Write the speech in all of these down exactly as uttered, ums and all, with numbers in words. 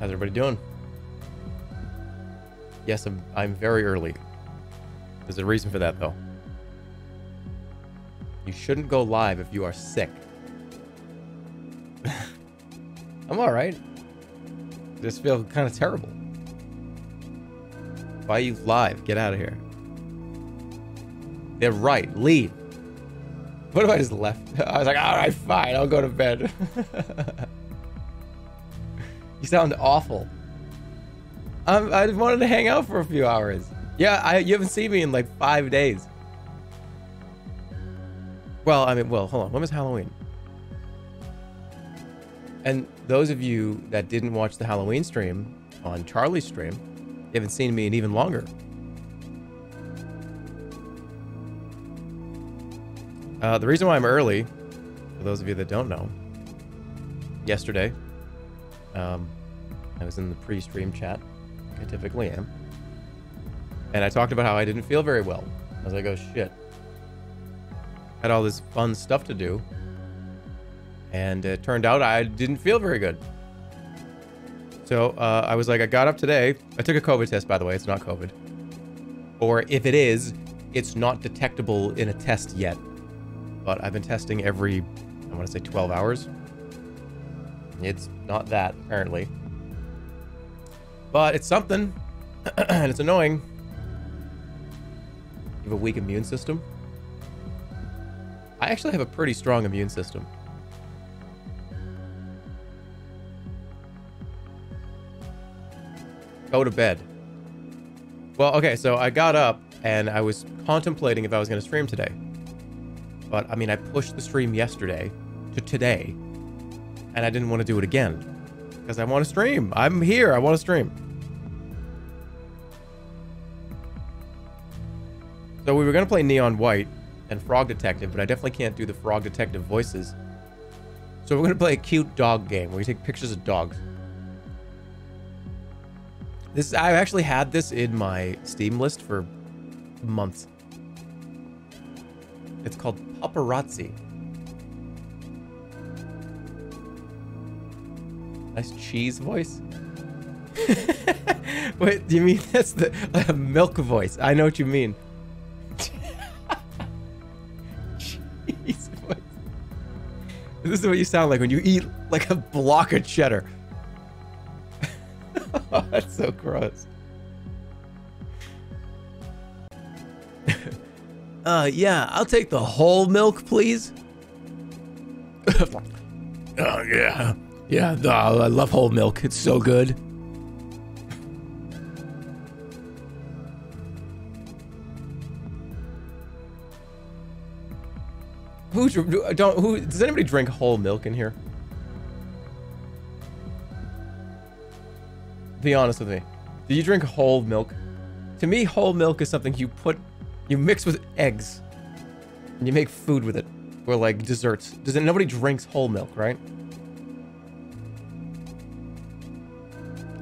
How's everybody doing? Yes, I'm, I'm very early. There's a reason for that, though. You shouldn't go live if you are sick. I'm alright. Just feel kind of terrible. Why are you live? Get out of here. They're right. Leave. What if I just left? I was like, alright, fine. I'll go to bed. You sound awful. I'm, I wanted to hang out for a few hours. Yeah, I, you haven't seen me in like five days. Well, I mean, well, hold on. When was Halloween? And those of you that didn't watch the Halloween stream on Charlie's stream, you haven't seen me in even longer. Uh, the reason why I'm early, for those of you that don't know, yesterday, um, I was in the pre-stream chat. I typically am. And I talked about how I didn't feel very well. I was like, oh shit. Had all this fun stuff to do. And it turned out I didn't feel very good. So uh, I was like, I got up today. I took a COVID test, by the way. It's not COVID. Or if it is, it's not detectable in a test yet. But I've been testing every, I want to say twelve hours. It's not that, apparently. But it's something. And it's annoying. You have a weak immune system. I actually have a pretty strong immune system. Go to bed. Well, okay, so I got up and I was contemplating if I was going to stream today. But, I mean, I pushed the stream yesterday to today. And I didn't want to do it again. Because I want to stream. I'm here. I want to stream. So we were going to play Neon White and Frog Detective, but I definitely can't do the Frog Detective voices. So we're going to play a cute dog game where we take pictures of dogs. This, I've actually had this in my Steam list for months. It's called Pupperazzi. Nice cheese voice. Wait, do you mean that's the uh, milk voice? I know what you mean. Cheese voice. This is what you sound like when you eat like a block of cheddar. Oh, that's so gross. Uh, yeah, I'll take the whole milk, please. Oh, yeah. Yeah, oh, I love whole milk. It's so good. Who don't who does anybody drink whole milk in here? Be honest with me. Do you drink whole milk? To me, whole milk is something you put You mix with eggs, and you make food with it, or like desserts. Doesn't nobody drinks whole milk, right?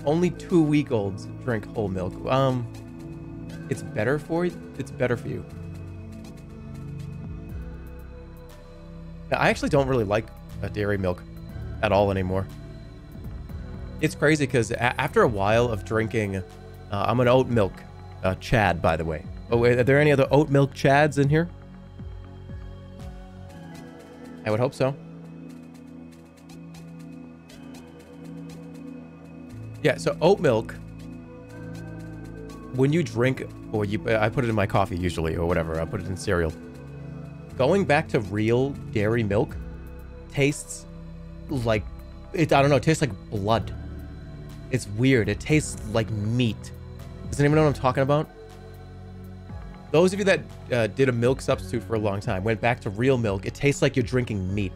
Only two-week-olds drink whole milk. Um, it's better for you. It's better for you. Now, I actually don't really like a dairy milk at all anymore. It's crazy because after a while of drinking, uh, I'm an oat milk uh, Chad, by the way. Oh, wait, are there any other oat milk Chads in here? I would hope so. Yeah, so oat milk, when you drink, or you, I put it in my coffee usually, or whatever, I put it in cereal. Going back to real dairy milk tastes like, it, I don't know, it tastes like blood. It's weird. It tastes like meat. Does anyone know what I'm talking about? Those of you that uh, did a milk substitute for a long time, went back to real milk, it tastes like you're drinking meat.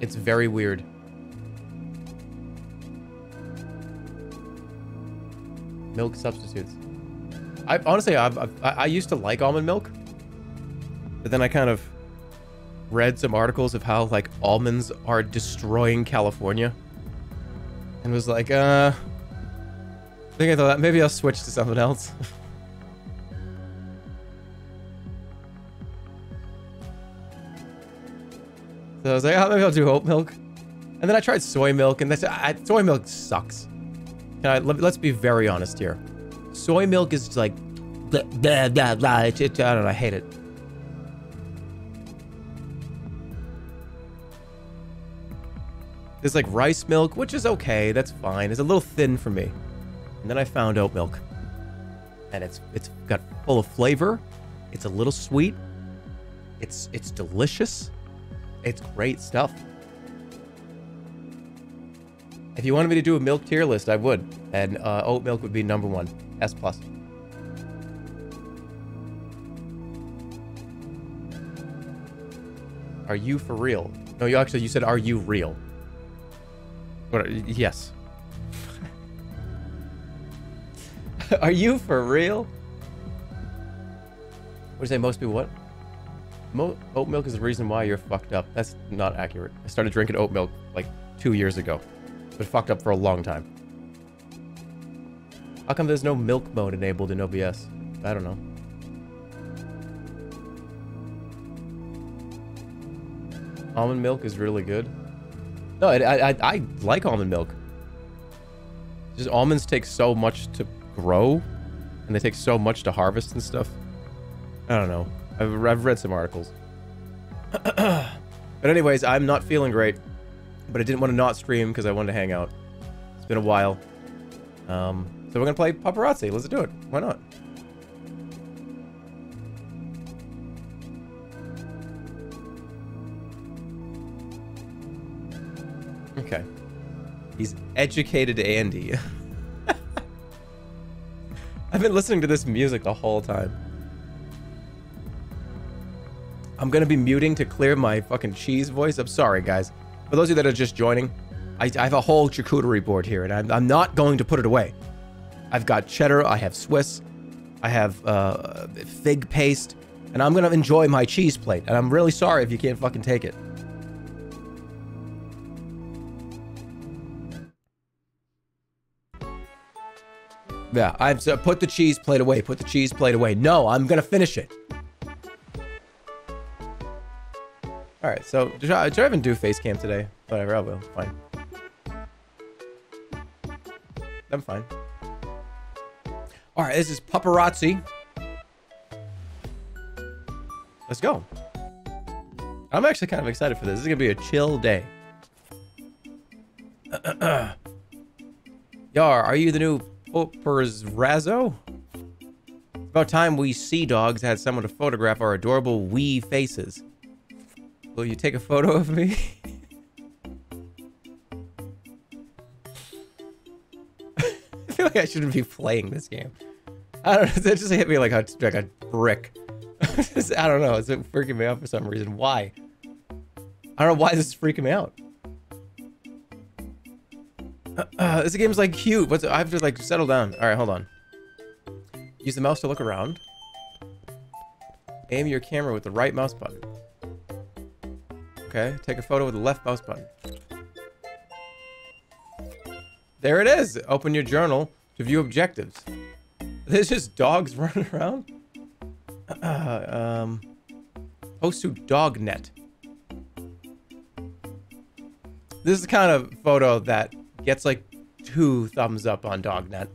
It's very weird. Milk substitutes. I honestly, I've, I've, I used to like almond milk, but then I kind of read some articles of how like almonds are destroying California, and was like, uh. I think I thought that maybe I'll switch to something else. So I was like, oh, maybe I'll do oat milk. And then I tried soy milk, and that's I, soy milk sucks. Now, let, let's be very honest here. Soy milk is like, blah, blah, blah, blah. It, it, I don't know, I hate it. There's like rice milk, which is okay, that's fine. It's a little thin for me. And then I found oat milk. And it's it's got full of flavor. It's a little sweet. It's it's delicious. It's great stuff. If you wanted me to do a milk tier list, I would. And uh, oat milk would be number one. S plus. Are you for real? No, you actually, you said, are you real? What, yes. Are you for real? What do you say? Most people what? Mo oat milk is the reason why you're fucked up. That's not accurate. I started drinking oat milk like two years ago. Been fucked up for a long time. How come there's no milk mode enabled in O B S? I don't know. Almond milk is really good. No, I, I, I like almond milk. Just almonds take so much to grow, and they take so much to harvest and stuff. I don't know. I've, I've read some articles. But anyways, I'm not feeling great, but I didn't want to not stream because I wanted to hang out. It's been a while. Um, so we're going to play Pupperazzi. Let's do it. Why not? Okay. He's educated Andy. I've been listening to this music the whole time. I'm going to be muting to clear my fucking cheese voice. I'm sorry, guys. For those of you that are just joining, I, I have a whole charcuterie board here, and I'm, I'm not going to put it away. I've got cheddar, I have Swiss, I have uh, fig paste, and I'm going to enjoy my cheese plate. And I'm really sorry if you can't fucking take it. Yeah, I've uh, put the cheese plate away, put the cheese plate away. No, I'm gonna finish it. Alright, so, should I, should I even do face cam today? Whatever, I will. Fine. I'm fine. Alright, this is Pupperazzi. Let's go. I'm actually kind of excited for this. This is gonna be a chill day. Yar, are you the new... Pupperazzo? It's about time we sea dogs had someone to photograph our adorable wee faces. Will you take a photo of me? I feel like I shouldn't be playing this game. I don't know. That just hit me like a, like a brick. Just, I don't know. It's freaking me out for some reason. Why? I don't know why this is freaking me out. Uh, this game's like cute. What's I have to like settle down. All right, hold on. Use the mouse to look around. Aim your camera with the right mouse button. Okay, take a photo with the left mouse button. There it is. Open your journal to view objectives. There's just dogs running around. Uh, um, post to DogNet. This is the kind of photo that gets like two thumbs up on DogNet.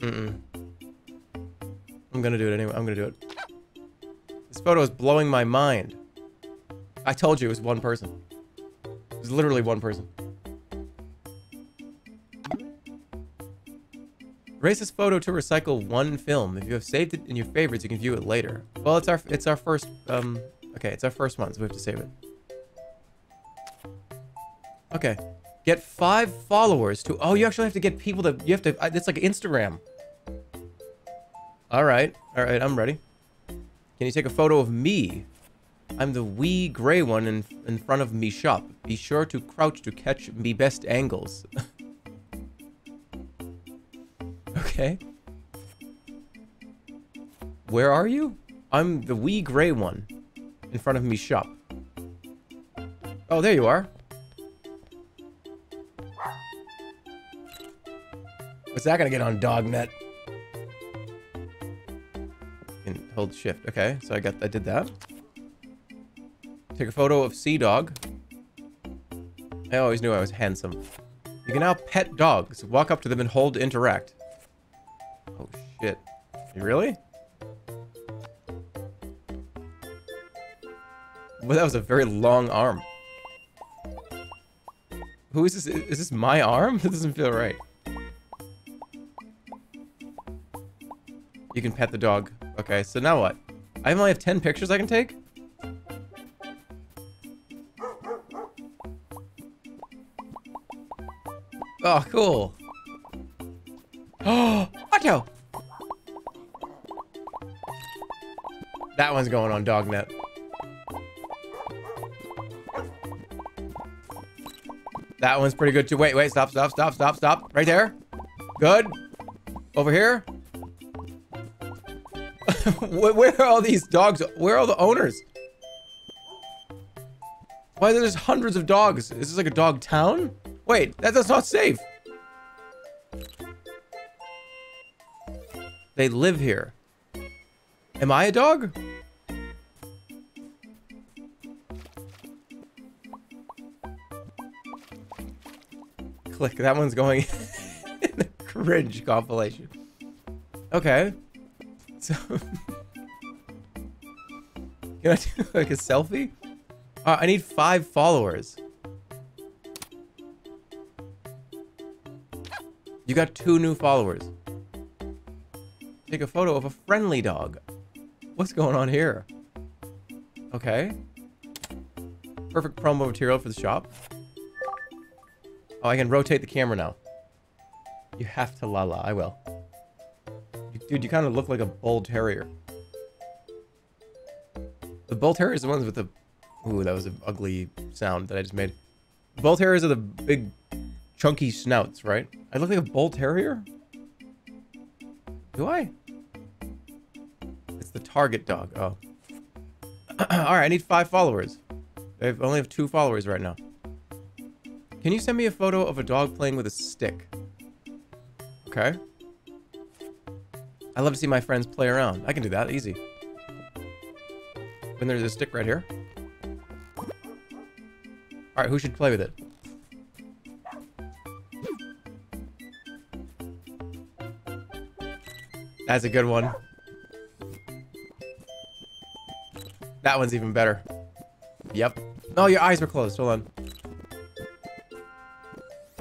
Mm-mm. I'm gonna do it anyway. I'm gonna do it. This photo is blowing my mind. I told you it was one person. It was literally one person. Erase this photo to recycle one film. If you have saved it in your favorites, you can view it later. Well, it's our it's our first. Um, okay, it's our first one, so we have to save it. Okay. Get five followers to... Oh, you actually have to get people to... You have to... It's like Instagram. All right. All right, I'm ready. Can you take a photo of me? I'm the wee gray one in, in front of me shop. Be sure to crouch to catch me best angles. Okay. Where are you? I'm the wee gray one in front of me shop. Oh, there you are. What's that gonna get on DogNet? And hold shift. Okay, so I got I did that. Take a photo of Sea Dog. I always knew I was handsome. You can now pet dogs. Walk up to them and hold to interact. Oh, shit. Really? Well, that was a very long arm. Who is this? Is this my arm? That doesn't feel right. You can pet the dog. Okay, so now what? I only have ten pictures I can take? Oh, cool. Oh, Otto! That one's going on DogNet. That one's pretty good too. Wait, wait, stop, stop, stop, stop, stop. Right there. Good. Over here. Where are all these dogs? Where are all the owners? Why are there just hundreds of dogs? Is this like a dog town? Wait, that, that's not safe. They live here. Am I a dog? Click, that one's going in the cringe compilation. Okay. So can I do like a selfie? Uh, I need five followers. You got two new followers. Take a photo of a friendly dog. What's going on here? Okay. Perfect promo material for the shop. Oh, I can rotate the camera now. You have to la la. I will. Dude, you kind of look like a bull terrier. The bull terriers are the ones with the... Ooh, that was an ugly sound that I just made. Bull terriers are the big, chunky snouts, right? I look like a bull terrier? Do I? It's the target dog. Oh. Alright, I need five followers. I only have two followers right now. Can you send me a photo of a dog playing with a stick? Okay. I love to see my friends play around. I can do that, easy. And there's a stick right here. Alright, who should play with it? That's a good one. That one's even better. Yep. Oh, your eyes were closed. Hold on.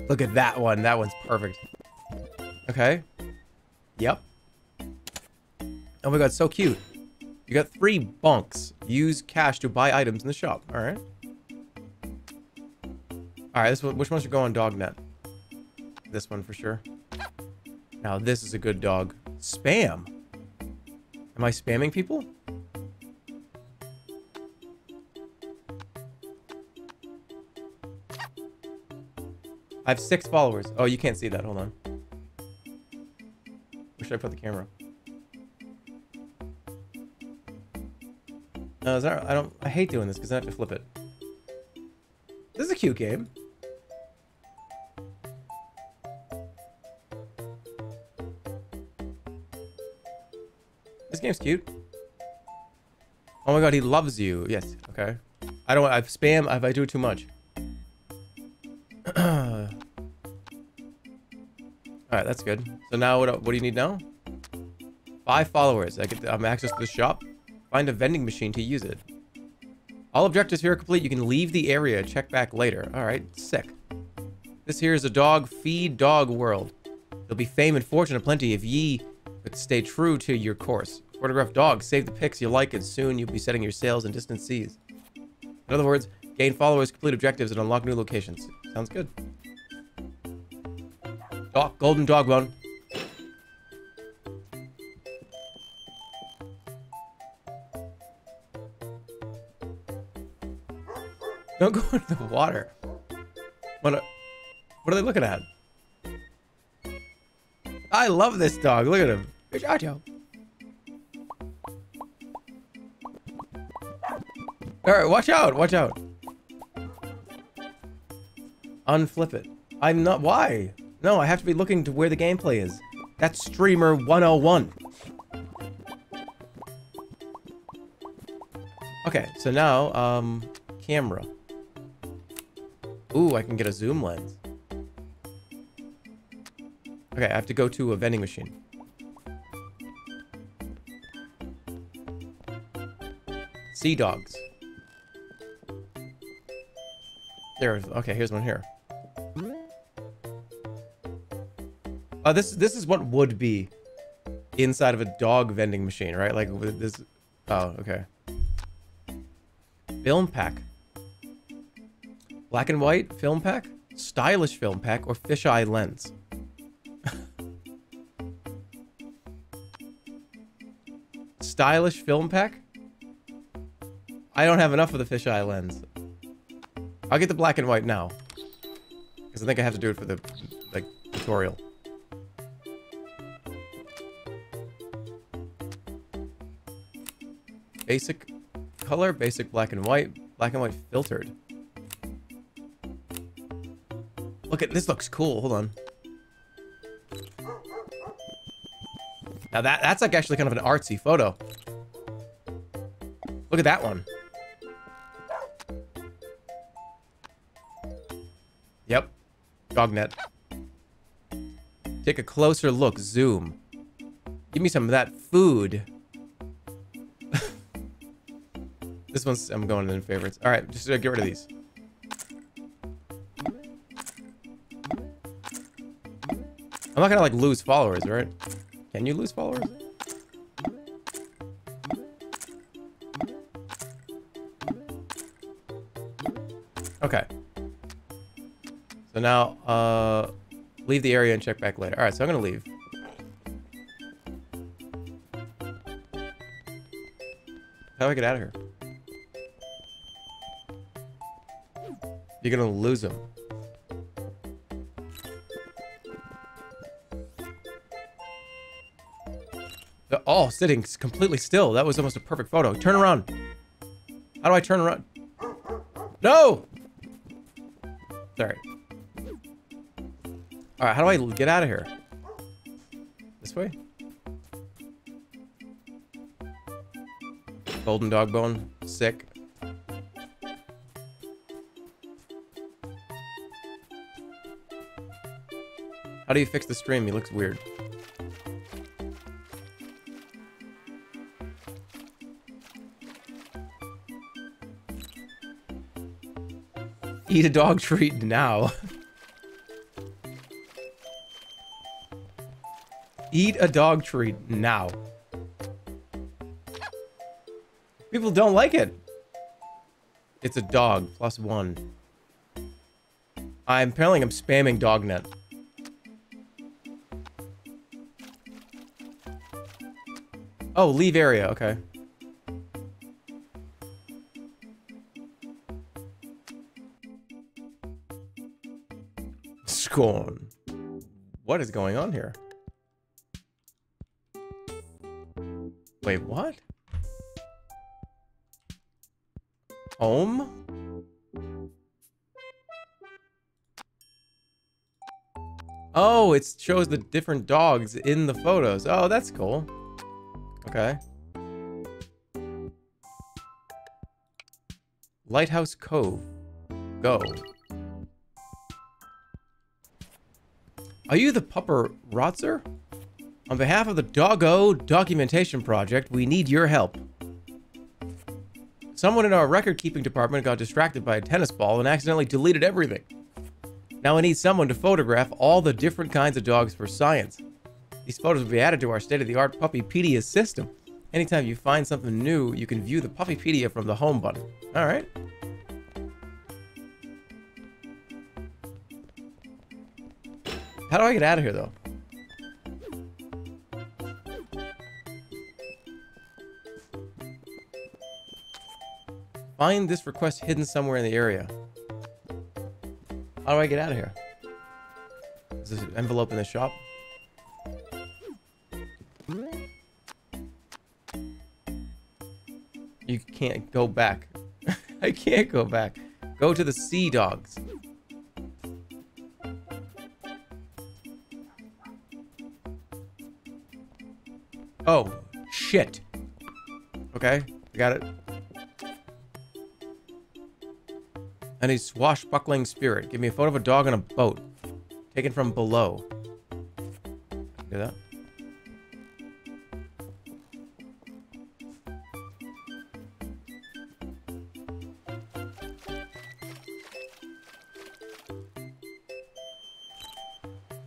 Look at that one. That one's perfect. Okay. Yep. Oh my god, so cute. You got three bunks. Use cash to buy items in the shop. Alright. Alright, this one, which one should go on DogNet? This one for sure. Now this is a good dog. Spam. Am I spamming people? I have six followers. Oh, you can't see that. Hold on. Where should I put the camera? No, is that, I don't. I hate doing this because I have to flip it. This is a cute game. This game's cute. Oh my god, he loves you. Yes. Okay. I don't. I spam. If I do too much. All right, that's good. So now, what, what do you need now? Five followers. I get. I'm access to the shop. Find a vending machine to use it. All objectives here are complete. You can leave the area. Check back later. Alright, sick. This here is a dog feed dog world. There'll be fame and fortune aplenty if ye but stay true to your course. Photograph dogs. Save the pics you like and soon you'll be setting your sails in distant seas. In other words, gain followers, complete objectives, and unlock new locations. Sounds good. Dog, golden dog bone. Don't go into the water. What are, what are they looking at? I love this dog. Look at him. Good job, Joe. All right, watch out. Watch out. Unflip it. I'm not. Why? No, I have to be looking to where the gameplay is. That's streamer one oh one. Okay, so now, um... camera. Ooh, I can get a zoom lens. Okay, I have to go to a vending machine. Sea dogs. There's, okay, here's one here. Uh, this this is what would be inside of a dog vending machine, right? Like with this. Oh, okay. Film pack. Black and white film pack, stylish film pack, or fisheye lens. Stylish film pack? I don't have enough of the fisheye lens. I'll get the black and white now. Because I think I have to do it for the, like, tutorial. Basic color, basic black and white, black and white filtered. Look at this, looks cool. Hold on. Now that that's like actually kind of an artsy photo. Look at that one. Yep. DogNet. Take a closer look. Zoom. Give me some of that food. This one's, I'm going in favorites. All right, just uh, get rid of these. I'm not gonna like lose followers, right? Can you lose followers? Okay. So now, uh, leave the area and check back later. All right, so I'm gonna leave. How do I get out of here? You're gonna lose him. They're all sitting completely still. That was almost a perfect photo. Turn around. How do I turn around? No! Sorry. Alright, how do I get out of here? This way? Golden dog bone. Sick. How do you fix the stream? He looks weird. Eat a dog treat now. Eat a dog treat now. People don't like it. It's a dog, plus one. I'm apparently I'm spamming DogNet. Oh, leave area, okay. Scorn. What is going on here? Wait, what? Home? Oh, it shows the different dogs in the photos. Oh, that's cool. Okay. Lighthouse Cove. Go. Are you the Pupperazzi? On behalf of the Doggo Documentation Project, we need your help. Someone in our record-keeping department got distracted by a tennis ball and accidentally deleted everything. Now I need someone to photograph all the different kinds of dogs for science. These photos will be added to our state-of-the-art Puppypedia system. Anytime you find something new, you can view the Puppypedia from the home button. All right. How do I get out of here, though? Find this request hidden somewhere in the area. How do I get out of here? Is this an envelope in the shop? You can't go back. I can't go back. Go to the sea dogs. Oh, shit. Okay, I got it. and a swashbuckling spirit. Give me a photo of a dog on a boat. Taken from below. Do that.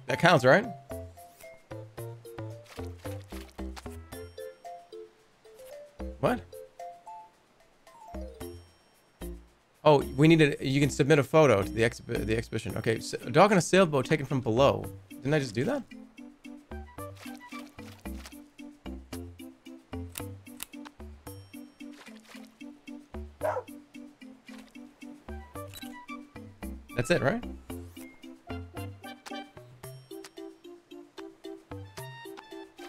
That counts, right? What? Oh, we need to. You can submit a photo to the exhi the exhibition. Okay, so a dog on a sailboat taken from below. Didn't I just do that? That's it, right?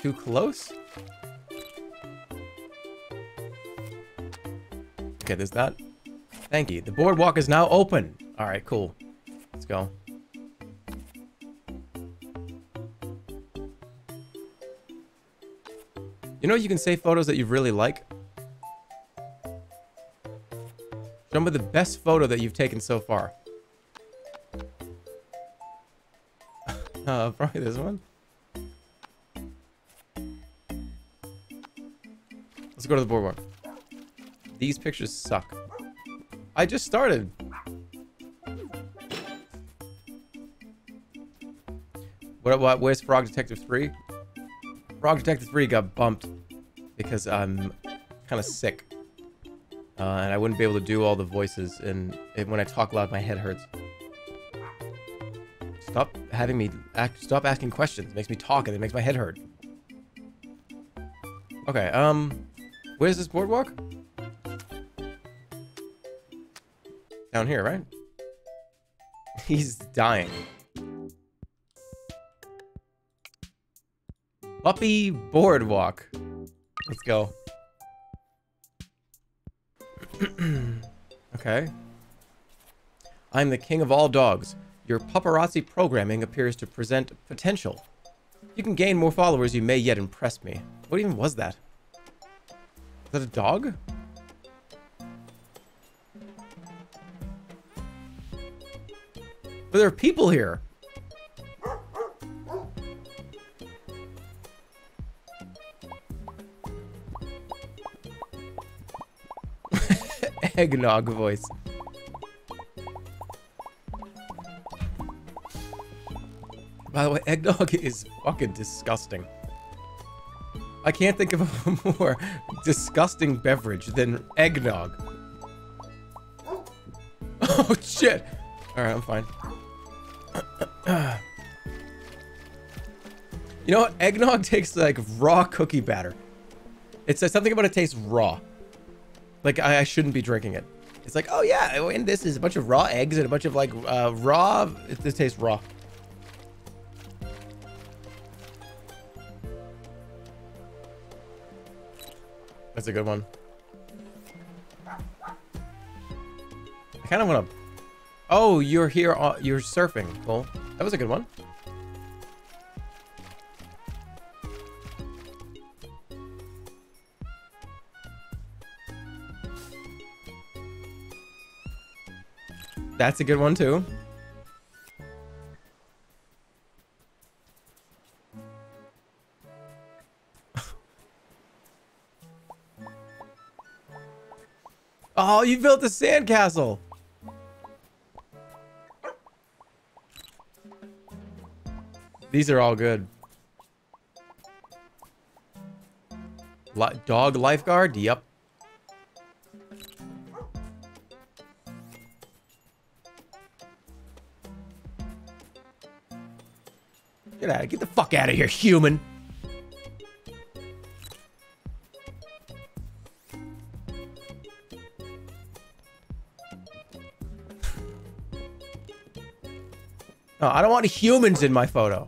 Too close? Okay, there's that. Thank you. The boardwalk is now open. All right, cool. Let's go. You know, you can save photos that you really like. Remember the best photo that you've taken so far. uh, probably this one. Let's go to the boardwalk. These pictures suck. I just started. What, what, where's Frog Detective three? Frog Detective three got bumped because I'm kind of sick. Uh, and I wouldn't be able to do all the voices. And it, when I talk loud, my head hurts. Stop having me... Act, stop asking questions. It makes me talk and it makes my head hurt. Okay, um... where's this boardwalk? Down here, right? He's dying. Puppy boardwalk. Let's go. Okay. I'm the king of all dogs. Your paparazzi programming appears to present potential. You can gain more followers. You may yet impress me. What even was that? Is that a dog? But there are people here. Eggnog voice. By the way, eggnog is fucking disgusting. I can't think of a more disgusting beverage than eggnog. Oh, shit. All right, I'm fine. You know what? Eggnog takes like raw cookie batter. It says something about it tastes raw. Like I, I shouldn't be drinking it. It's like, oh yeah, and this is a bunch of raw eggs and a bunch of like uh, raw. It, it tastes raw. That's a good one. I kind of want to. Oh, you're here. Uh, you're surfing. Cool. That was a good one. That's a good one, too. Oh, you built a sandcastle. These are all good. Li- dog lifeguard? Yep. Get out! Get the fuck out of here, human! No, I don't want humans in my photo.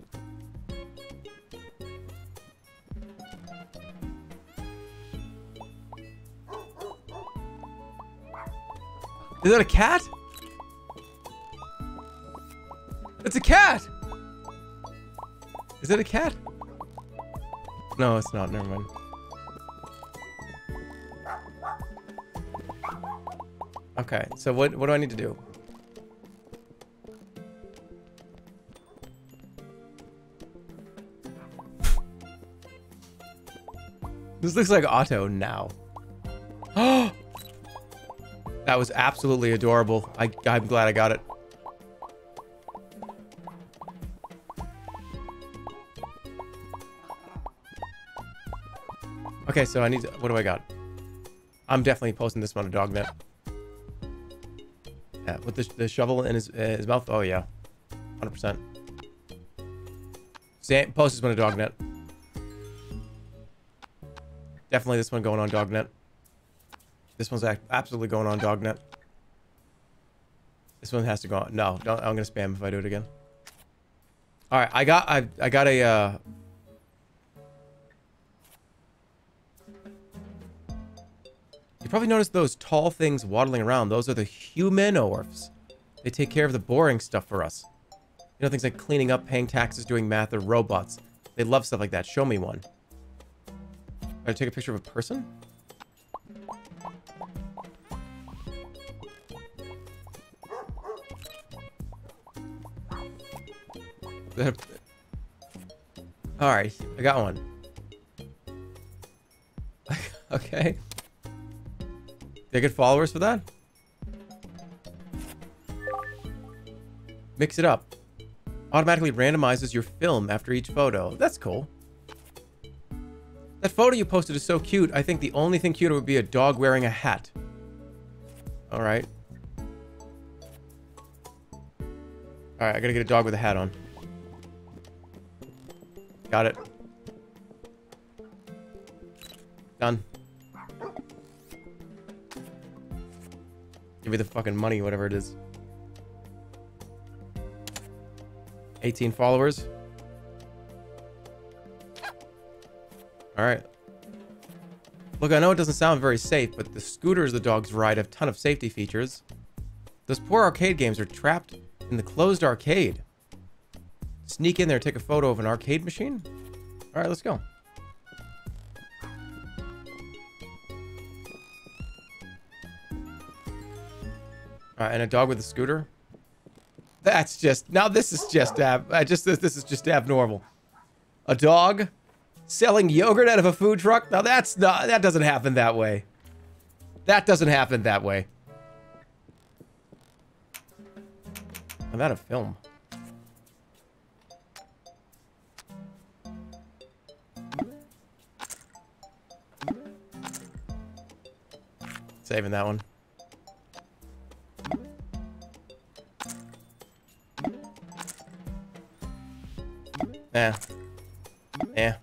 Is that a cat? It's a cat! Is it a cat? No, it's not. Never mind. Okay, so what, what do I need to do? This looks like Otto now. Oh! That was absolutely adorable. I, I'm glad I got it. Okay, so I need to, what do I got? I'm definitely posting this one on DogNet. Yeah, with the, the shovel in his, uh, his mouth. Oh yeah, one hundred percent. Sam, post this one to DogNet. Definitely this one going on DogNet. This one's absolutely going on DogNet. This one has to go on. No, don't, I'm gonna spam if I do it again. All right, I got I I got a. Uh, You probably noticed those tall things waddling around. Those are the humanorphs. They take care of the boring stuff for us. You know, things like cleaning up, paying taxes, doing math, or robots. They love stuff like that. Show me one. I take a picture of a person? Alright, I got one. Okay. They get followers for that? Mix it up. Automatically randomizes your film after each photo. That's cool. That photo you posted is so cute. I think the only thing cuter would be a dog wearing a hat. Alright. Alright, I gotta get a dog with a hat on. Got it. Done. Give me the fucking money, whatever it is. eighteen followers. Alright. Look, I know it doesn't sound very safe, but the scooters the dogs ride have a ton of safety features. Those poor arcade games are trapped in the closed arcade. Sneak in there and take a photo of an arcade machine? Alright, let's go. All right, and a dog with a scooter. That's just now. This is just ab. I just this. This is just abnormal. A dog selling yogurt out of a food truck. Now that's not. That doesn't happen that way. That doesn't happen that way. I'm out of film. Saving that one. Nah. Nah.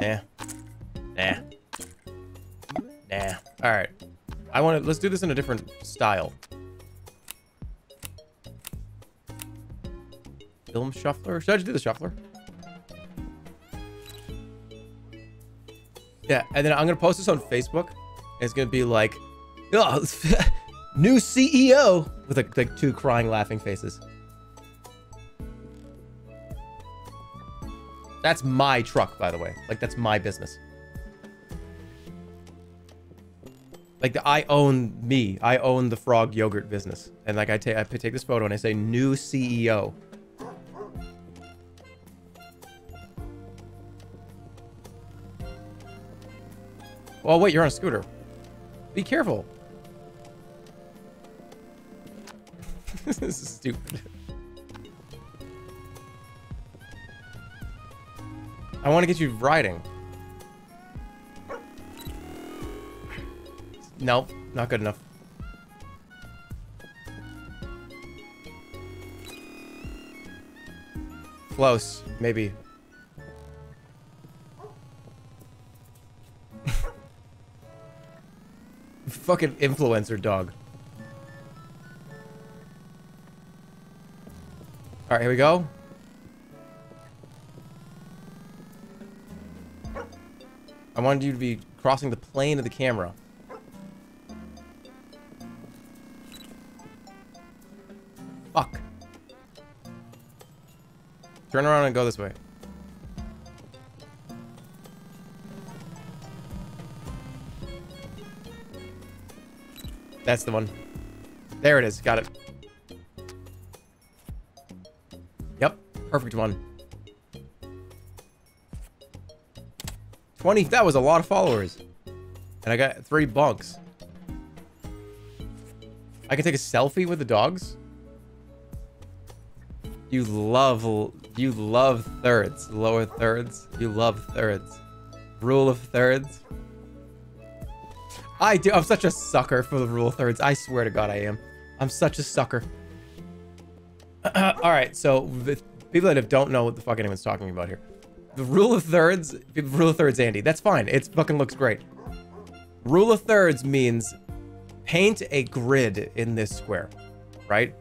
Nah. Nah. Nah. Alright. I want to... Let's do this in a different style. Film shuffler? Should I just do the shuffler? Yeah, and then I'm going to post this on Facebook. And it's going to be like... Oh, new C E O! With like, like two crying, laughing faces. That's my truck, by the way. Like, that's my business. Like, the, I own me. I own the frog yogurt business. And, like, I, ta I take this photo and I say, new C E O. Oh, wait, you're on a scooter. Be careful. This is stupid. I want to get you riding. Nope, not good enough. Close, maybe. Fucking influencer dog. Alright, here we go. I wanted you to be crossing the plane of the camera. Fuck. Turn around and go this way. That's the one. There it is. Got it. Yep. Perfect one. twenty, that was a lot of followers. And I got three bunks. I can take a selfie with the dogs. You love, you love thirds, lower thirds. You love thirds. Rule of thirds. I do. I'm such a sucker for the rule of thirds. I swear to God, I am. I'm such a sucker. All right. So the people that don't know what the fuck anyone's talking about here. The rule of thirds, rule of thirds, Andy. That's fine. It fucking looks great. Rule of thirds means paint a grid in this square, right?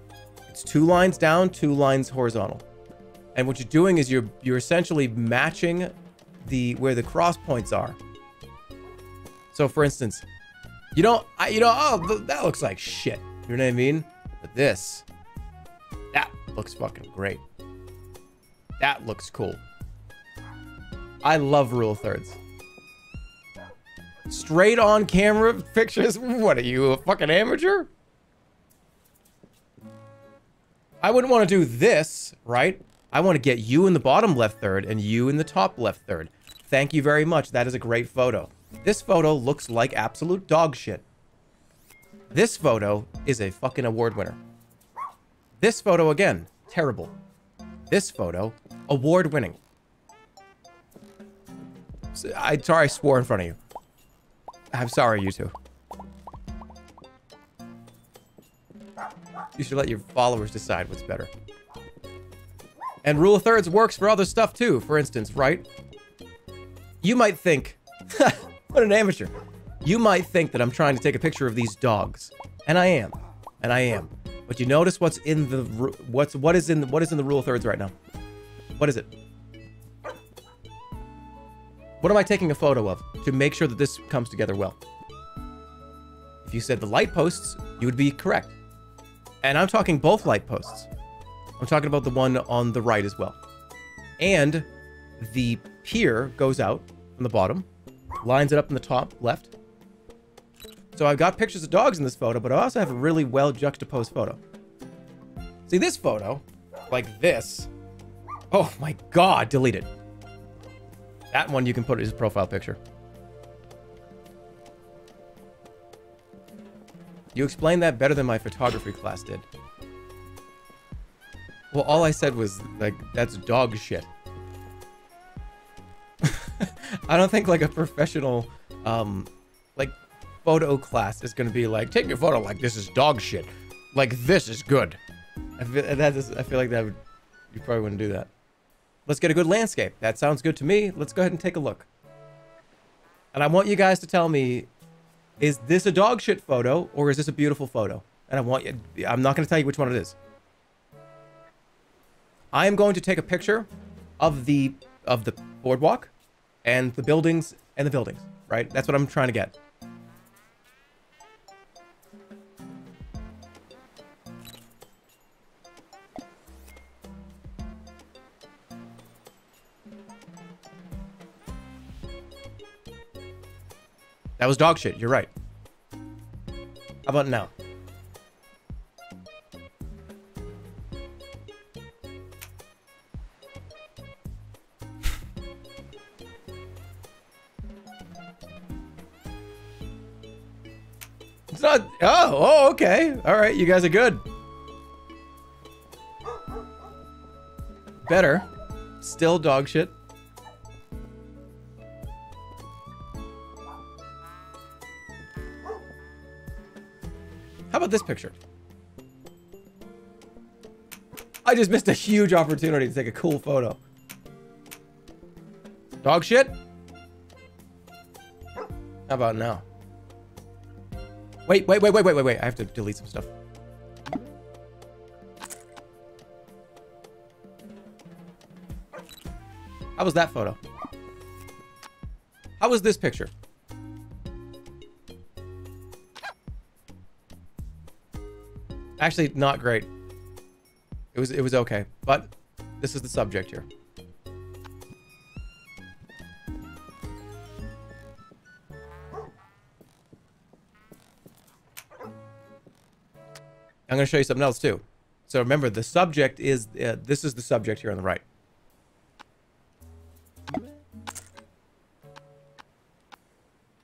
It's two lines down, two lines horizontal. And what you're doing is you're you're essentially matching the where the cross points are. So for instance, you don't I, you know, oh, that looks like shit. You know what I mean? But this, that looks fucking great. That looks cool. I love rule of thirds. Straight on camera pictures? What are you, a fucking amateur? I wouldn't want to do this, right? I want to get you in the bottom left third and you in the top left third. Thank you very much. That is a great photo. This photo looks like absolute dog shit. This photo is a fucking award winner. This photo again, terrible. This photo, award winning. I'm sorry I swore in front of you. I'm sorry, you two. You should let your followers decide what's better. And rule of thirds works for other stuff too, for instance, right? You might think, what an amateur. You might think that I'm trying to take a picture of these dogs. And I am. And I am. But you notice what's in the, what's, what is in the, what is in the rule of thirds right now? What is it? What am I taking a photo of to make sure that this comes together well? If you said the light posts, you would be correct. And I'm talking both light posts. I'm talking about the one on the right as well. And the pier goes out on the bottom, lines it up in the top left. So I've got pictures of dogs in this photo, but I also have a really well juxtaposed photo. See this photo, like this. Oh my God, delete it. That one you can put as a profile picture. You explained that better than my photography class did. Well, all I said was, like, that's dog shit. I don't think, like, a professional, um, like, photo class is going to be like, take your photo like this is dog shit. Like, this is good. I feel, that is, I feel like that would, you probably wouldn't do that. Let's get a good landscape. That sounds good to me. Let's go ahead and take a look. And I want you guys to tell me, is this a dog shit photo or is this a beautiful photo? And I want you, I'm not going to tell you which one it is. I am going to take a picture of the, of the boardwalk and the buildings and the buildings, right? That's what I'm trying to get. That was dog shit, you're right. How about now? It's not, oh, oh, okay. All right, you guys are good. Better, still dog shit. How about this picture? I just missed a huge opportunity to take a cool photo. Dog shit? How about now? Wait, wait, wait, wait, wait, wait, wait. I have to delete some stuff. How was that photo? How was this picture? Actually, not great. It was it was okay, but this is the subject here. I'm going to show you something else too. So remember, the subject is uh, this is the subject here on the right.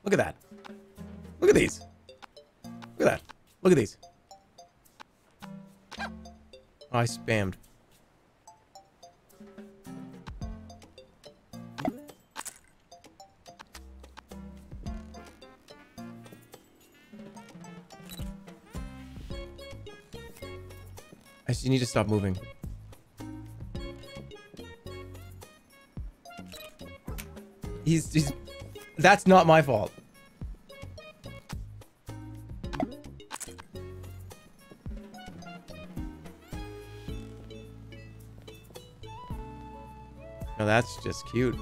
Look at that. Look at these. Look at that. Look at these. Oh, I spammed. I just need to stop moving. He's, he's... That's not my fault. No, that's just cute.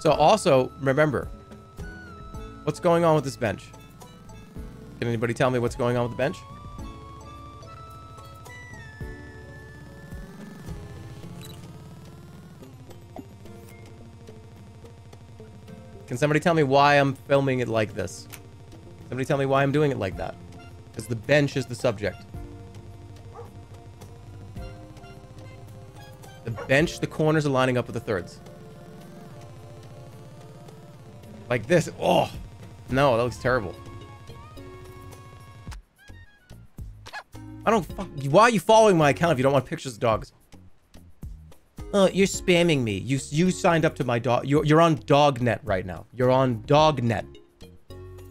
So also, remember, what's going on with this bench? Can anybody tell me what's going on with the bench? Can somebody tell me why I'm filming it like this? Somebody tell me why I'm doing it like that. Because the bench is the subject. The bench, the corners are lining up with the thirds. Like this. Oh! No, that looks terrible. I don't... Fuck, why are you following my account if you don't want pictures of dogs? Oh, you're spamming me. You you signed up to my dog. You're, you're on DogNet right now. You're on DogNet.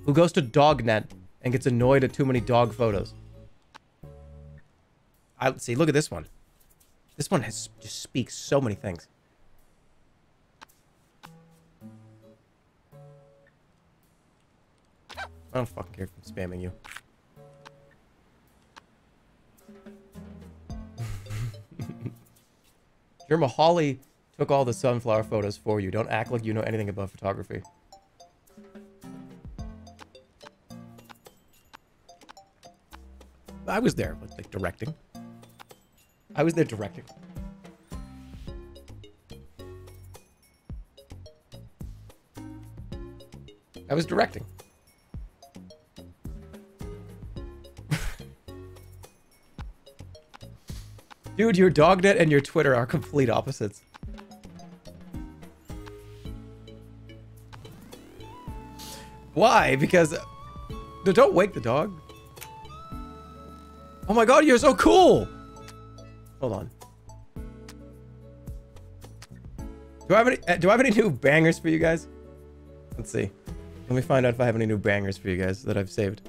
Who goes to DogNet and gets annoyed at too many dog photos? I see. Look at this one. This one has just speaks so many things. I don't fucking care if I'm spamming you. Jermahawley took all the sunflower photos for you. Don't act like you know anything about photography. I was there, like, directing. I was there directing. I was directing. Dude, your DogNet and your Twitter are complete opposites. Why? Because... No, don't wake the dog. Oh my god, you're so cool! Hold on. Do I have any, do I have any new bangers for you guys? Let's see. Let me find out if I have any new bangers for you guys that I've saved.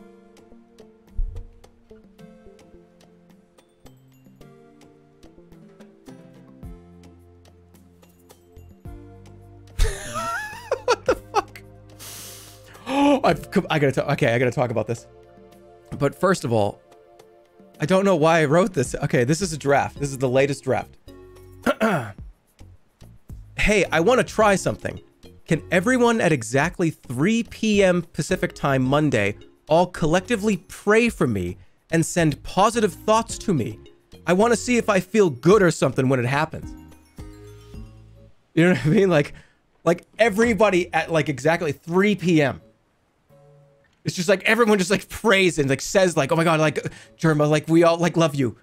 I've, I gotta talk. Okay, I gotta talk about this. But first of all, I don't know why I wrote this. Okay, this is a draft. This is the latest draft. Hey, I want to try something. Can everyone at exactly three P M Pacific time Monday all collectively pray for me and send positive thoughts to me? I want to see if I feel good or something when it happens. You know what I mean? Like, like everybody at like exactly three P M It's just like everyone just like prays and like says like, oh my god, like Jerma, like we all like love you,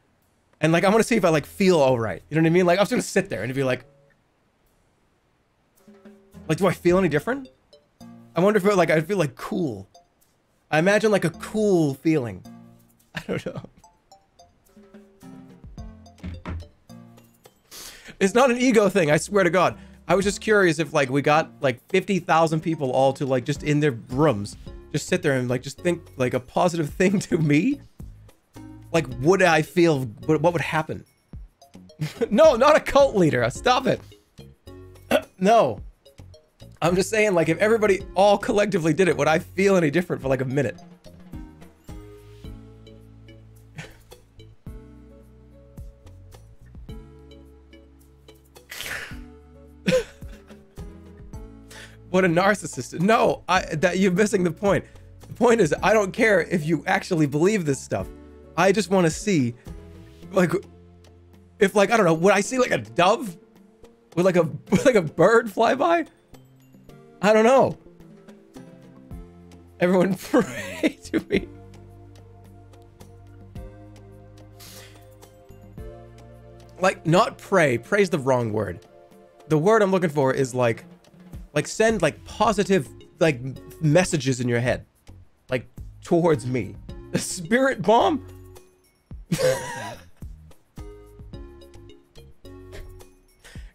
and like I want to see if I like feel all right. You know what I mean? Like I'm just gonna sit there and be like, like do I feel any different? I wonder if it, like I feel like cool. I imagine like a cool feeling. I don't know. It's not an ego thing. I swear to God. I was just curious if like we got like fifty thousand people all to like just in their rooms. Just sit there and like just think like a positive thing to me. Like, would I feel? What, what would happen? No, not a cult leader. Stop it. No, I'm just saying like if everybody all collectively did it, would I feel any different for like a minute? What a narcissist. No, I, that you're missing the point. The point is, I don't care if you actually believe this stuff. I just want to see, like, if like, I don't know, would I see like a dove? Would like a, would like a bird fly by? I don't know. Everyone pray to me. Like, not pray. Pray's the wrong word. The word I'm looking for is like, Like, send, like, positive like messages in your head, like towards me. A spirit bomb?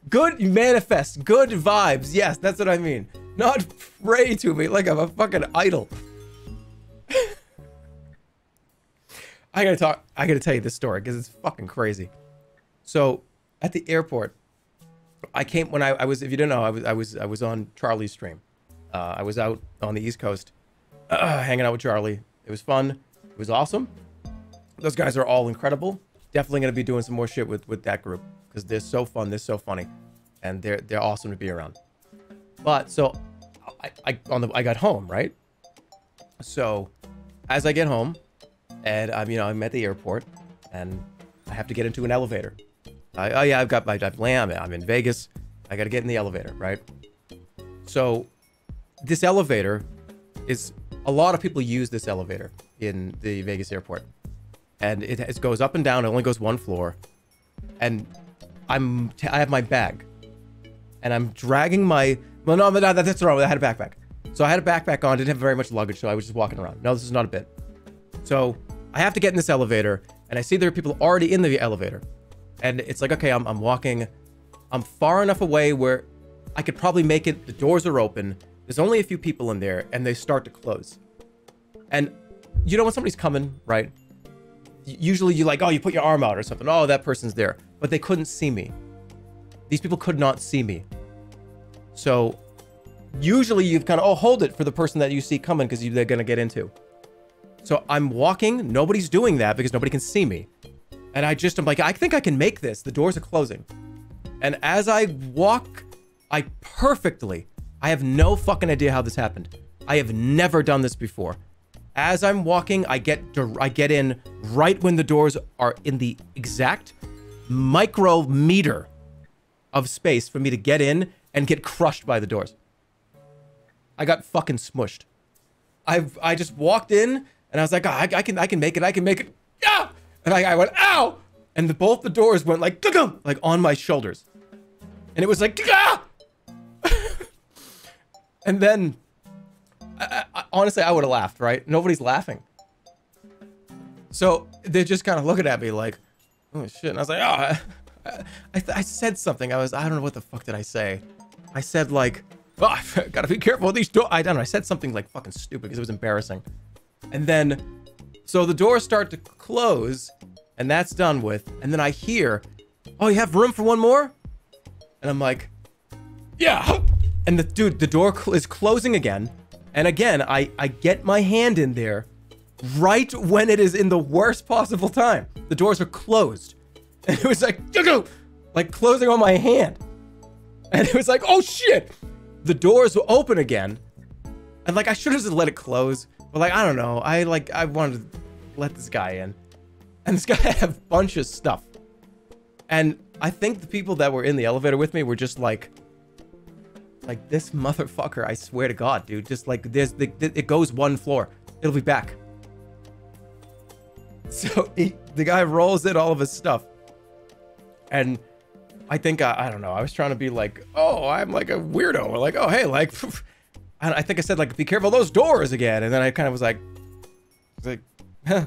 Good manifest, good vibes. Yes, that's what I mean. Not pray to me like I'm a fucking idol. I gotta talk, I gotta tell you this story because it's fucking crazy. So at the airport, I came when I, I was, if you don't know, I was, I was, I was on Charlie's stream. Uh, I was out on the East Coast, uh, hanging out with Charlie. It was fun. It was awesome. Those guys are all incredible. Definitely gonna be doing some more shit with with that group because they're so fun, they're so funny, and they're they're awesome to be around. But so, I, I on the I got home, right? So, as I get home, and I'm you know I'm at the airport, and I have to get into an elevator. I, oh yeah, I've got my I've land, I'm in Vegas. I gotta get in the elevator, right? So, this elevator is a lot of people use this elevator in the Vegas airport, and it, it goes up and down. It only goes one floor, and I'm t I have my bag, and I'm dragging my. Well, no, no, that's wrong. I had a backpack. So I had a backpack on, didn't have very much luggage, so I was just walking around. No, this is not a bit. So I have to get in this elevator, and I see there are people already in the elevator. And it's like, okay, I'm, I'm walking. I'm far enough away where I could probably make it. The doors are open. There's only a few people in there, and they start to close. And you know when somebody's coming, right? Usually you like, oh, you put your arm out or something. Oh, that person's there. But they couldn't see me. These people could not see me. So usually you've kind of, oh, hold it for the person that you see coming because they're going to get into. So I'm walking. Nobody's doing that because nobody can see me. And I just, I'm like, I think I can make this. The doors are closing. And as I walk, I perfectly, I have no fucking idea how this happened. I have never done this before. As I'm walking, I get, I get in right when the doors are in the exact micrometer of space for me to get in and get crushed by the doors. I got fucking smushed. I've, I just walked in and I was like, oh, I, I can, I can make it. I can make it. Ah! And I, I went, ow! And the, both the doors went like, G-gum! Like on my shoulders. And it was like, ah! And then, I, I, honestly, I would have laughed, right? Nobody's laughing. So they're just kind of looking at me like, oh shit. And I was like, ah. Oh. I, I, I said something. I was, I don't know what the fuck did I say. I said like, oh, I gotta be careful with these doors. I don't know. I said something like fucking stupid because it was embarrassing. And then, so the doors start to close, and that's done with. And then I hear, oh, you have room for one more? And I'm like, yeah. And the dude, the door cl- is closing again. And again, I, I get my hand in there right when it is in the worst possible time. The doors are closed. And it was like, like closing on my hand. And it was like, oh shit. The doors will open again. And like, I should have just let it close. But like, I don't know. I like, I wanted to let this guy in. And this guy had a bunch of stuff. And I think the people that were in the elevator with me were just like, like this motherfucker, I swear to God, dude. Just like, there's the, it goes one floor. It'll be back. So he, the guy rolls in all of his stuff. And I think, I, I don't know, I was trying to be like, oh, I'm like a weirdo. Or like, oh, hey, like, and I think I said like, be careful of those doors again. And then I kind of was like, was like, huh.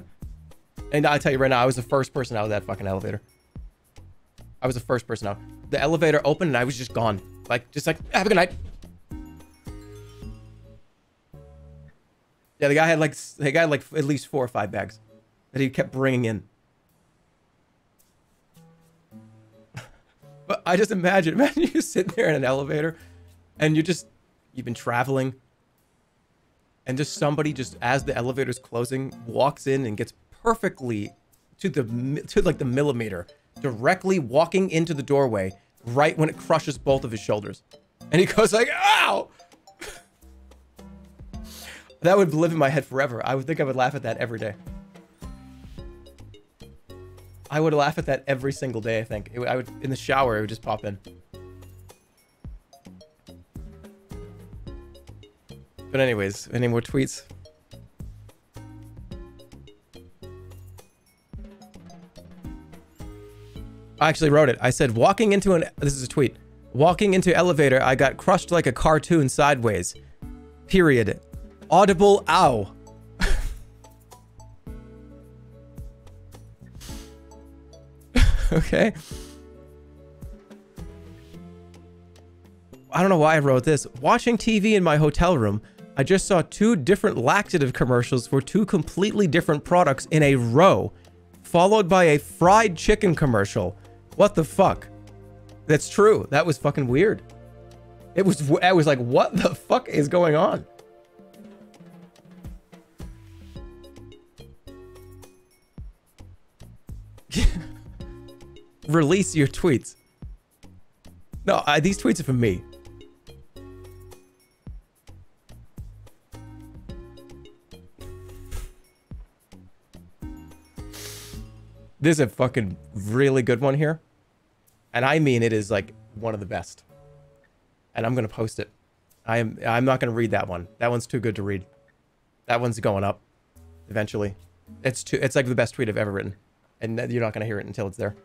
And I tell you right now, I was the first person out of that fucking elevator. I was the first person out. The elevator opened and I was just gone. Like, just like, have a good night. Yeah, the guy had like, the guy had like at least four or five bags that he kept bringing in. But I just imagine, imagine you sit there in an elevator and you just, you've been traveling and just somebody just as the elevator's closing walks in and gets perfectly to the, to like the millimeter, directly walking into the doorway right when it crushes both of his shoulders. And he goes like, ow! That would live in my head forever. I would think I would laugh at that every day. I would laugh at that every single day, I think. It, I would, in the shower, it would just pop in. But anyways, any more tweets? I actually wrote it. I said, walking into an... This is a tweet. Walking into elevator, I got crushed like a cartoon sideways. Period. Audible ow. Okay. I don't know why I wrote this. Watching T V in my hotel room, I just saw two different laxative commercials for two completely different products in a row, followed by a fried chicken commercial. What the fuck? That's true. That was fucking weird. It was, I was like, what the fuck is going on? Release your tweets. No, I, these tweets are from me. This is a fucking really good one here. And I mean, it is like one of the best. And I'm going to post it. I am, I'm not going to read that one. That one's too good to read. That one's going up eventually. It's too, it's like the best tweet I've ever written. And you're not going to hear it until it's there.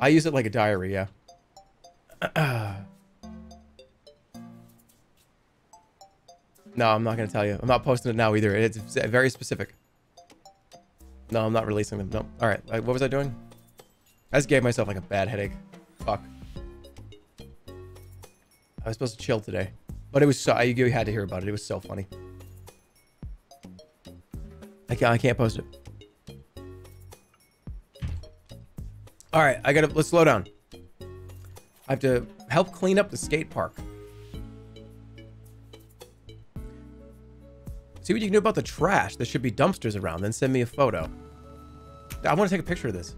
I use it like a diary, yeah. No, I'm not going to tell you. I'm not posting it now either. It's very specific. No, I'm not releasing them. No. All right. Like, what was I doing? I just gave myself like a bad headache. Fuck. I was supposed to chill today, but it was so, you had to hear about it. It was so funny. I can't, I can't post it. All right. I gotta, let's slow down. I have to help clean up the skate park. See what you can do about the trash. There should be dumpsters around. Then send me a photo. I want to take a picture of this.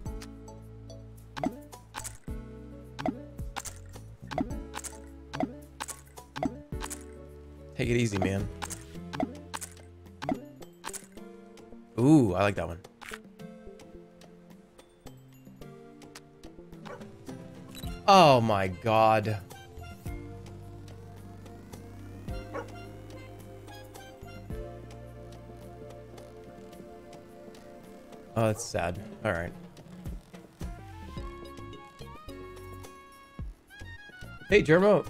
Take it easy, man. Ooh, I like that one. Oh my God. Oh, that's sad. All right. Hey, Jermo.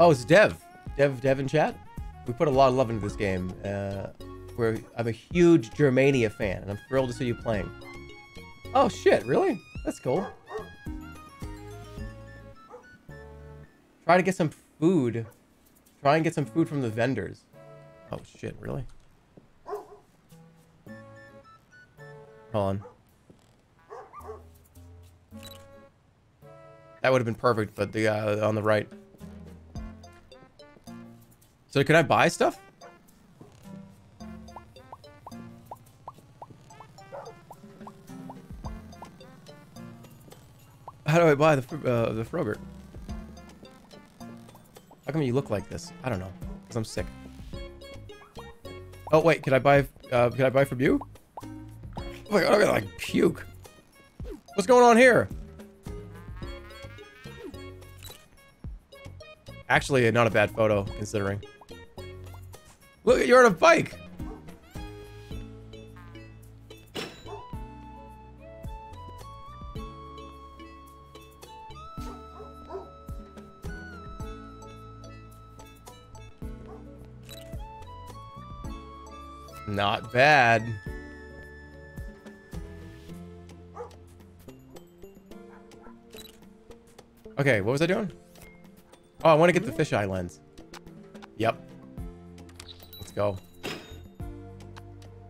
Oh, it's Dev. Dev, Dev in chat. We put a lot of love into this game. Uh, we're, I'm a huge Germania fan, and I'm thrilled to see you playing. Oh shit, really? That's cool. Try to get some food. Try and get some food from the vendors. Oh shit, really? Hold on. That would have been perfect, but the uh, on the right. So can I buy stuff? How do I buy the uh, the Frogurt? How come you look like this? I don't know, cause I'm sick. Oh wait, can I buy? Uh, can I buy from you? Oh my God, I'm gonna like puke. What's going on here? Actually, not a bad photo considering. Look, you're on a bike. Not bad. Okay, what was I doing? Oh, I want to get the fisheye lens. Yep. Let's go.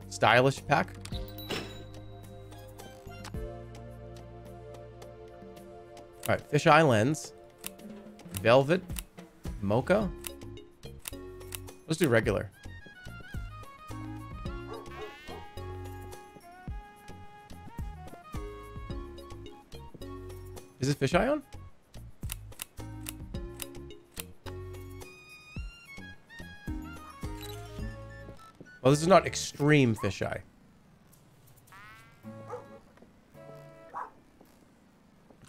Stylish pack. All right, fisheye lens. Velvet. Mocha. Let's do regular. Is this fisheye on? Well, this is not extreme fisheye.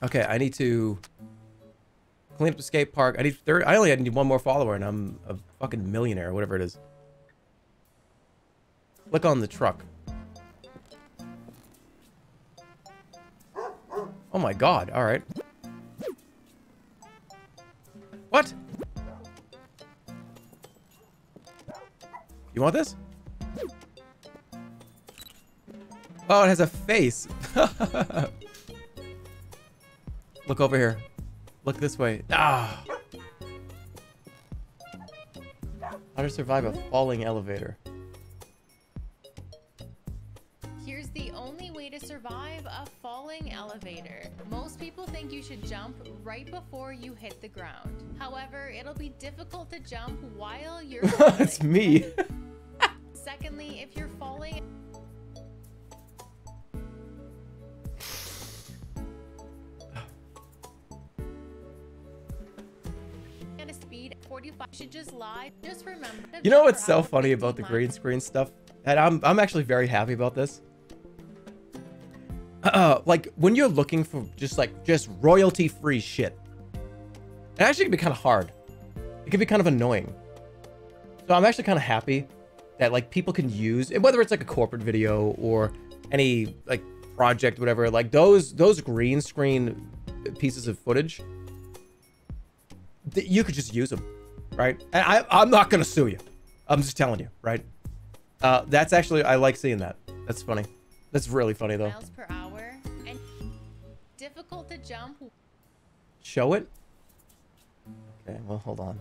Okay, I need to clean up the skate park. I need thirty. I only need one more follower, and I'm a fucking millionaire, whatever it is. Click on the truck. Oh my God! All right. What? You want this? Oh, it has a face. Look over here. Look this way. Ah! How to survive a falling elevator. Here's the only way to survive a falling elevator. Most people think you should jump right before you hit the ground. However, it'll be difficult to jump while you're falling. That's me. Secondly, if you're falling... forty-five should just lie. Just remember. You know what's so funny about the green screen stuff? And I'm I'm actually very happy about this. Uh, like when you're looking for just like just royalty-free shit, it actually can be kind of hard. It can be kind of annoying. So I'm actually kind of happy that like people can use, whether it's like a corporate video or any like project, whatever. Like those those green screen pieces of footage, you could just use them, right? And I, I'm not gonna sue you. I'm just telling you, right? Uh, that's actually, I like seeing that. That's funny. That's really funny though. Miles per hour and difficult to jump. Show it. Okay, well, hold on.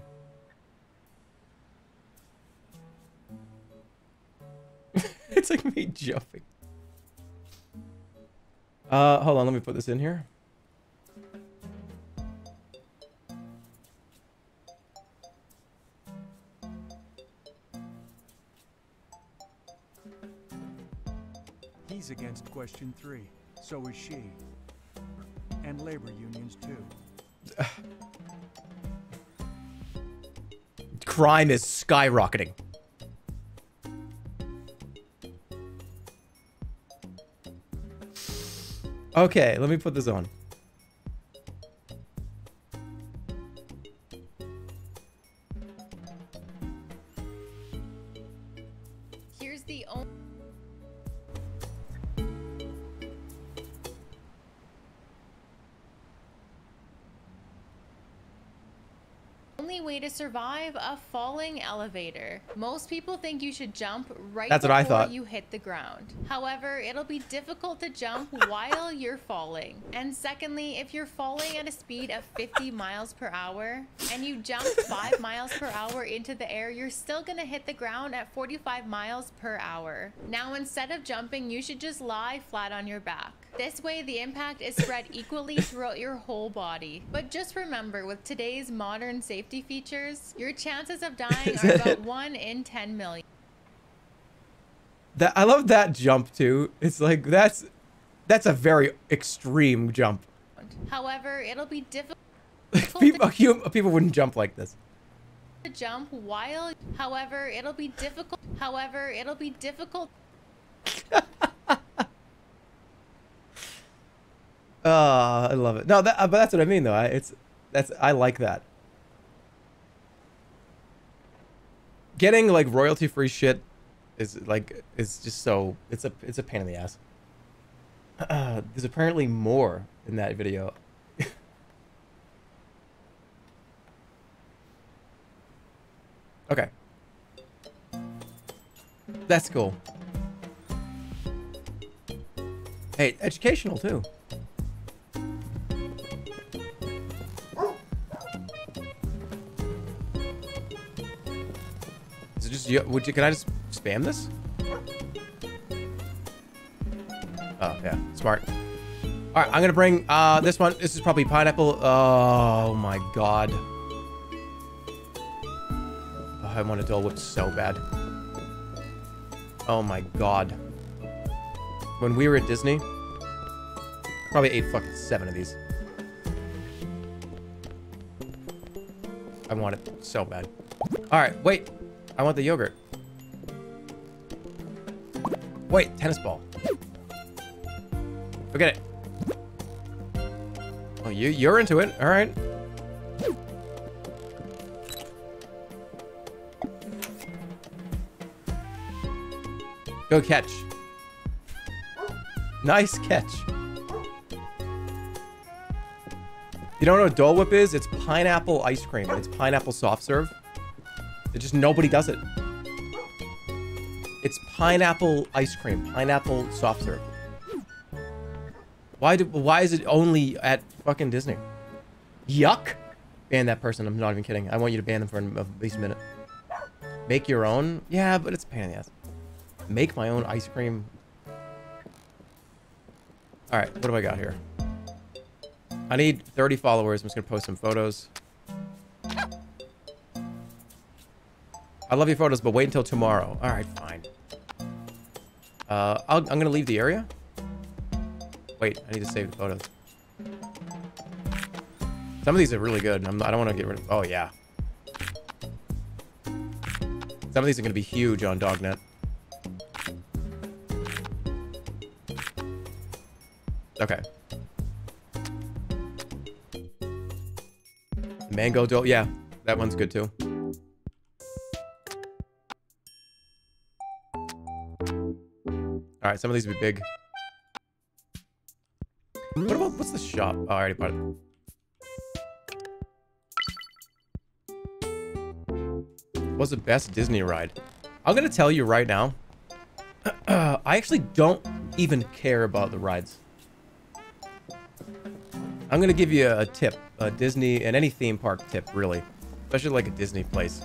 It's like me jumping. Uh, hold on. Let me put this in here. He's against question three, so is she, and labor unions too. Crime is skyrocketing. Okay, let me put this on. Here's the only... way to survive a falling elevator. Most people think you should jump right That's before what I thought. you hit the ground. However, it'll be difficult to jump while you're falling. And secondly, if you're falling at a speed of fifty miles per hour and you jump five miles per hour into the air, you're still gonna hit the ground at forty-five miles per hour. Now, instead of jumping, you should just lie flat on your back. This way, the impact is spread equally throughout your whole body. But just remember, with today's modern safety features, your chances of dying are about it? one in ten million. That I love that jump too. It's like that's that's a very extreme jump. However, it'll be difficult. people, to people wouldn't jump like this. To jump while, however, it'll be difficult. However, it'll be difficult. Oh, I love it. No, that, but that's what I mean, though. I, it's that's I like that. Getting like royalty-free shit is like it's just so it's a it's a pain in the ass. Uh, there's apparently more in that video. Okay, that's cool. Hey, educational too. Just, you, would you, can I just spam this? Oh, yeah. Smart. All right, I'm going to bring uh, this one. This is probably pineapple. Oh, my God. Oh, I want a Dole Whip so bad. Oh, my God. When we were at Disney, probably ate fucking seven of these. I want it so bad. All right, wait. I want the yogurt. Wait, tennis ball. Forget it. Oh, you, you're into it. All right. Go catch. Nice catch. You don't know what Dole Whip is? It's pineapple ice cream. It's pineapple soft serve. It just nobody does it. It's pineapple ice cream, pineapple soft serve. Why do? Why is it only at fucking Disney? Yuck! Ban that person. I'm not even kidding. I want you to ban them for at least a minute. Make your own? Yeah, but it's a pain in the ass. Make my own ice cream. All right, what do I got here? I need thirty followers. I'm just gonna post some photos. I love your photos, but wait until tomorrow. All right, fine. Uh, I'll, I'm gonna leave the area. Wait, I need to save the photos. Some of these are really good. I'm, I don't want to get rid of... Oh, yeah. Some of these are going to be huge on DogNet. Okay. Mango Dole... Yeah, that one's good, too. Alright, some of these will be big. What about... What's the shop? Oh, I already bought it. What's the best Disney ride? I'm gonna tell you right now. Uh, I actually don't even care about the rides. I'm gonna give you a tip, a Disney and any theme park tip, really, especially like a Disney place.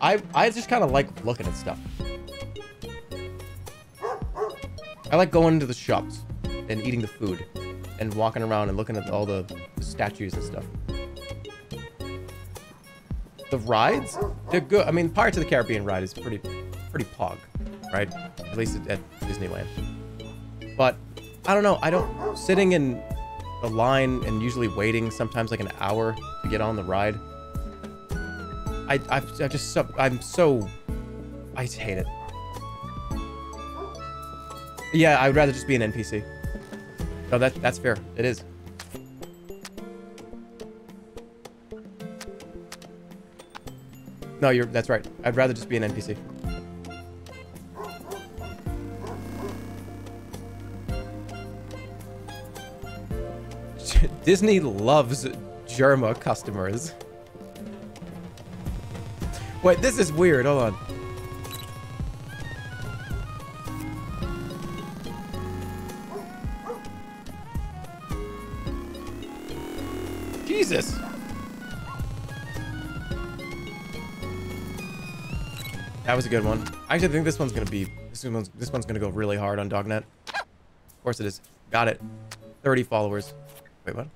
I I just kind of like looking at stuff. I like going into the shops and eating the food, and walking around and looking at all the statues and stuff. The rides, they're good. I mean, Pirates of the Caribbean ride is pretty, pretty pog, right? At least at Disneyland. But I don't know. I don't sitting in a line and usually waiting sometimes like an hour to get on the ride. I, I, I just, I'm so, I hate it. Yeah, I would rather just be an N P C. No, that that's fair. It is. No, you're, that's right. I'd rather just be an N P C. Disney loves Jerma customers. Wait, this is weird. Hold on. Jesus. That was a good one. I actually think this one's gonna be this one's this one's gonna go really hard on DogNet. Of course it is. Got it. thirty followers. Wait, what?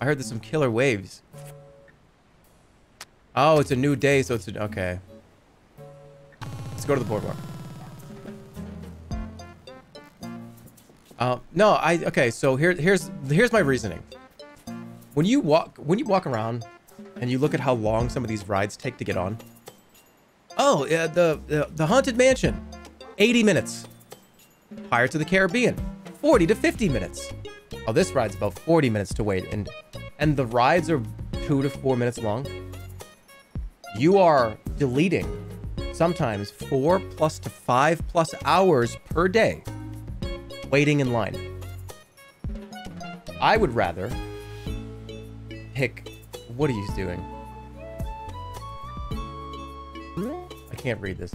I heard there's some killer waves. Oh, it's a new day, so it's a, okay. Let's go to the boardwalk. Uh, no, I okay. So here here's here's my reasoning. When you walk when you walk around and you look at how long some of these rides take to get on. Oh, uh, the, the the Haunted Mansion, eighty minutes. Pirates of the Caribbean, forty to fifty minutes. Oh, this ride's about forty minutes to wait, and and the rides are two to four minutes long. You are deleting sometimes four plus to five plus hours per day waiting in line. I would rather pick. What are you doing? Can't read this.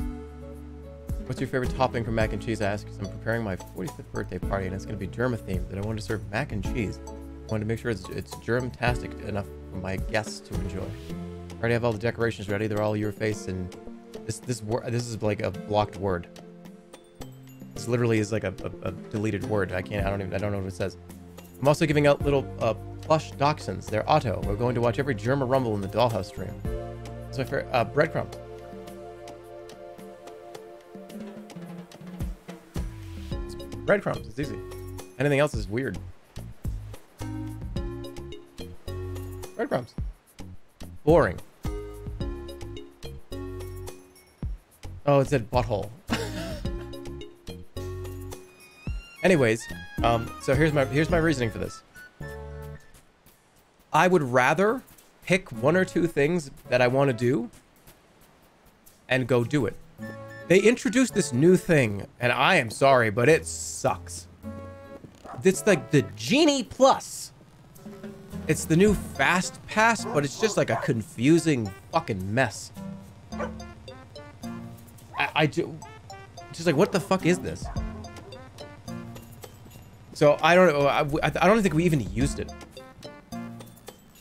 What's your favorite topping for mac and cheese? I asked because I'm preparing my forty-fifth birthday party and it's going to be Germa themed, and I wanted to serve mac and cheese. I wanted to make sure it's, it's germ-tastic enough for my guests to enjoy. I already have all the decorations ready. They're all your face, and this this word this is like a blocked word. This literally is like a, a, a deleted word. I can't. I don't even. I don't know what it says. I'm also giving out little uh, plush dachshunds. They're Otto. We're going to watch every Germa rumble in the Dollhouse stream. That's my favorite uh, breadcrumbs. Breadcrumbs, it's easy. Anything else is weird. Breadcrumbs. Boring. Oh, it said butthole. Anyways, um, so here's my here's my reasoning for this. I would rather pick one or two things that I want to do and go do it. They introduced this new thing, and I am sorry, but it sucks. It's like the Genie Plus. It's the new Fast Pass, but it's just like a confusing fucking mess. I do. She's like, what the fuck is this? So I don't know. I, I don't think we even used it.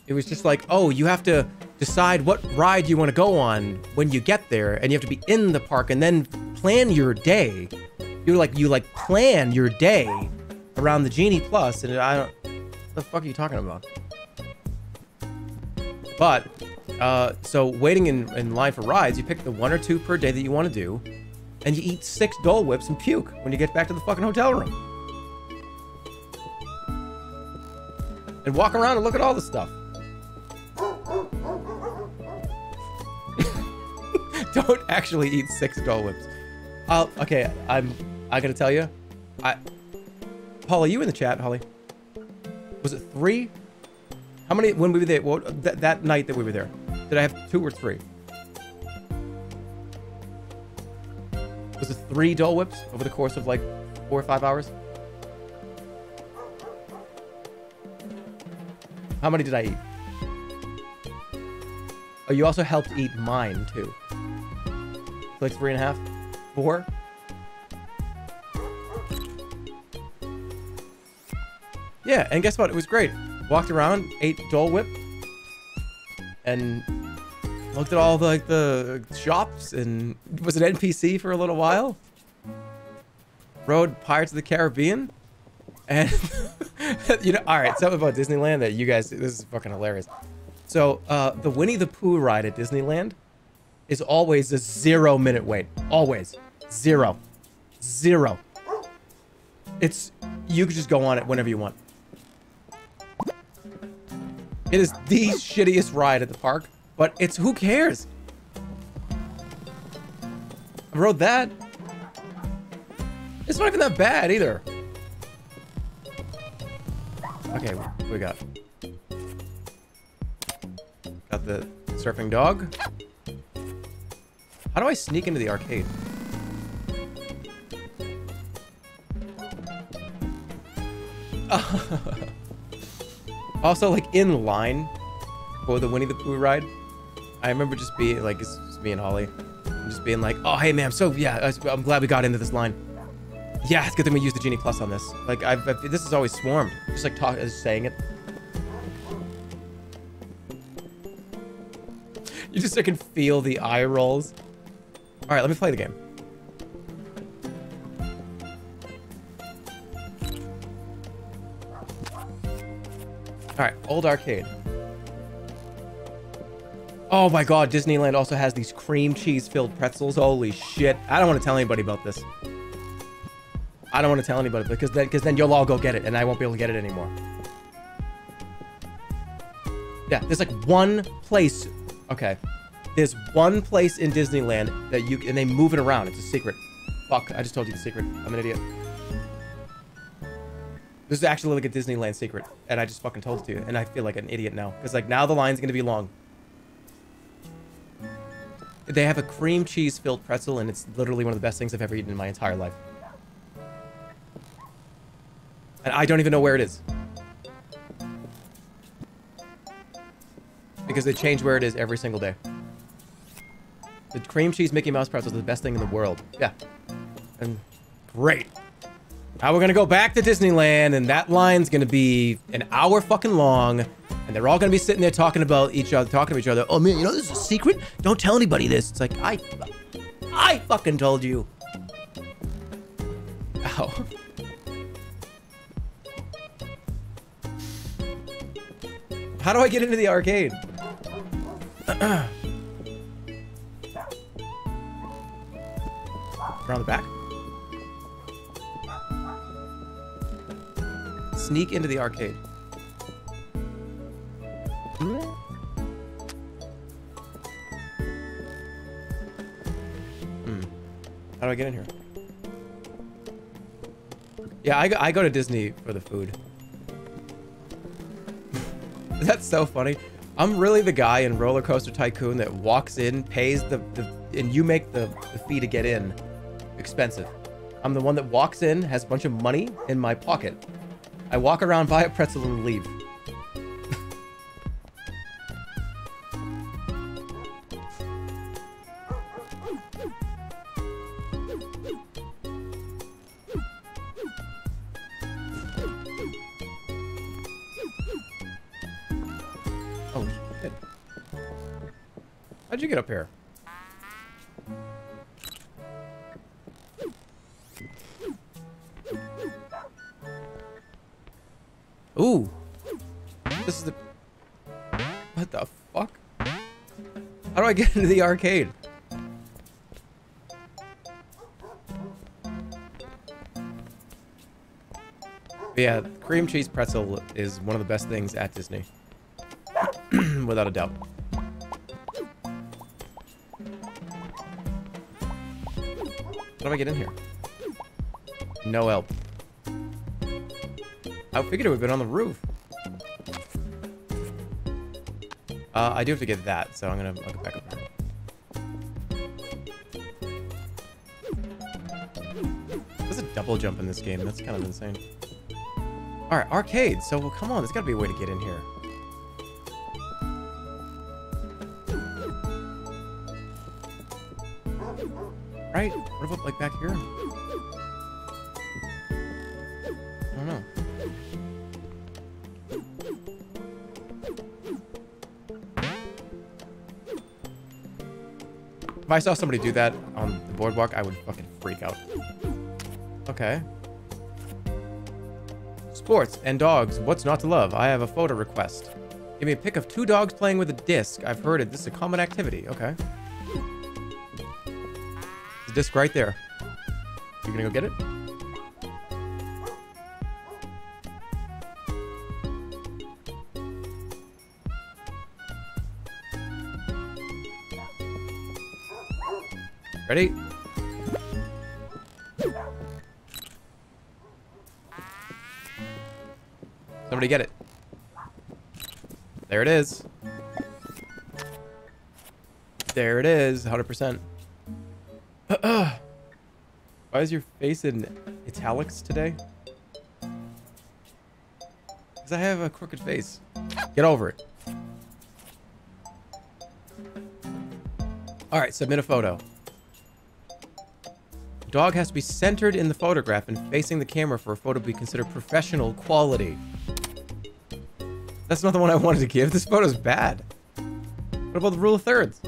It was just like, oh, you have to decide what ride you want to go on when you get there, and you have to be in the park, and then plan your day. You're like, you like plan your day around the Genie Plus, and I don't. What the fuck are you talking about? But uh, so waiting in in line for rides, you pick the one or two per day that you want to do, and you eat six Dole Whips and puke when you get back to the fucking hotel room. And walk around and look at all the stuff. Don't actually eat six Dole Whips. I'll, okay, I'm. I gotta tell you, I. Holly, you in the chat, Holly? Was it three? How many when we were there? Well, th that night that we were there, did I have two or three? Was it three Dole Whips over the course of like four or five hours? How many did I eat? Oh, you also helped eat mine, too. Like three and a half? Four? Yeah, and guess what? It was great. Walked around, ate Dole Whip, and looked at all the, like, the shops, and was an N P C for a little while. Rode Pirates of the Caribbean, and... You know, all right, something about Disneyland that you guys, this is fucking hilarious. So, uh, the Winnie the Pooh ride at Disneyland is always a zero minute wait. Always. Zero. Zero. It's, you can just go on it whenever you want. It is the shittiest ride at the park, but it's, who cares? I rode that. It's not even that bad either. Okay, what do we got? Got the surfing dog. How do I sneak into the arcade? Also, like, in line for the Winnie the Pooh ride, I remember just being, like, it's just me and Holly. I'm just being like, oh, hey, man, I'm so, yeah, I'm glad we got into this line. Yeah, it's good thing we used the Genie Plus on this. Like, I've, I've this is always swarmed. Just like talk, just saying it. You just I can feel the eye rolls. All right, let me play the game. All right, old arcade. Oh my God, Disneyland also has these cream cheese filled pretzels. Holy shit! I don't want to tell anybody about this. I don't want to tell anybody because then, because then you'll all go get it and I won't be able to get it anymore. Yeah, there's like one place. Okay. There's one place in Disneyland that you, and they move it around. It's a secret. Fuck, I just told you the secret. I'm an idiot. This is actually like a Disneyland secret and I just fucking told it to you and I feel like an idiot now. Because like now the line's going to be long. They have a cream cheese filled pretzel and it's literally one of the best things I've ever eaten in my entire life. And I don't even know where it is. Because they change where it is every single day. The cream cheese Mickey Mouse pretzel is the best thing in the world. Yeah. And great. Now we're gonna go back to Disneyland and that line's gonna be an hour fucking long. And they're all gonna be sitting there talking about each other, talking to each other. Oh man, you know this is a secret? Don't tell anybody this. It's like, I, I fucking told you. Ow. How do I get into the arcade? Around the back? Sneak into the arcade. Hmm. How do I get in here? Yeah, I go, I go to Disney for the food. That's so funny. I'm really the guy in Roller Coaster Tycoon that walks in, pays the, the and you make the, the fee to get in expensive. I'm the one that walks in, has a bunch of money in my pocket. I walk around, buy a pretzel, and leave. How'd you get up here? Ooh. This is the... What the fuck? How do I get into the arcade? But yeah, cream cheese pretzel is one of the best things at Disney. Without a doubt. How do I get in here? No help. I figured it would have been on the roof. Uh, I do have to get that, so I'm gonna I'll get back up here. There's a double jump in this game. That's kind of insane. All right, arcade. So, well, come on. There's gotta be a way to get in here. Right? What about, like, back here? I don't know. If I saw somebody do that on the boardwalk, I would fucking freak out. Okay. Sports and dogs. What's not to love? I have a photo request. Give me a pic of two dogs playing with a disc. I've heard it. This is a common activity. Okay. Disc right there. You gonna go get it? Ready? Somebody get it. There it is. There it is. one hundred percent. Why is your face in italics today? Because I have a crooked face. Get over it. Alright, submit a photo. Dog has to be centered in the photograph and facing the camera for a photo to be considered professional quality. That's not the one I wanted to give. This photo's bad. What about the rule of thirds?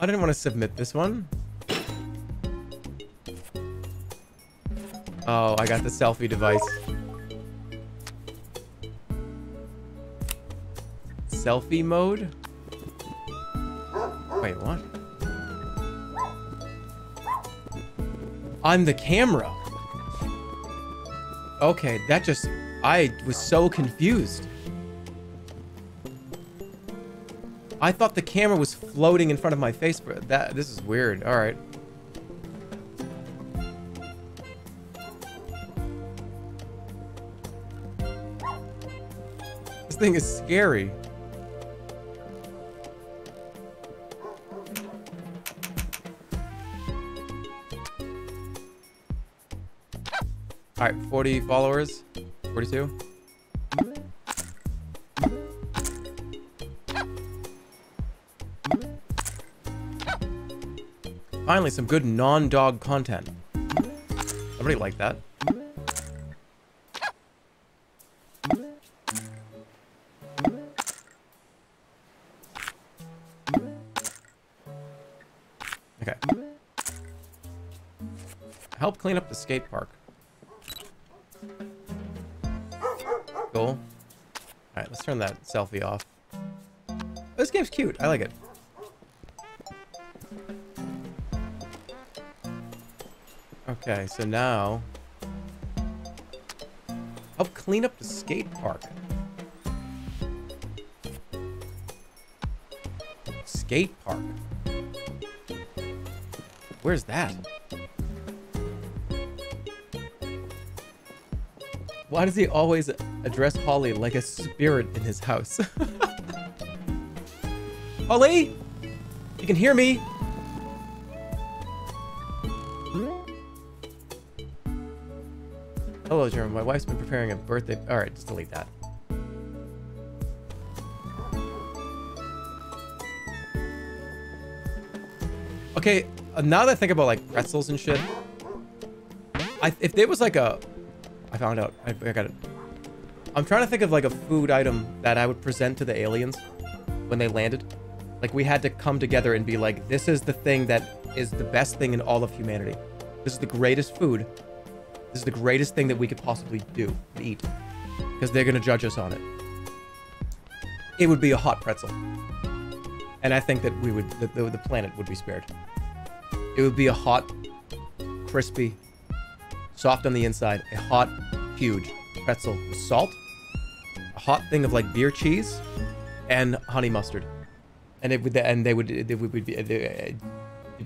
I didn't want to submit this one. Oh, I got the selfie device. Selfie mode? Wait, what? I'm the camera. Okay, that just... I was so confused. I thought the camera was floating in front of my face, but that this is weird. All right. This thing is scary. All right, forty followers, forty-two. Finally, some good non-dog content. I really like that. Okay. Help clean up the skate park. Cool. All right, let's turn that selfie off. This game's cute. I like it. Okay, so now... Help clean up the skate park. Skate park? Where's that? Why does he always address Holly like a spirit in his house? Holly! You can hear me! Hello, Jeremy. My wife's been preparing a birthday... Alright, just delete that. Okay, now that I think about, like, pretzels and shit... I, if there was, like, a... I found out. I, I got it. I'm trying to think of like a food item that I would present to the aliens when they landed. Like, we had to come together and be like, this is the thing that is the best thing in all of humanity. This is the greatest food. This is the greatest thing that we could possibly do and eat. Because they're going to judge us on it. It would be a hot pretzel. And I think that we would, that the, the planet would be spared. It would be a hot, crispy, soft on the inside, a hot, huge pretzel with salt, a hot thing of like beer cheese, and honey mustard, and it would, and they would, it would be, it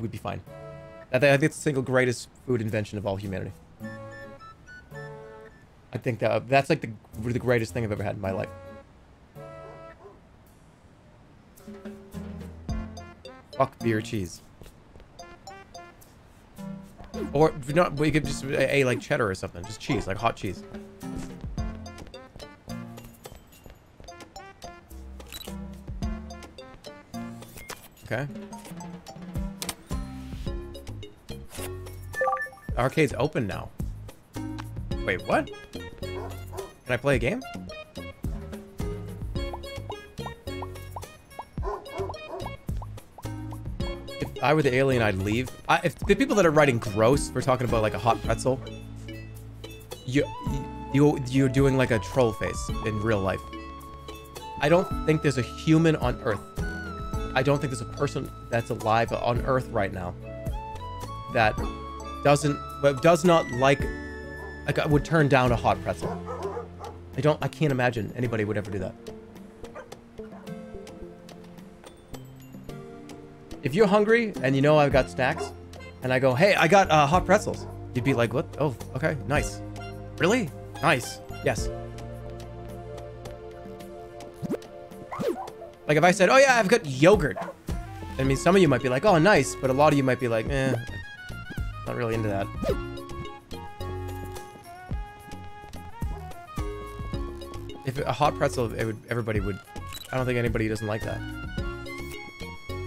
would be fine. I think it's the single greatest food invention of all humanity. I think that that's like the the greatest thing I've ever had in my life. Fuck beer cheese. Or not, we could just a, a like cheddar or something, just cheese, like hot cheese. Okay. Arcade's open now. Wait, what? Can I play a game? If I were the alien, I'd leave. I, if the people that are writing gross, we're talking about like a hot pretzel. You, you, you're doing like a troll face in real life. I don't think there's a human on Earth. I don't think there's a person that's alive on Earth right now that doesn't, does not like, like would turn down a hot pretzel. I don't, I can't imagine anybody would ever do that. If you're hungry and you know I've got snacks, and I go, hey, I got uh, hot pretzels, you'd be like, what? Oh, okay, nice. Really? Nice. Yes. Like, if I said, oh yeah, I've got yogurt. I mean, some of you might be like, oh, nice. But a lot of you might be like, eh, not really into that. If a hot pretzel, it would, everybody would, I don't think anybody doesn't like that.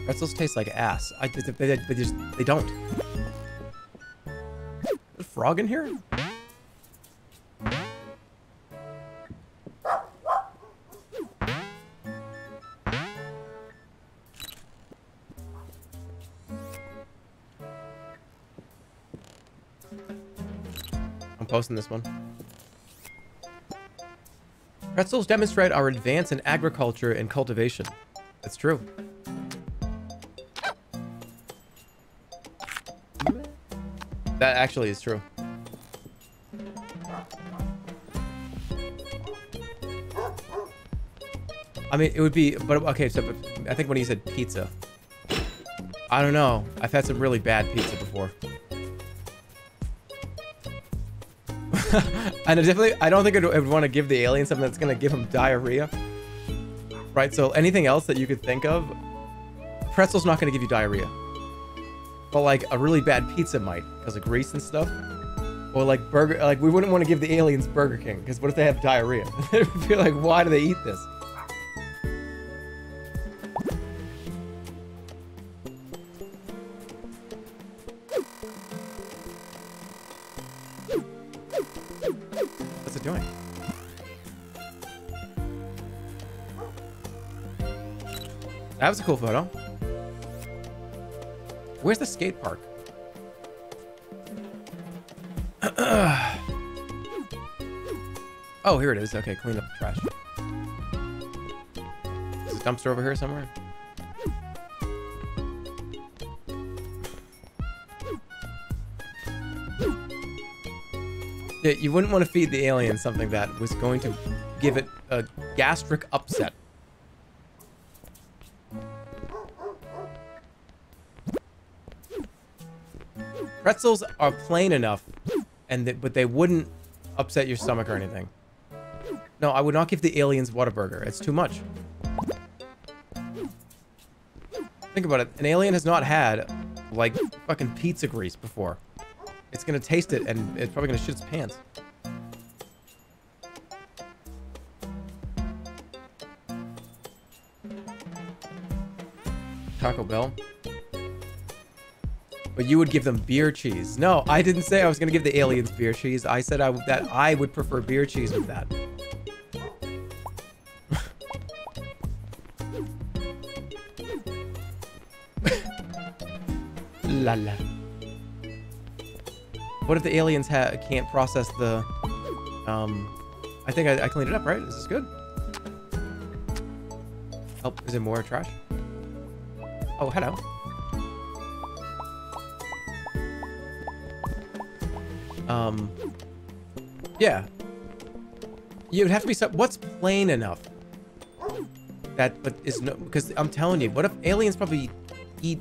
Pretzels taste like ass. I, they, they just, they don't. Is a frog in here? Posting this one. Pretzels demonstrate our advance in agriculture and cultivation. That's true. That actually is true. I mean, it would be, but okay, so but I think when he said pizza, I don't know. I've had some really bad pizza before. And I definitely, I don't think I'd, I'd want to give the alien something that's going to give him diarrhea. Right, so anything else that you could think of, pretzel's not going to give you diarrhea. But like a really bad pizza might, because of grease and stuff. Or like burger, like we wouldn't want to give the aliens Burger King, because what if they have diarrhea? It would be like, why do they eat this? That was a cool photo. Where's the skate park? Oh, here it is. Okay, clean up the trash. Is this dumpster over here somewhere? Yeah, you wouldn't want to feed the alien something that was going to give it a gastric upset. Pretzels are plain enough, and th but they wouldn't upset your stomach or anything. No, I would not give the aliens Whataburger. It's too much. Think about it. An alien has not had, like, fucking pizza grease before. It's gonna taste it, and it's probably gonna shit its pants. Taco Bell. But you would give them beer cheese. No, I didn't say I was gonna give the aliens beer cheese. I said I, that I would prefer beer cheese with that. La la. What if the aliens ha can't process the... Um, I think I, I cleaned it up, right? Is this good? Oh, is it more trash? Oh, hello. Um, yeah. It would have to be some, what's plain enough? That, but is no, because I'm telling you, what if aliens probably eat?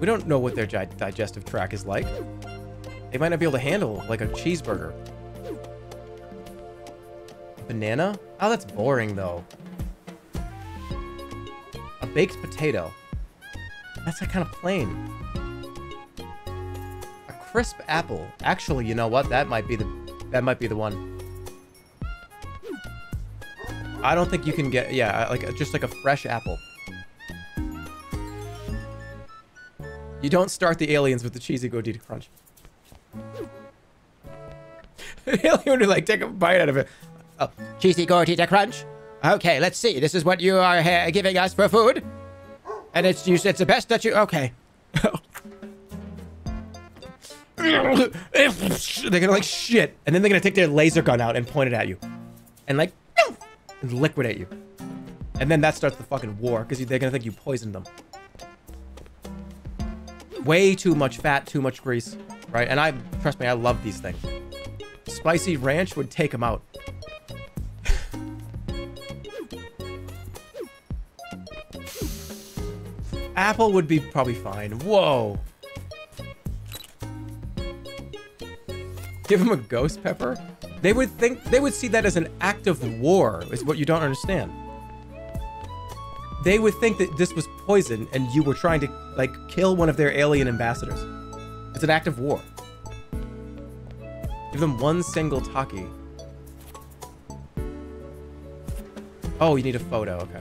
We don't know what their gi digestive tract is like. They might not be able to handle like a cheeseburger. Banana? Oh, that's boring though. A baked potato. That's like kind of plain. A crisp apple. Actually, you know what? That might be the that might be the one. I don't think you can get, yeah, like just like a fresh apple. You don't start the aliens with the cheesy Gordita Crunch. An alien would be like, take a bite out of it. Oh, cheesy Gordita Crunch. Okay, let's see. This is what you are ha giving us for food, and it's you. It's the best that you. Okay. They're gonna like shit, and then they're gonna take their laser gun out and point it at you, and like. And liquidate you, and then that starts the fucking war because they're gonna think you poisoned them. Way too much fat, too much grease, right? And I trust me, I love these things. Spicy ranch would take them out. Apple would be probably fine. Whoa. Give him a ghost pepper. They would think, they would see that as an act of war, is what you don't understand. They would think that this was poison and you were trying to, like, kill one of their alien ambassadors. It's an act of war. Give them one single Taki. Oh, you need a photo, okay.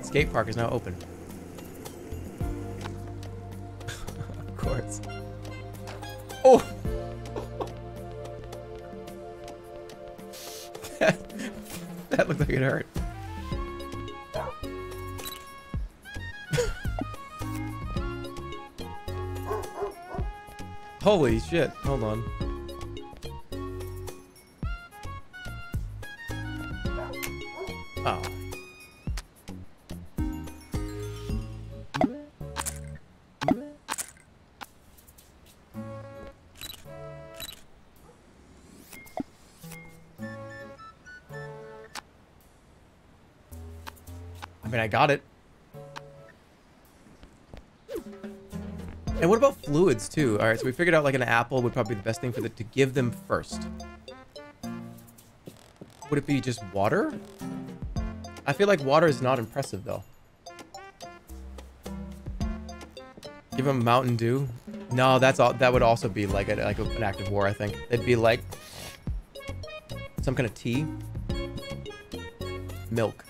Skate park is now open. Oh! that, that looked like it hurt. Holy shit, hold on. Oh. I got it. And what about fluids too? All right, so we figured out like an apple would probably be the best thing for the to give them first. Would it be just water? I feel like water is not impressive though. Give them Mountain Dew. No, that's all. That would also be like a, like a, an act of war. I think it'd be like some kind of tea, milk.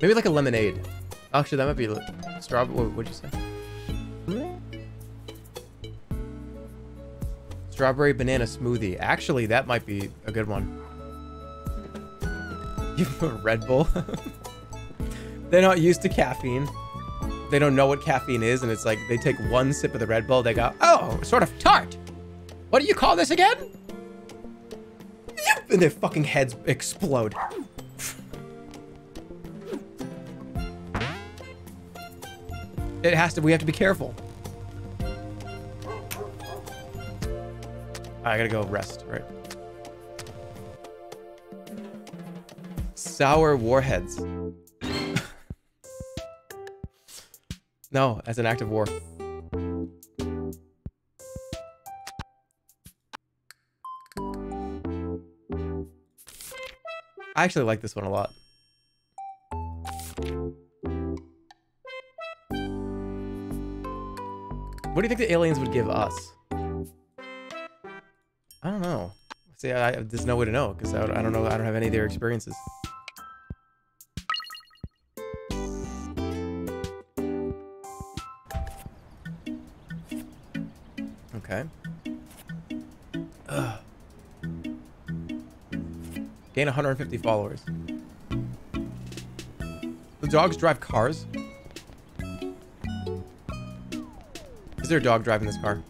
Maybe like a lemonade. Actually, that might be a strawberry. What would you say? Strawberry banana smoothie. Actually, that might be a good one. Give them a Red Bull. They're not used to caffeine. They don't know what caffeine is, and it's like they take one sip of the Red Bull. They go, "Oh, sort of tart. What do you call this again?" And their fucking heads explode. It has to, we have to be careful. I gotta go rest, right? Sour warheads. No, as an act of war. I actually like this one a lot. What do you think the aliens would give us? I don't know. See, I, I, there's no way to know because I, I don't know. I don't have any of their experiences. Okay. Ugh. Gain one hundred fifty followers. Do dogs drive cars? Is there a dog driving this car?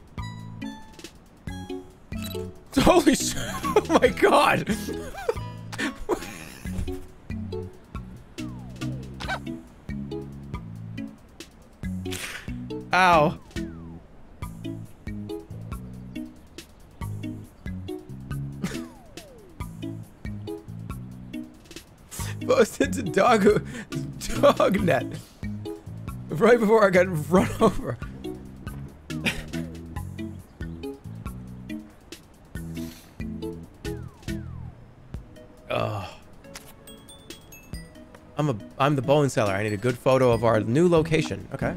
Holy shit! Oh my god! Ow. Posted to dog DogNet right before I got run over. Oh. I'm a I'm the bone seller. I need a good photo of our new location. Okay.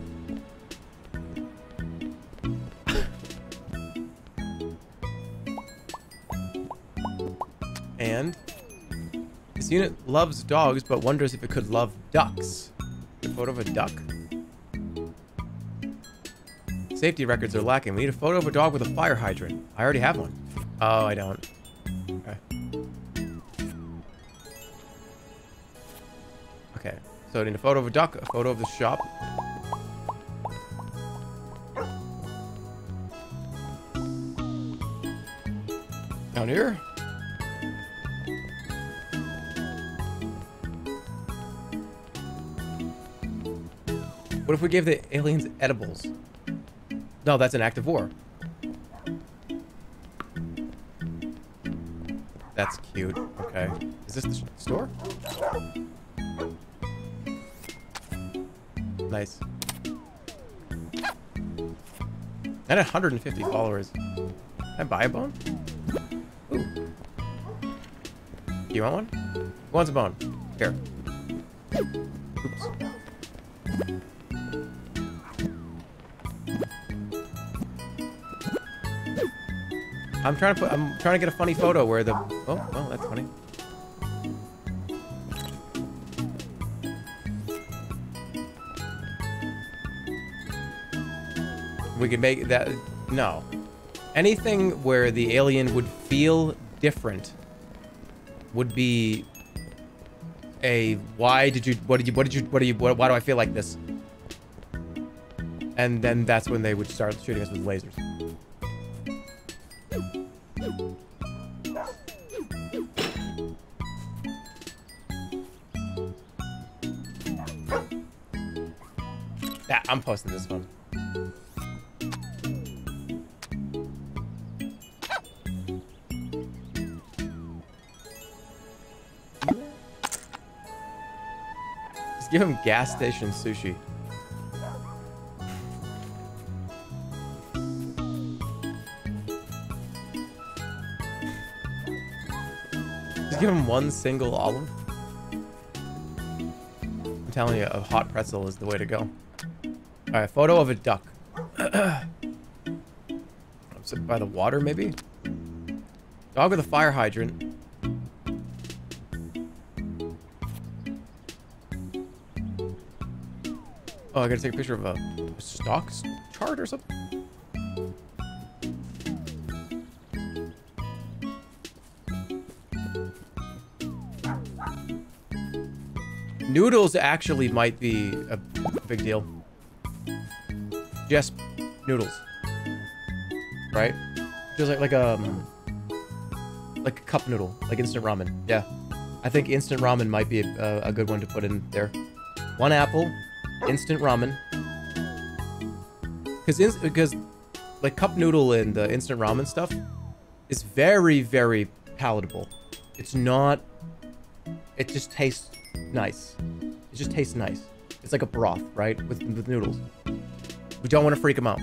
And this unit loves dogs, but wonders if it could love ducks. A photo of a duck. Safety records are lacking. We need a photo of a dog with a fire hydrant. I already have one. Oh, I don't. Okay. Okay. So I need a photo of a duck, a photo of the shop. Down here? What if we gave the aliens edibles? No, that's an act of war. That's cute. Okay. Is this the store? Nice. And one hundred fifty followers. Can I buy a bone? Ooh. Do you want one? Who wants a bone? Here. Oops. I'm trying to put. I'm trying to get a funny photo where the. Oh, well, that's funny. We could make that. No, anything where the alien would feel different would be a. Why did you? What did you? What did you? What do you? Why do I feel like this? And then that's when they would start shooting us with lasers. Yeah, I'm posting this one. Just give him gas station sushi. Give him one single olive. I'm telling you, a hot pretzel is the way to go. Alright, photo of a duck. I'm sitting by the water, maybe? Dog with a fire hydrant. Oh, I gotta take a picture of a stock chart or something? Noodles actually might be a big deal. Just noodles, right? Just like like um like a cup noodle, like instant ramen. Yeah, I think instant ramen might be a, a good one to put in there. One apple, instant ramen. Because in, because like cup noodle and the instant ramen stuff is very very palatable. It's not. It just tastes. Nice. It just tastes nice. It's like a broth, right? With, with noodles. We don't want to freak them out.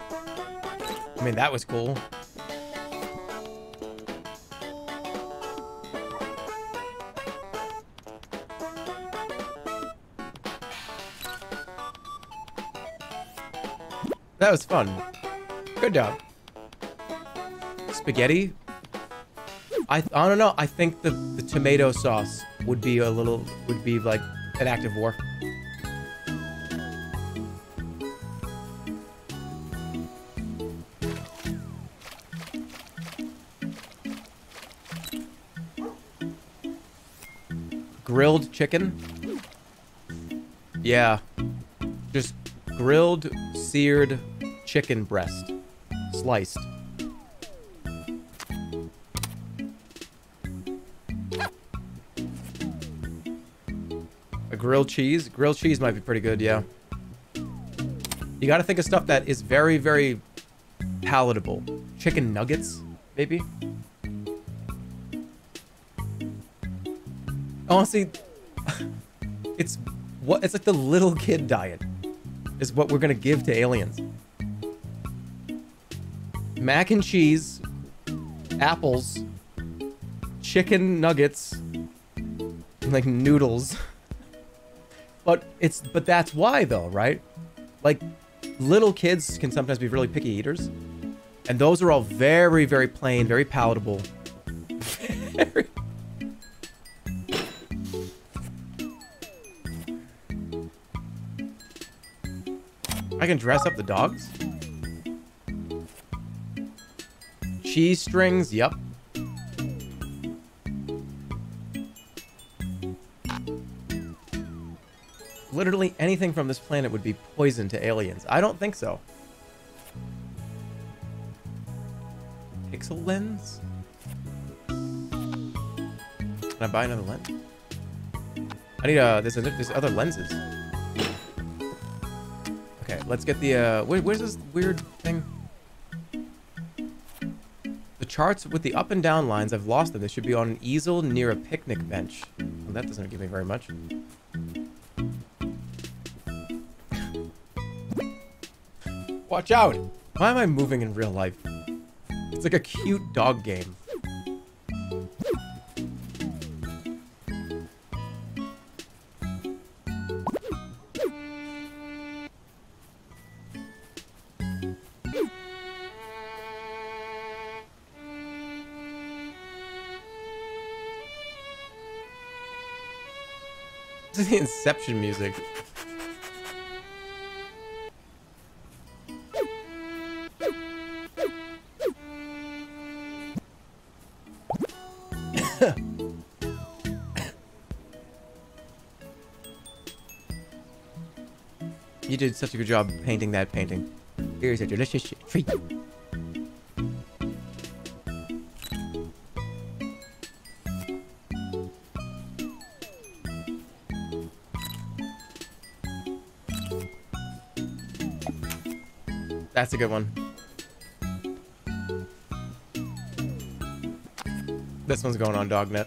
I mean, that was cool. That was fun. Good job. Spaghetti? I I don't know. I think the the tomato sauce would be a little would be like an act of war. Grilled chicken. Yeah. Just grilled, seared chicken breast. Sliced. A grilled cheese? Grilled cheese might be pretty good, yeah. You gotta think of stuff that is very, very palatable. Chicken nuggets, maybe? Honestly, it's what it's like the little kid diet is what we're gonna give to aliens. Mac and cheese, apples, chicken nuggets, like noodles. But it's but that's why though, right? Like little kids can sometimes be really picky eaters, and those are all very, very plain, very palatable. Very I can dress up the dogs. Cheese strings, yep. Literally anything from this planet would be poison to aliens. I don't think so. Pixel lens? Can I buy another lens? I need uh, there's, there's other lenses. Okay, let's get the, uh, where, where's this weird thing? The charts with the up and down lines, I've lost them. They should be on an easel near a picnic bench. Well, that doesn't give me very much. Watch out! Why am I moving in real life? It's like a cute dog game. This is the Inception music. You did such a good job painting that painting. Here's a delicious treat. That's a good one. This one's going on DogNet.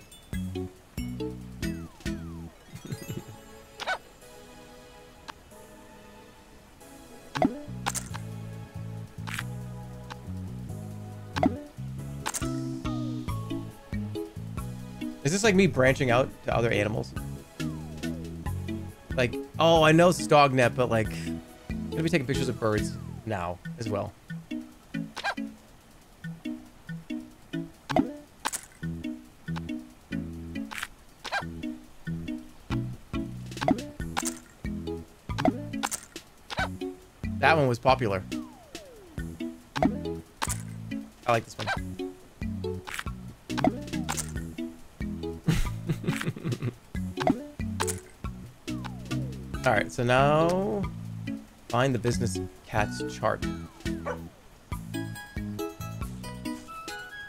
Is this like me branching out to other animals? Like, oh, I know it's DogNet, but like, I'm gonna be taking pictures of birds now as well. That one was popular. I like this one. All right, so now find the business cat's chart.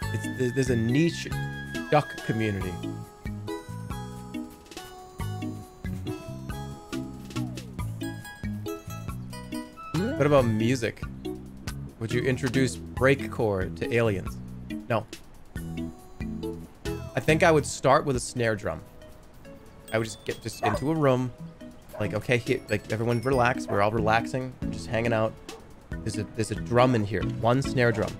It's, there's a niche duck community. What about music? Would you introduce breakcore to aliens? No. I think I would start with a snare drum. I would just get just into a room. Like, okay, here, like, everyone relax. We're all relaxing. We're just hanging out. There's a, there's a drum in here. One snare drum.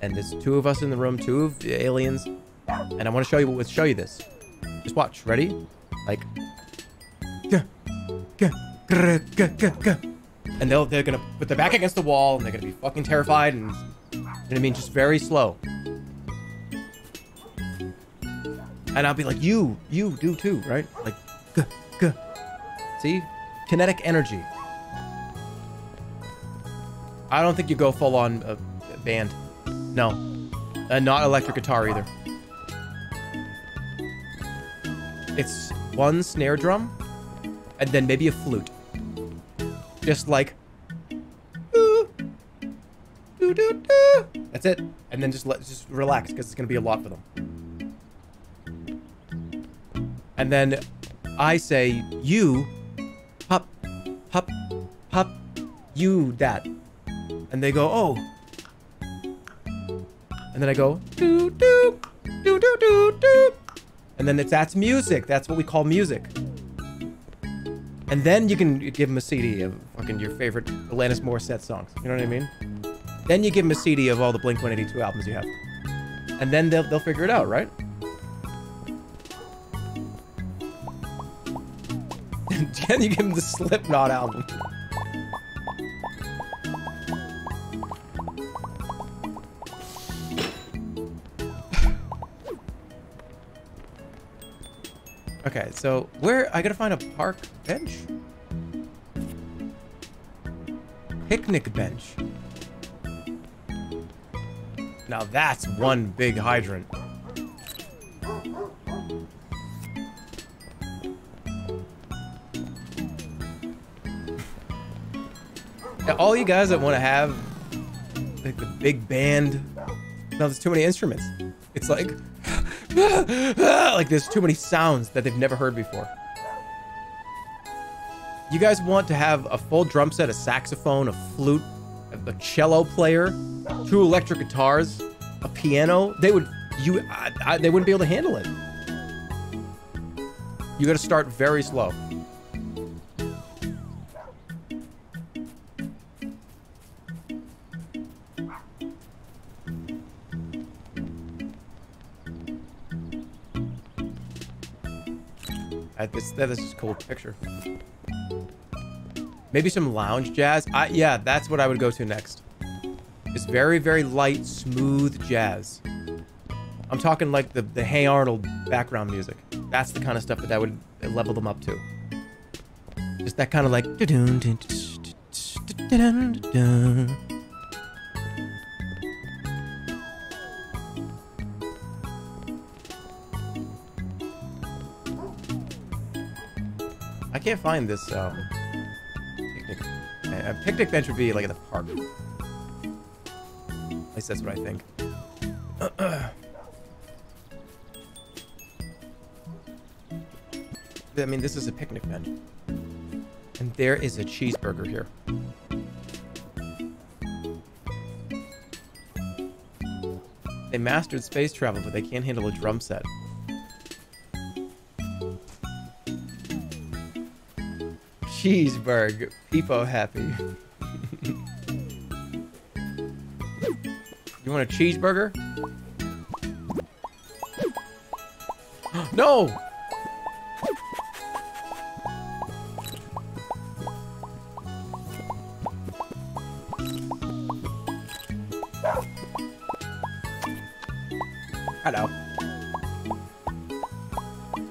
And there's two of us in the room, two of the aliens. And I want to show you, show you this. Just watch. Ready? Like. And they'll, they're going to put their back against the wall, and they're going to be fucking terrified. And, you know what I mean? Just very slow. And I'll be like, you, you do too, right? Like, g, g. See? Kinetic energy. I don't think you go full on a band. No. And not electric guitar either. It's one snare drum, and then maybe a flute. Just like... Doo, doo, doo, doo. That's it. And then just let just relax, because it's going to be a lot for them. And then I say, you, pup, pup, pup, you, that. And they go, oh. And then I go, doo, doo, doo, doo, doo, doo. And then it's, that's music. That's what we call music. And then you can give them a C D of fucking your favorite Alanis Morissette songs. You know what I mean? Then you give them a C D of all the Blink one eighty-two albums you have. And then they'll, they'll figure it out, right? Then you give them the Slipknot album. Okay, so where I gotta find a park bench? Picnic bench. Now that's one big hydrant. Now, all you guys that want to have like the big band. No, there's too many instruments. It's like. Like, there's too many sounds that they've never heard before. You guys want to have a full drum set, a saxophone, a flute, a cello player, two electric guitars, a piano? They would, you, I, I, they wouldn't be able to handle it. You gotta start very slow. This, that is just a cool picture. Maybe some lounge jazz. I, yeah, that's what I would go to next. It's very, very light, smooth jazz. I'm talking like the, the Hey Arnold background music. That's the kind of stuff that I would level them up to. Just that kind of like... I can't find this um, picnic. A picnic bench would be like at the park. At least that's what I think. Uh, uh. I mean, this is a picnic bench. And there is a cheeseburger here. They mastered space travel, but they can't handle a drum set. Cheeseburger, people happy. You want a cheeseburger? No! Hello.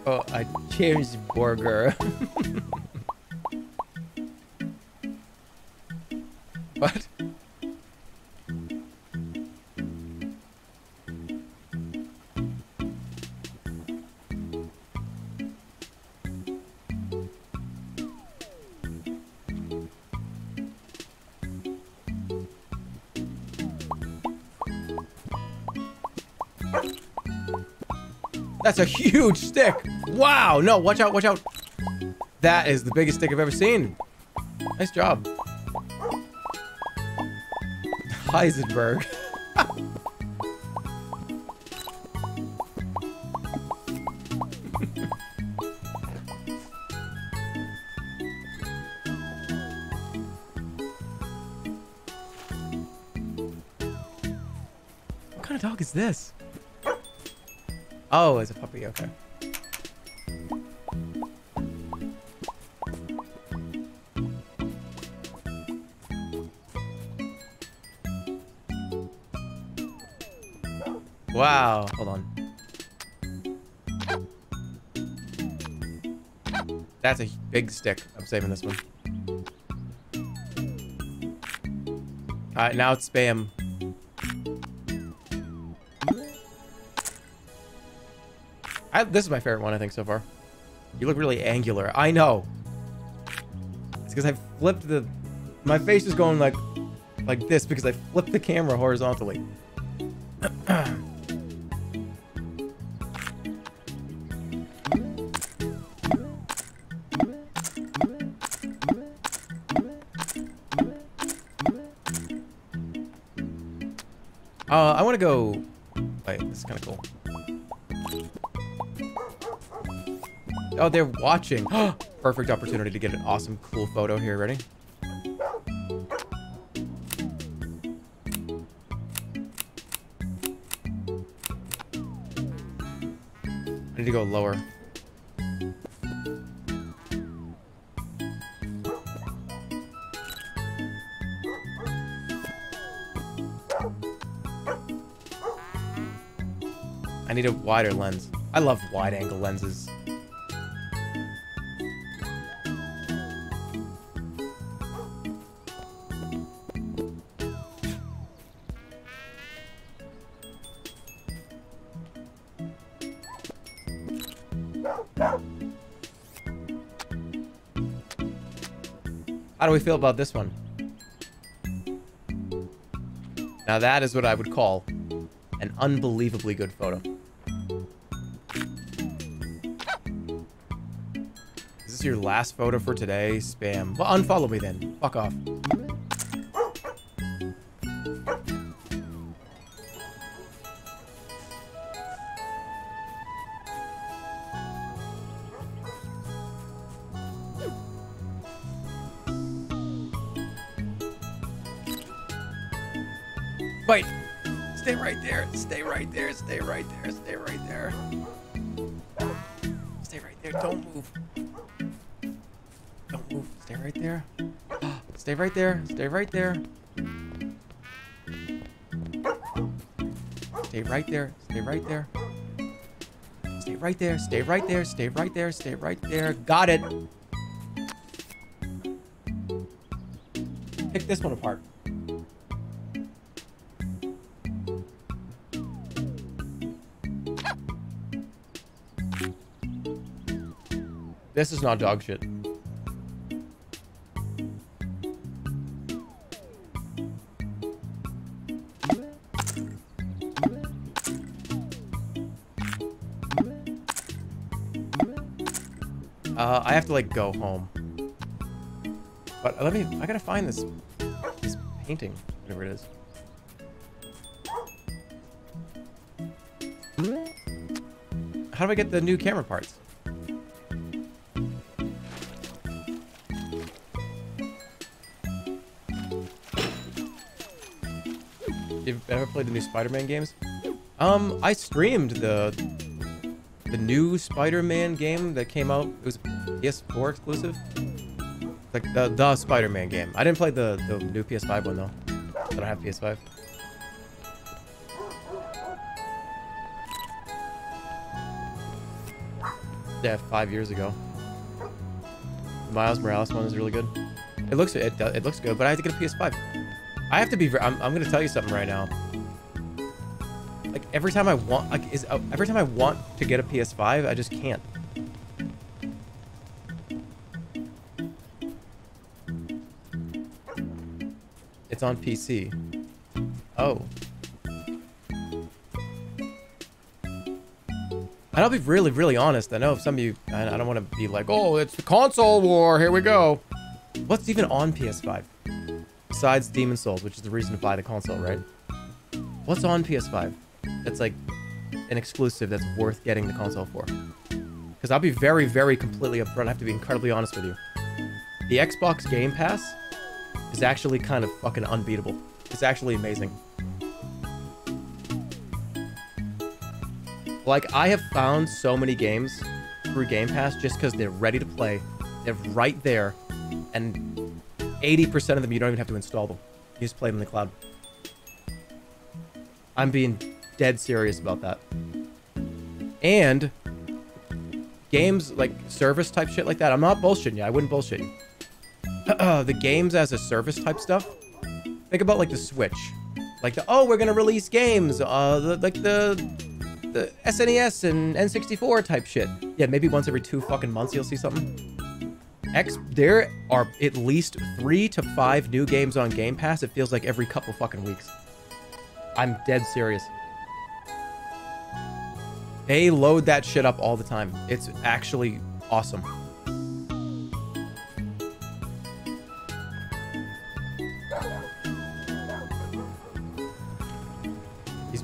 Oh, a cheeseburger. What? That's a huge stick! Wow! No, watch out, watch out! That is the biggest stick I've ever seen! Nice job. Heisenberg. What kind of dog is this? Oh, it's a puppy, okay. Wow, hold on. That's a big stick. I'm saving this one. Alright, now it's spam. I, this is my favorite one, I think, so far. You look really angular. I know. It's because I flipped the... My face is going like... Like this, because I flipped the camera horizontally. Uh, I want to go... Wait, this is kind of cool. Oh, they're watching. Perfect opportunity to get an awesome, cool photo here. Ready? I need to go lower. I need a wider lens. I love wide angle lenses. How do we feel about this one? Now that is what I would call an unbelievably good photo. Is this your last photo for today? Spam. Well, unfollow me then. Fuck off. Wait, stay right there, stay right there, stay right there, stay right there. Stay right there, don't move. Don't move, stay right there. Stay right there, stay right there. Stay right there, stay right there. Stay right there, stay right there, stay right there, stay right there. Got it. Pick this one apart. This is not dog shit. Uh, I have to like go home. But let me, I gotta find this, this painting, whatever it is. How do I get the new camera parts? Ever played the new Spider-Man games? Um, I streamed the the new Spider-Man game that came out. It was a P S four exclusive. Like the the Spider-Man game. I didn't play the the new P S five one though. I don't have P S five. Yeah, five years ago. The Miles Morales one is really good. It looks it it looks good, but I had to get a P S five. I have to be. I'm, I'm gonna tell you something right now. Like every time I want, like is uh, every time I want to get a P S five, I just can't. It's on P C. Oh. And I'll be really, really honest. I know if some of you, I, I don't want to be like, oh, it's the console war. Here we go. What's even on P S five? Besides Demon's Souls, which is the reason to buy the console, right? What's on P S five? That's like an exclusive that's worth getting the console for. Because I'll be very, very completely upfront. I have to be incredibly honest with you. The Xbox Game Pass is actually kind of fucking unbeatable. It's actually amazing. Like, I have found so many games through Game Pass just because they're ready to play. They're right there. And... eighty percent of them, you don't even have to install them. You just play them in the cloud. I'm being dead serious about that. And games, like service type shit like that. I'm not bullshitting you. I wouldn't bullshit you. The games as a service type stuff. Think about like the Switch. Like the, oh, we're going to release games. Uh, the, like the... The S N E S and N sixty-four type shit. Yeah, maybe once every two fucking months you'll see something. X, there are at least three to five new games on Game Pass. It feels like every couple fucking weeks. I'm dead serious. They load that shit up all the time. It's actually awesome.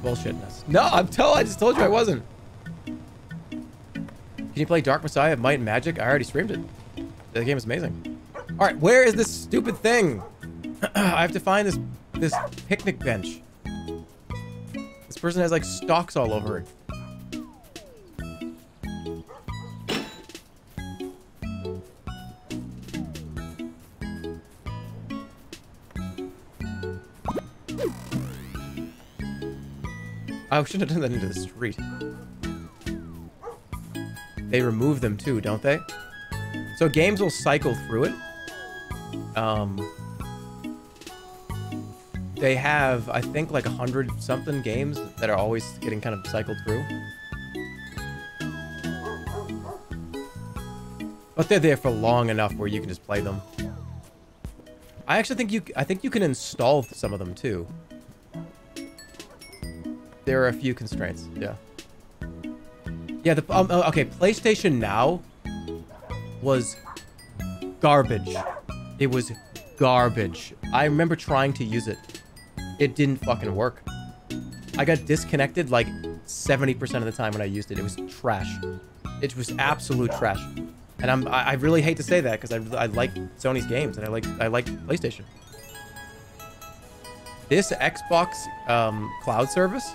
Bullshitting us. No, I'm told. I just told you I wasn't. Can you play Dark Messiah of Might and Magic? I already streamed it. The game is amazing. All right, where is this stupid thing? I have to find this this picnic bench. This person has like stalks all over it. I shouldn't have done that into the street. They remove them too, don't they? So games will cycle through it. Um, they have, I think, like a hundred something games that are always getting kind of cycled through. But they're there for long enough where you can just play them. I actually think you, I think you can install some of them too. There are a few constraints, yeah. Yeah, the, um, okay, PlayStation Now was garbage. It was garbage. I remember trying to use it. It didn't fucking work. I got disconnected like seventy percent of the time when I used it. It was trash. It was absolute trash. And I'm, I, I really hate to say that because I, I like Sony's games and I like, I like PlayStation. This Xbox um, cloud service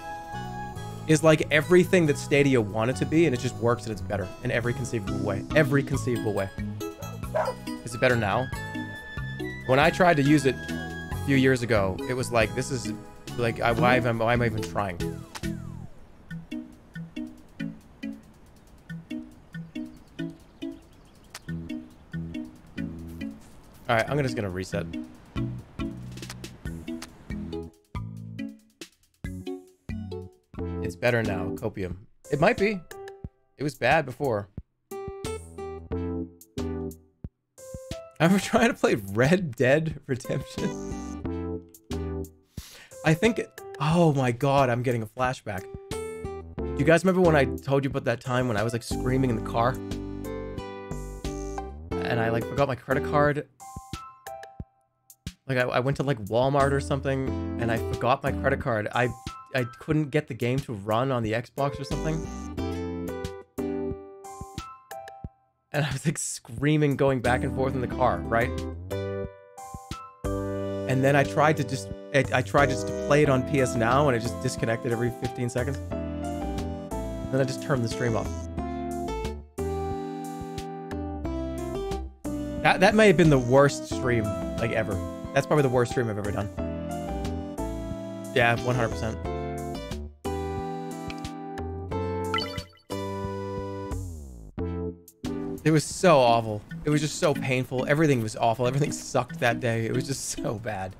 is like everything that Stadia wanted to be, and it just works and it's better in every conceivable way. Every conceivable way. Is it better now? When I tried to use it a few years ago, it was like, this is like, I, why, am I, why am I even trying? All right, I'm just gonna reset. It's better now, copium. It might be. It was bad before. I was trying to play Red Dead Redemption. I think, oh my God, I'm getting a flashback. Do you guys remember when I told you about that time when I was like screaming in the car? And I like forgot my credit card. Like I, I went to like Walmart or something and I forgot my credit card. I I couldn't get the game to run on the Xbox or something. And I was like screaming, going back and forth in the car, right? And then I tried to just, I, I tried just to play it on P S Now and it just disconnected every fifteen seconds. And then I just turned the stream off. That, that may have been the worst stream like ever. That's probably the worst stream I've ever done. Yeah, one hundred percent. It was so awful. It was just so painful. Everything was awful. Everything sucked that day. It was just so bad.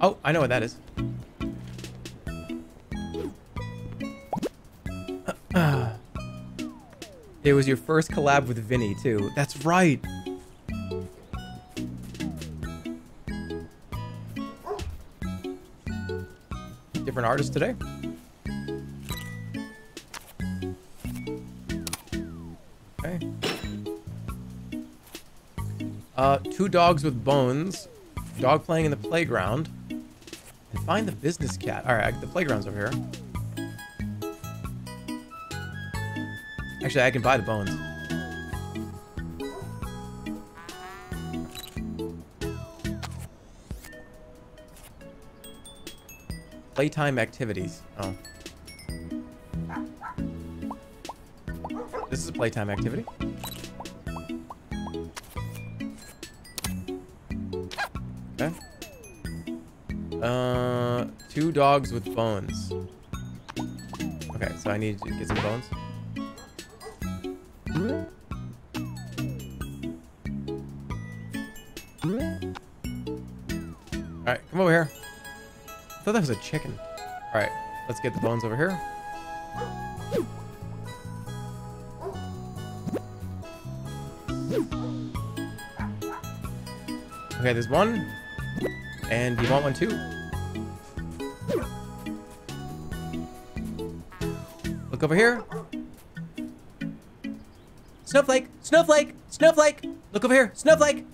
Oh, I know what that is. It was your first collab with Vinny, too. That's right. Different artist today. Uh, two dogs with bones, dog playing in the playground, and find the business cat. All right, the playground's over here. Actually, I can buy the bones. Playtime activities. Oh. This is a playtime activity. Uh, two dogs with bones. Okay, so I need to get some bones. Alright, come over here. I thought that was a chicken. Alright, let's get the bones over here. Okay, there's one. And you want one too? Look over here. Snowflake! Snowflake! Snowflake! Look over here! Snowflake!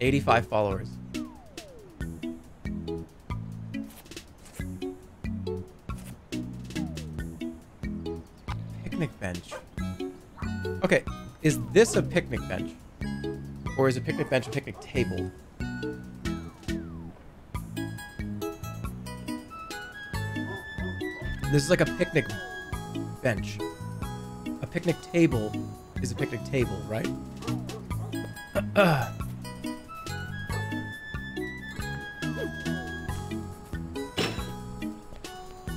eighty-five followers. Picnic bench. Okay, is this a picnic bench? Or is a picnic bench a picnic table? This is like a picnic bench. A picnic table is a picnic table, right? Uh,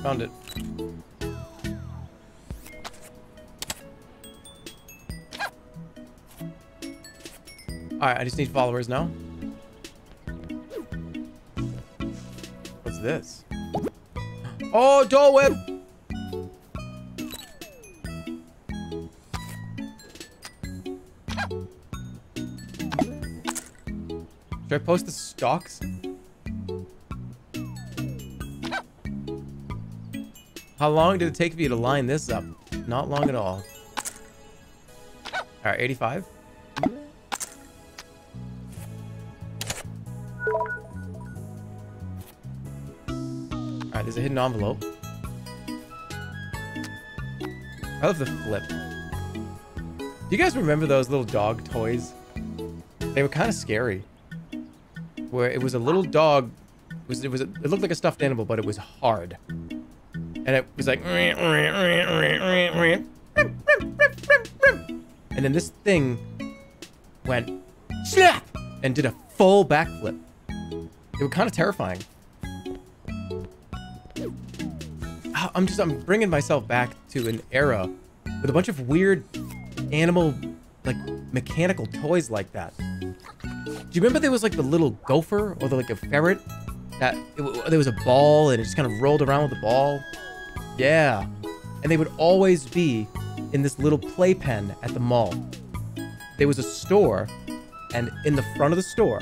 Found it. Alright, I just need followers now. What's this? Oh, Dole Whip! Should I post the stocks? How long did it take for you to line this up? Not long at all. Alright, eighty-five. Alright, there's a hidden envelope. I love the flip. Do you guys remember those little dog toys? They were kind of scary. Where it was a little dog. It, was, it, was a, it looked like a stuffed animal, but it was hard. And it was like, and then this thing went slap and did a full backflip. It was kind of terrifying. I'm just, I'm bringing myself back to an era with a bunch of weird animal, like mechanical toys like that. Do you remember there was like the little gopher or the, like a ferret that it, there was a ball and it just kind of rolled around with the ball? Yeah, and they would always be in this little playpen at the mall. There was a store, and in the front of the store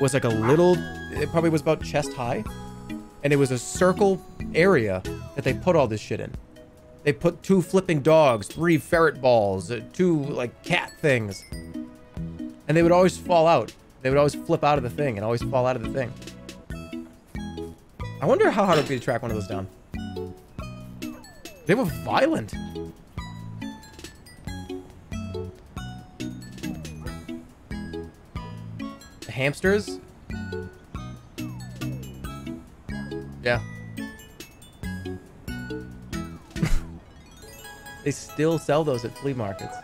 was like a little, it probably was about chest high, and it was a circle area that they put all this shit in. They put two flipping dogs, three ferret balls, two like cat things, and they would always fall out. They would always flip out of the thing and always fall out of the thing. I wonder how hard it would be to track one of those down. They were violent. The hamsters? Yeah. They still sell those at flea markets.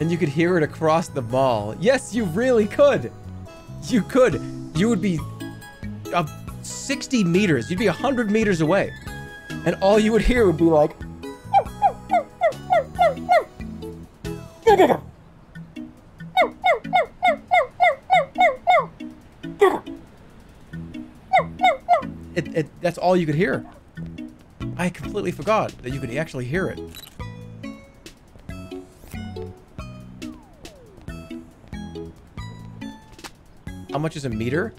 And you could hear it across the mall. Yes, you really could. You could. You would be... Uh, sixty meters, you'd be one hundred meters away, and all you would hear would be like it, it, that's all you could hear. I completely forgot that you could actually hear it. How much is a meter?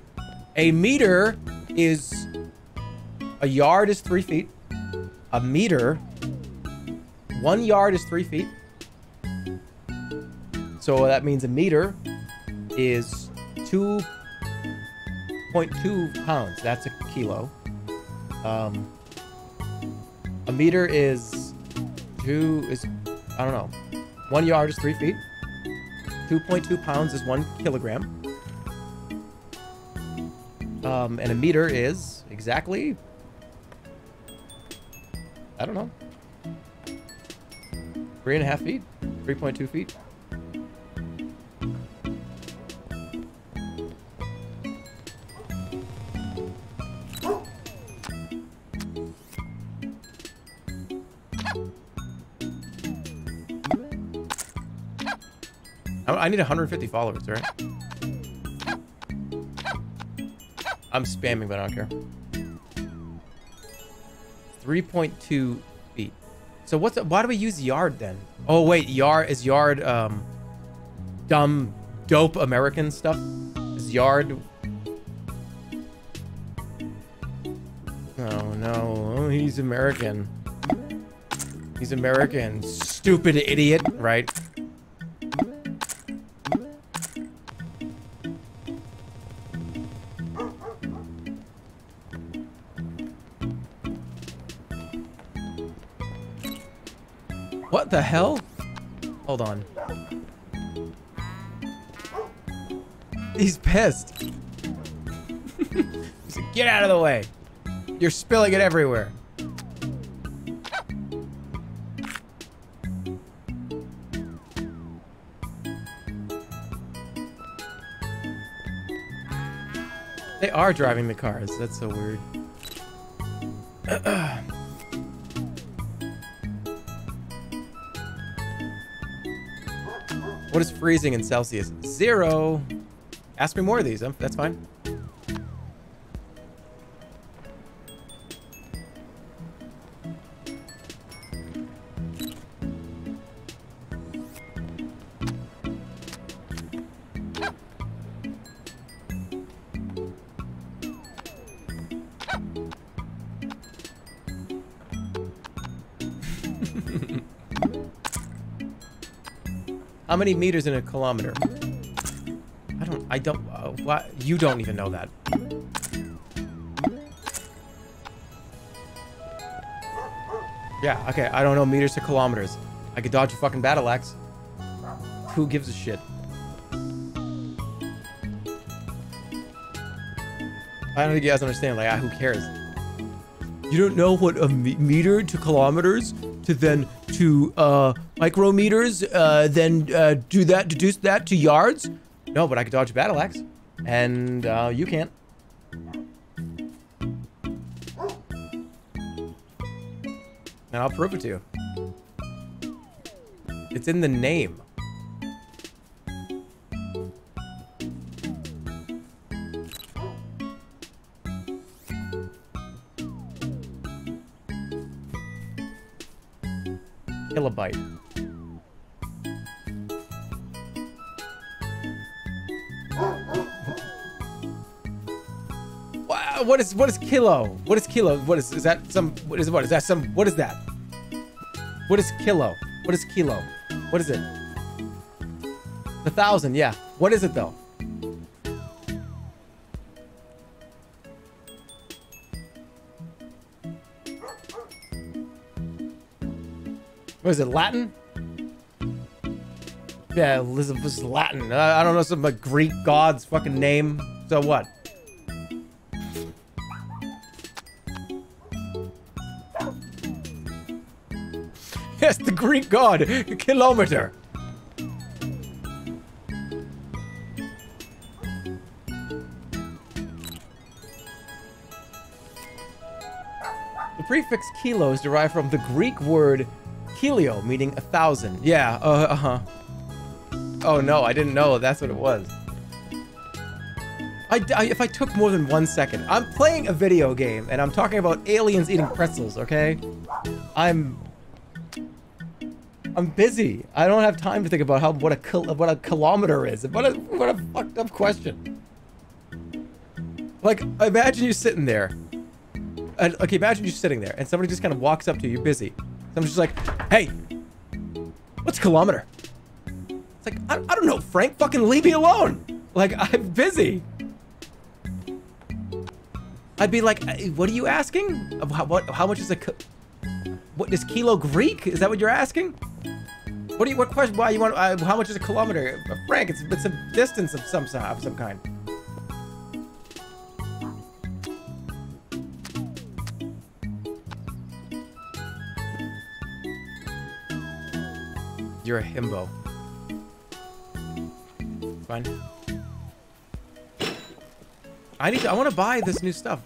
A meter is a yard is three feet. A meter. One yard is three feet. So that means a meter is two point two pounds. That's a kilo. Um, a meter is two is, I don't know. One yard is three feet. two point two pounds is one kilogram. Um, and a meter is exactly, I don't know, three and a half feet, three point two feet. I need one hundred fifty followers, right? I'm spamming, but I don't care. three point two feet. So what's the, why do we use yard then? Oh wait, yard is yard. Um, dumb, dope American stuff. Is yard? Oh no, oh, he's American. He's American. Stupid idiot, right? What the hell? Hold on. He's pissed. He's like, get out of the way. You're spilling it everywhere. They are driving the cars. That's so weird. What is freezing in Celsius? Zero. Ask me more of these. I'm, that's fine. How many meters in a kilometer? I don't, I don't, uh, why, you don't even know that. Yeah, okay, I don't know meters to kilometers. I could dodge a fucking battle axe. Who gives a shit? I don't think you guys understand, like, ah, who cares? You don't know what a me meter to kilometers to then to uh, micrometers, uh, then uh, do that, deduce that to yards? No, but I could dodge a battle axe, and uh, you can't. And I'll prove it to you. It's in the name. Kilobyte. Wow, what is what is kilo? What is kilo? What is is that some what is what is that some what is that? What is kilo? What is kilo? What is it? A thousand, yeah. What is it though? What is it, Latin? Yeah, Elizabeth's Latin. I, I don't know, some like Greek god's fucking name. So what? Yes, the Greek god, kilometer. The prefix kilo is derived from the Greek word Helio, meaning a thousand. Yeah, uh, uh-huh. Oh no, I didn't know that's what it was. I, I, if I took more than one second, I'm playing a video game and I'm talking about aliens eating pretzels, okay? I'm... I'm busy. I don't have time to think about how what a kil what a kilometer is. What a, what a fucked up question. Like, imagine you sitting there. And, okay, imagine you sitting there and somebody just kind of walks up to you, you're busy. I'm just like, hey, what's a kilometer? It's like, I, I don't know, Frank, fucking leave me alone. Like, I'm busy. I'd be like, what are you asking? What, what, how much is a, what is kilo Greek? Is that what you're asking? What do you, what question, why you want, uh, how much is a kilometer? Frank, it's, it's a distance of some, of some kind. You're a himbo. Fine. I need to, I want to buy this new stuff.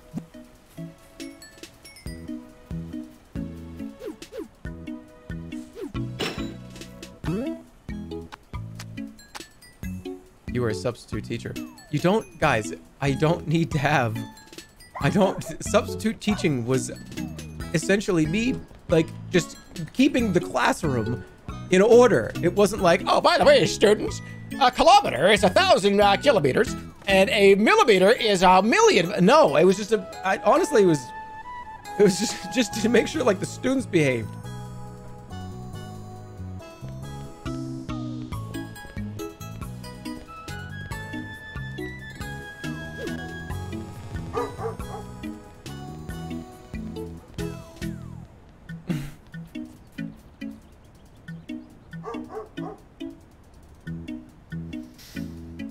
you were a substitute teacher. You don't, guys, I don't need to have, I don't, substitute teaching was essentially me, like, just keeping the classroom in order. It wasn't like, oh, by the way, students, a kilometer is a thousand uh, kilometers, and a millimeter is a million. No, it was just a, I, honestly, it was, it was just, just to make sure, like, the students behaved.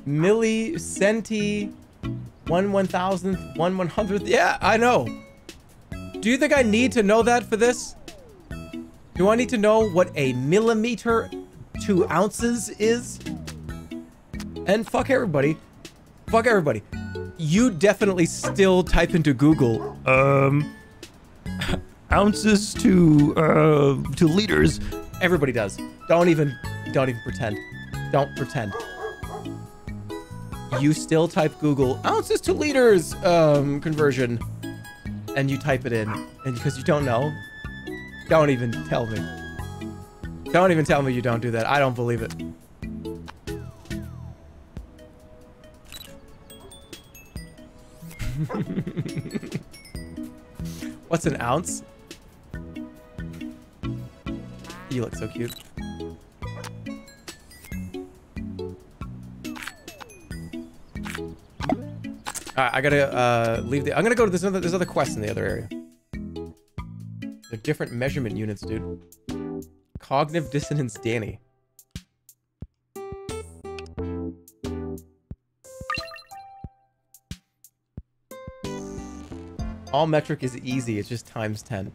Millicenti, one one thousandth, one one hundredth. Yeah, I know. Do you think I need to know that for this? Do I need to know what a millimeter to ounces is? And fuck everybody. Fuck everybody. You definitely still type into Google, um, ounces to, uh, to liters. Everybody does. Don't even, don't even pretend. Don't pretend. You still type Google ounces to liters um, conversion, and you type it in, and because you don't know, don't even tell me. Don't even tell me you don't do that. I don't believe it. What's an ounce? You look so cute. Alright, I gotta uh, leave the. I'm gonna go to this other this other quest in the other area. They're different measurement units, dude. Cognitive dissonance, Danny. All metric is easy. It's just times ten.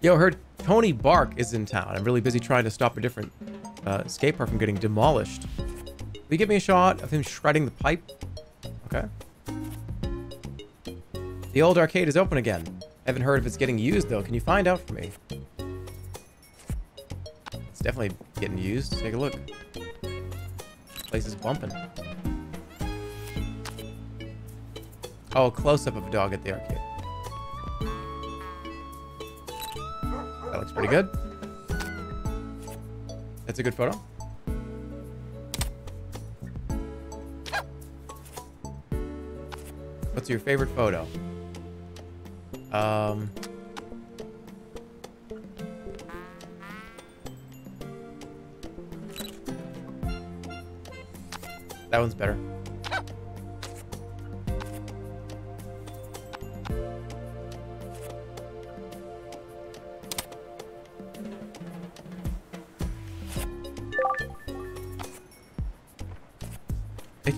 Yo, heard. Tony Bark is in town. I'm really busy trying to stop a different uh, skate park from getting demolished. Will you give me a shot of him shredding the pipe? Okay. The old arcade is open again. I haven't heard if it's getting used, though. Can you find out for me? It's definitely getting used. Take a look. Place is bumping. Oh, a close-up of a dog at the arcade. That looks pretty good. That's a good photo. What's your favorite photo? Um. That one's better.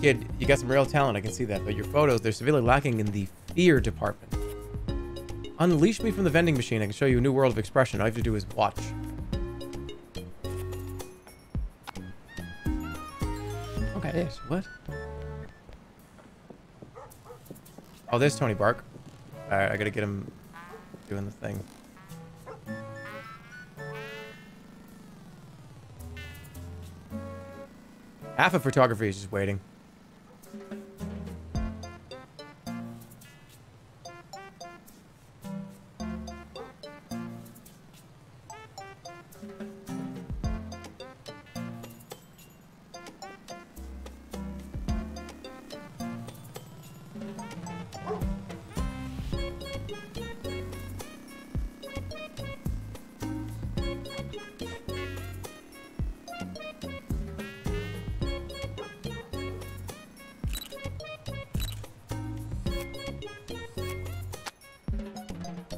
Kid, you got some real talent, I can see that, but your photos, they're severely lacking in the fear department. Unleash me from the vending machine, I can show you a new world of expression. All you have to do is watch. Okay, yes, what? Oh, there's Tony Bark. Alright, I gotta get him doing the thing. Half of photography is just waiting.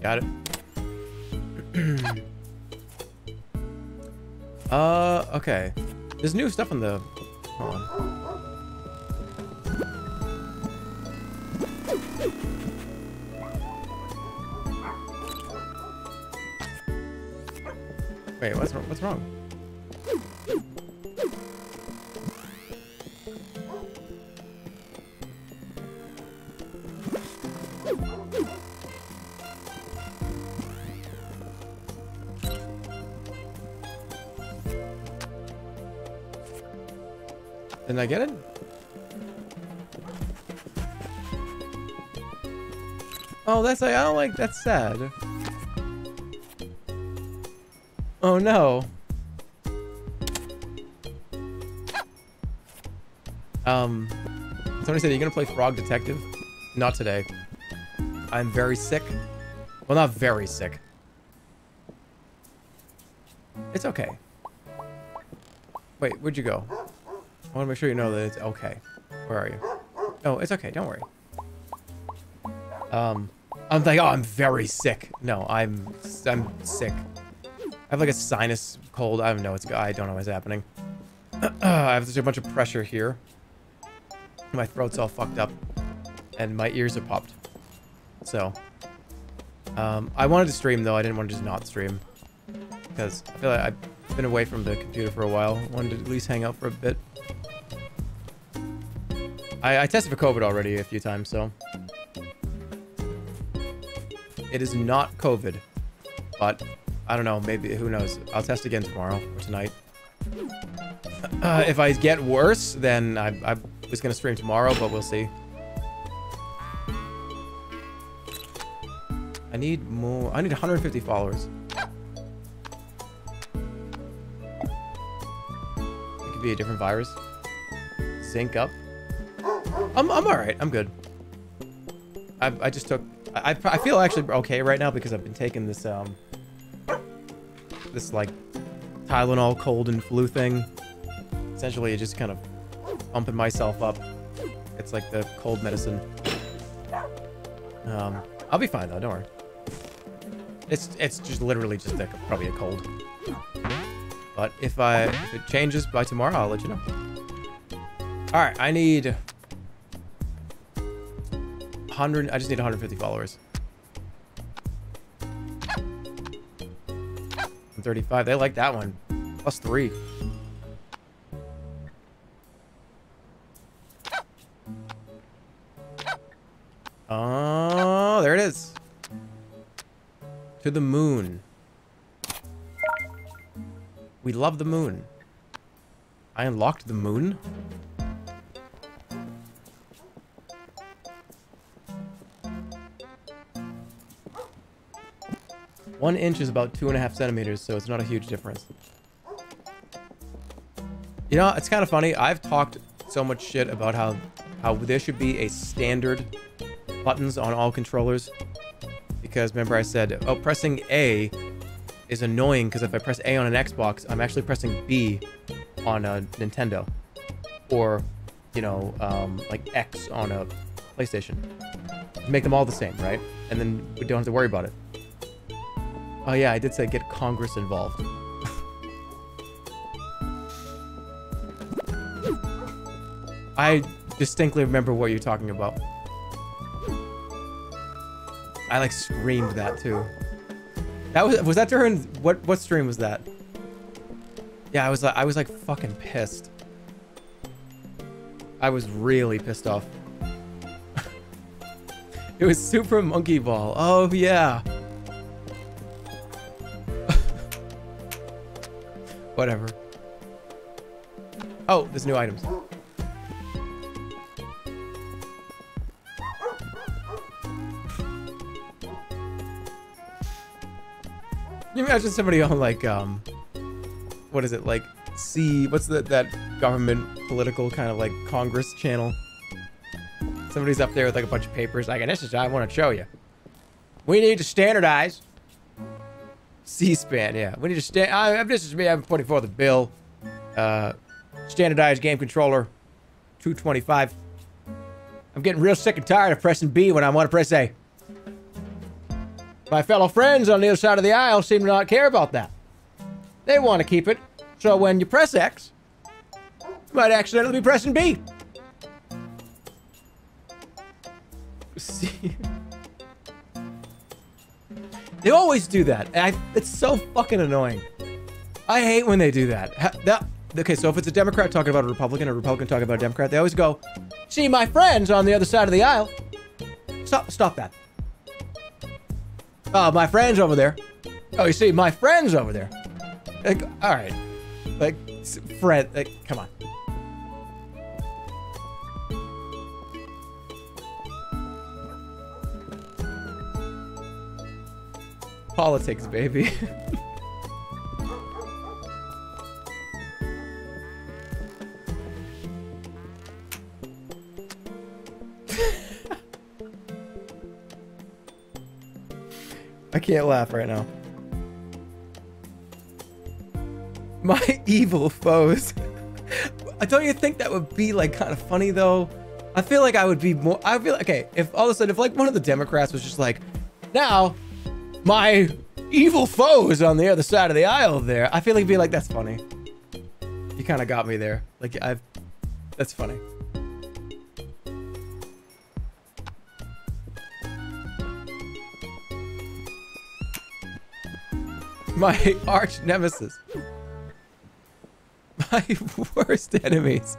Got it. uh, okay. There's new stuff on the... Hold on. Wait, what's, what's wrong? Didn't I get it? Oh, that's like, I don't like, that's sad. Oh no. Um, somebody said, are you gonna play Frog Detective? Not today. I'm very sick. Well, not very sick. It's okay. Wait, where'd you go? I wanna make sure you know that it's okay. Where are you? No, it's okay, don't worry. Um, I'm like, oh, I'm very sick. No, I'm, I'm sick. I have like a sinus cold. I don't know. It's, I don't know what's happening. Uh, I have just a bunch of pressure here. My throat's all fucked up, and my ears are popped. So, um, I wanted to stream though. I didn't want to just not stream because I feel like I've been away from the computer for a while. I wanted to at least hang out for a bit. I, I tested for COVID already a few times, so. It is not COVID, but I don't know, maybe, who knows? I'll test again tomorrow or tonight. Uh, if I get worse, then I, I was gonna stream tomorrow, but we'll see. I need more, I need one hundred fifty followers. It could be a different virus. Sync up. I'm, I'm all right, I'm good. I, I just took, I, I feel actually okay right now because I've been taking this, um, this like Tylenol cold and flu thing. Essentially, it just kind of pumping myself up. It's like the cold medicine. Um, I'll be fine though, don't worry. It's, it's just literally just a, probably a cold. But if I, if it changes by tomorrow, I'll let you know. All right, I need one hundred, I just need one hundred fifty followers. one thirty-five, they like that one. Plus three. Oh, there it is. To the moon. We love the moon. I unlocked the moon. One inch is about two and a half centimeters, so it's not a huge difference. You know, it's kind of funny. I've talked so much shit about how how there should be a standard buttons on all controllers. Because remember I said, oh, pressing A is annoying because if I press A on an Xbox, I'm actually pressing B on a Nintendo. Or, you know, um, like X on a PlayStation. Make them all the same, right? And then we don't have to worry about it. Oh yeah, I did say get Congress involved. I distinctly remember what you're talking about. I like screamed that too. That was was that during what what stream was that? Yeah, I was like I was like fucking pissed. I was really pissed off. It was Super Monkey Ball. Oh yeah. Whatever. Oh, there's new items. Can you imagine somebody on like, um, what is it, like, C, what's the, that government political kind of like Congress channel? Somebody's up there with like a bunch of papers, like, and this is what I want to show you. We need to standardize. C-SPAN, yeah. We need to stand. I, this is me. I'm putting forth the bill. Uh, standardized game controller, two twenty-five. I'm getting real sick and tired of pressing B when I want to press A. My fellow friends on the other side of the aisle seem to not care about that. They want to keep it, so when you press X, you might accidentally be pressing B. C. They always do that. And I, it's so fucking annoying. I hate when they do that. Ha, that. Okay, so if it's a Democrat talking about a Republican, or a Republican talking about a Democrat, they always go, see my friends on the other side of the aisle. Stop, stop that. Oh, my friends over there. Oh, you see, my friends over there. Like, all right. Like, friend, like, come on. Politics, baby. I can't laugh right now. My evil foes. Don't you think that would be like kind of funny though? I feel like I would be more. I feel like, okay, if all of a sudden, if like one of the Democrats was just like, now, my evil foes on the other side of the aisle there. I feel like it'd be like, that's funny. You kind of got me there. Like I've, that's funny. My arch nemesis. My worst enemies.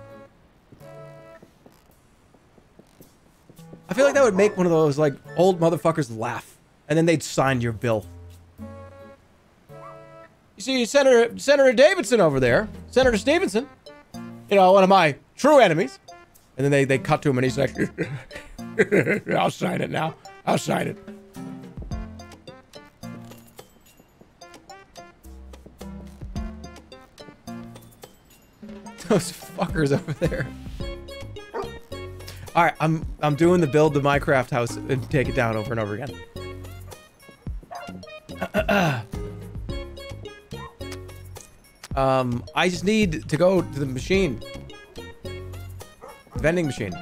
I feel like that would make one of those like old motherfuckers laugh, and then they'd sign your bill. You see, Senator Senator Davidson over there, Senator Stevenson, you know, one of my true enemies, and then they they cut to him, and he's like, "I'll sign it now. I'll sign it." Those fuckers over there. All right, I'm I'm doing the build the Minecraft house and take it down over and over again. Uh, uh, um, I just need to go to the machine, the vending machine.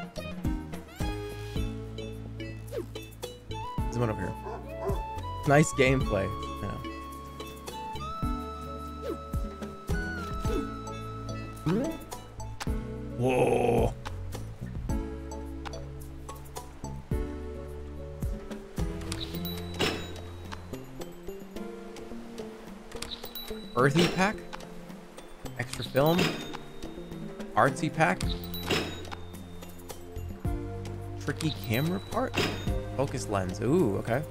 There's one over here. Nice gameplay. Yeah. Whoa. Earthy pack, extra film, artsy pack, tricky camera part, focus lens. Ooh, okay.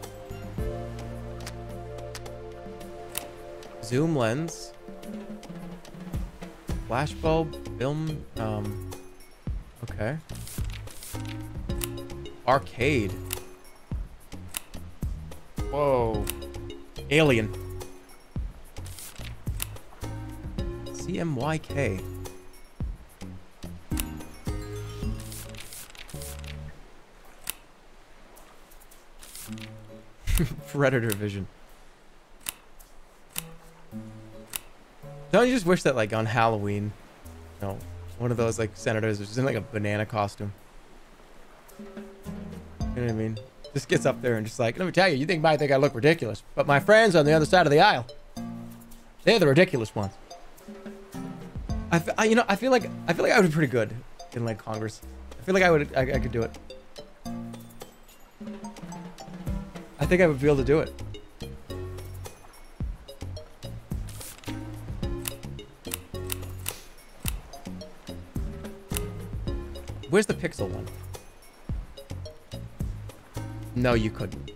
Zoom lens, flash bulb, film. Um, okay. Arcade. Whoa. Alien. C M Y K. Predator vision. Don't you just wish that like on Halloween, you know, one of those like senators is just in like a banana costume? You know what I mean? Just gets up there and just like, let me tell you, you think might think I look ridiculous, but my friends on the other side of the aisle, they're the ridiculous ones. I, f I, you know, I feel like I feel like I would be pretty good in like Congress. I feel like I would, I, I could do it. I think I would be able to do it. Where's the pixel one? No, you couldn't.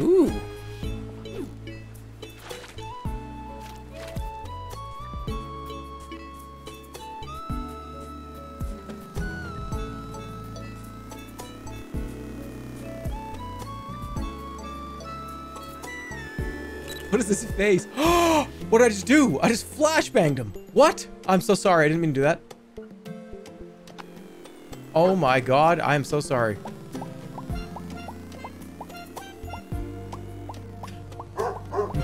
Ooh. What is this face? Oh, what did I just do? I just flashbanged him. What? I'm so sorry. I didn't mean to do that. Oh my God. I am so sorry.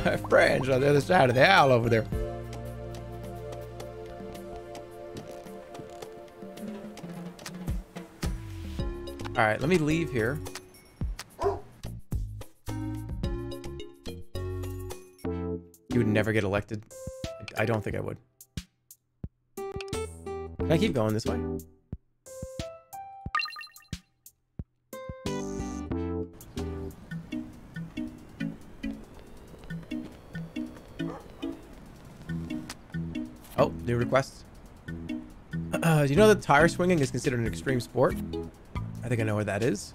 My friends on the other side of the aisle over there. All right, let me leave here. You would never get elected. I don't think I would. Can I keep going this way? Oh, new requests. Uh, do you know that tire swinging is considered an extreme sport? I think I know where that is.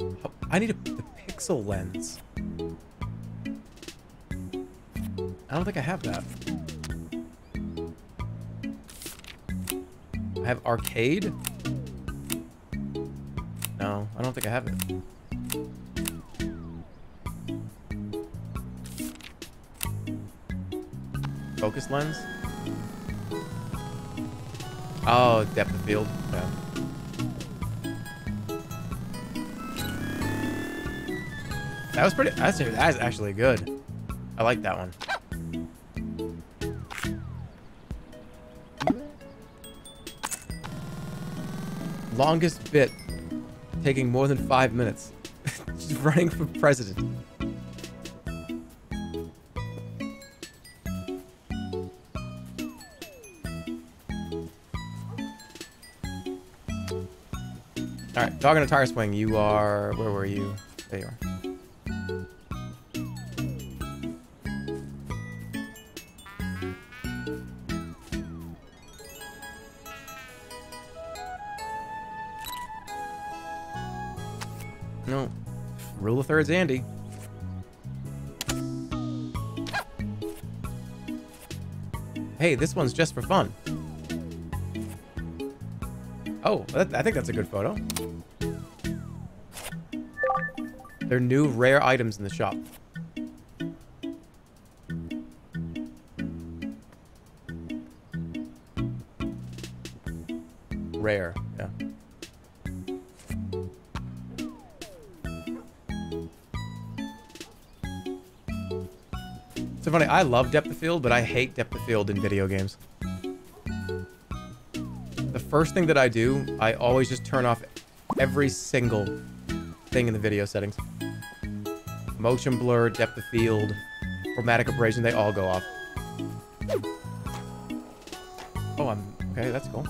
Oh, I need a the pixel lens. I don't think I have that. I have arcade? No, I don't think I have it. focus lens? Oh, depth of field. Yeah. That was pretty. That's that's actually good. I like that one. Longest bit, taking more than five minutes. Just running for president. All right, dog in a tire swing. You are. Where were you? There you are. No. Rule of thirds, Andy. Hey, this one's just for fun. Oh, that, I think that's a good photo. There are new rare items in the shop. Rare, yeah. So funny, I love depth of field, but I hate depth of field in video games. The first thing that I do, I always just turn off every single thing in the video settings. Motion blur, depth of field, chromatic abrasion, they all go off. Oh, I'm... Okay, that's cool.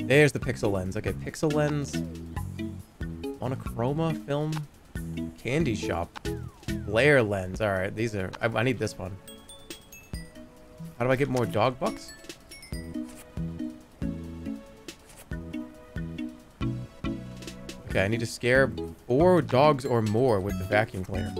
There's the pixel lens. Okay, pixel lens. Monochroma film. Candy shop. Layer lens. Alright, these are... I, I need this one. How do I get more dog bucks? Okay, I need to scare four dogs or more with the vacuum cleaner.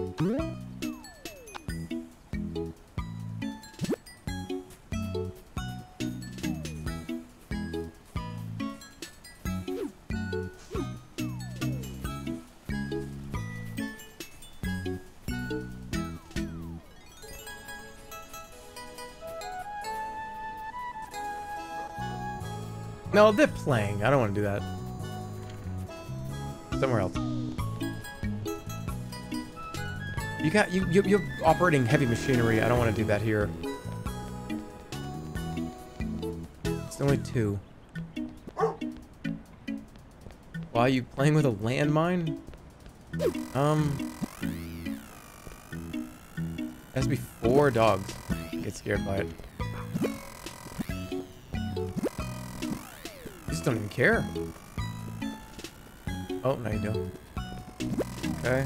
No, they're playing. I don't want to do that. Somewhere else. You got you, you you're operating heavy machinery. I don't want to do that here. It's only two. Why are you playing with a landmine? Um, it has to be four dogs. Get scared by it. Don't even care. Oh, no you don't. Okay.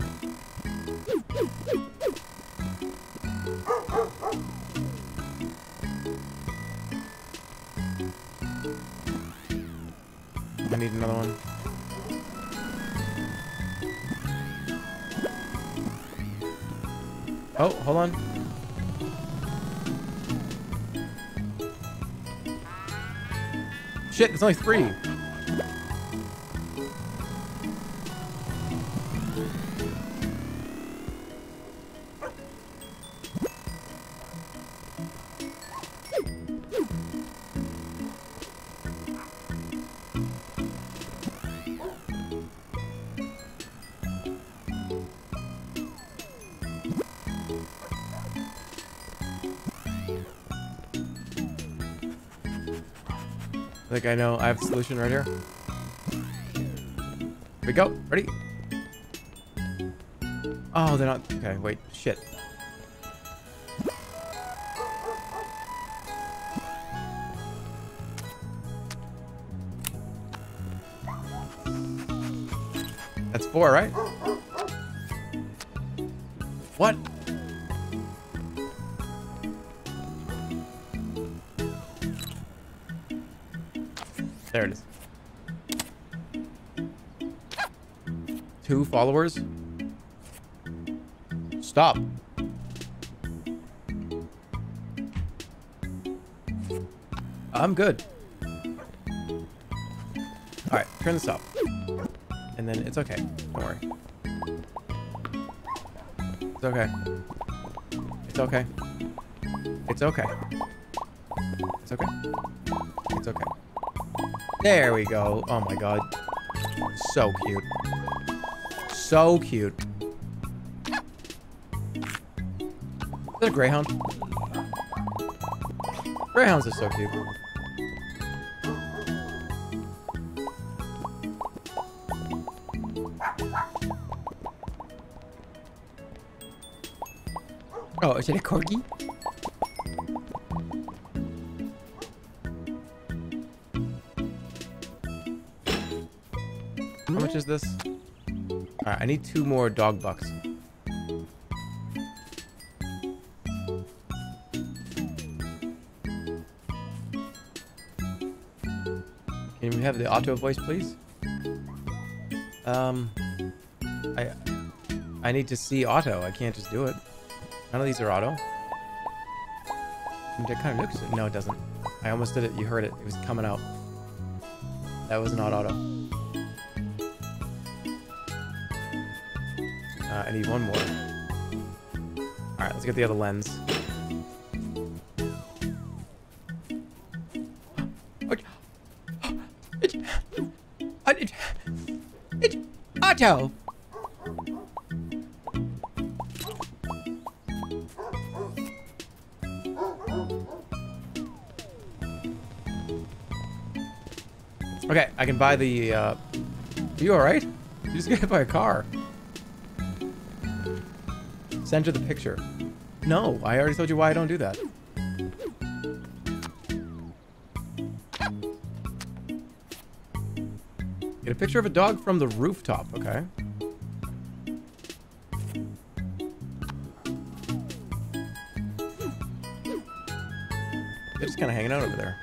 I need another one. Oh, hold on. Shit, there's only three. I know I have the solution right here. Here we go. Ready? Oh, they're not. Okay, wait. Shit. That's four, right? What? There it is. Two followers. Stop. I'm good. Alright, turn this up. And then it's okay. Don't worry. It's okay. It's okay. It's okay. It's okay. It's okay. There we go. Oh my god. So cute. So cute. Is that a greyhound? Greyhounds are so cute. Oh, is it a corgi? How much is this? Alright, I need two more dog bucks. Can we have the auto voice, please? Um, I I need to see auto. I can't just do it. None of these are auto. That kind of looks... No, it doesn't. I almost did it. You heard it. It was coming out. That was not auto. Uh, I need one more. Alright, let's get the other lens. Auto! Okay, I can buy the, uh... Are you alright? You just got hit by a car. Send her the picture. No, I already told you why I don't do that. Get a picture of a dog from the rooftop, okay? They're just kind of hanging out over there.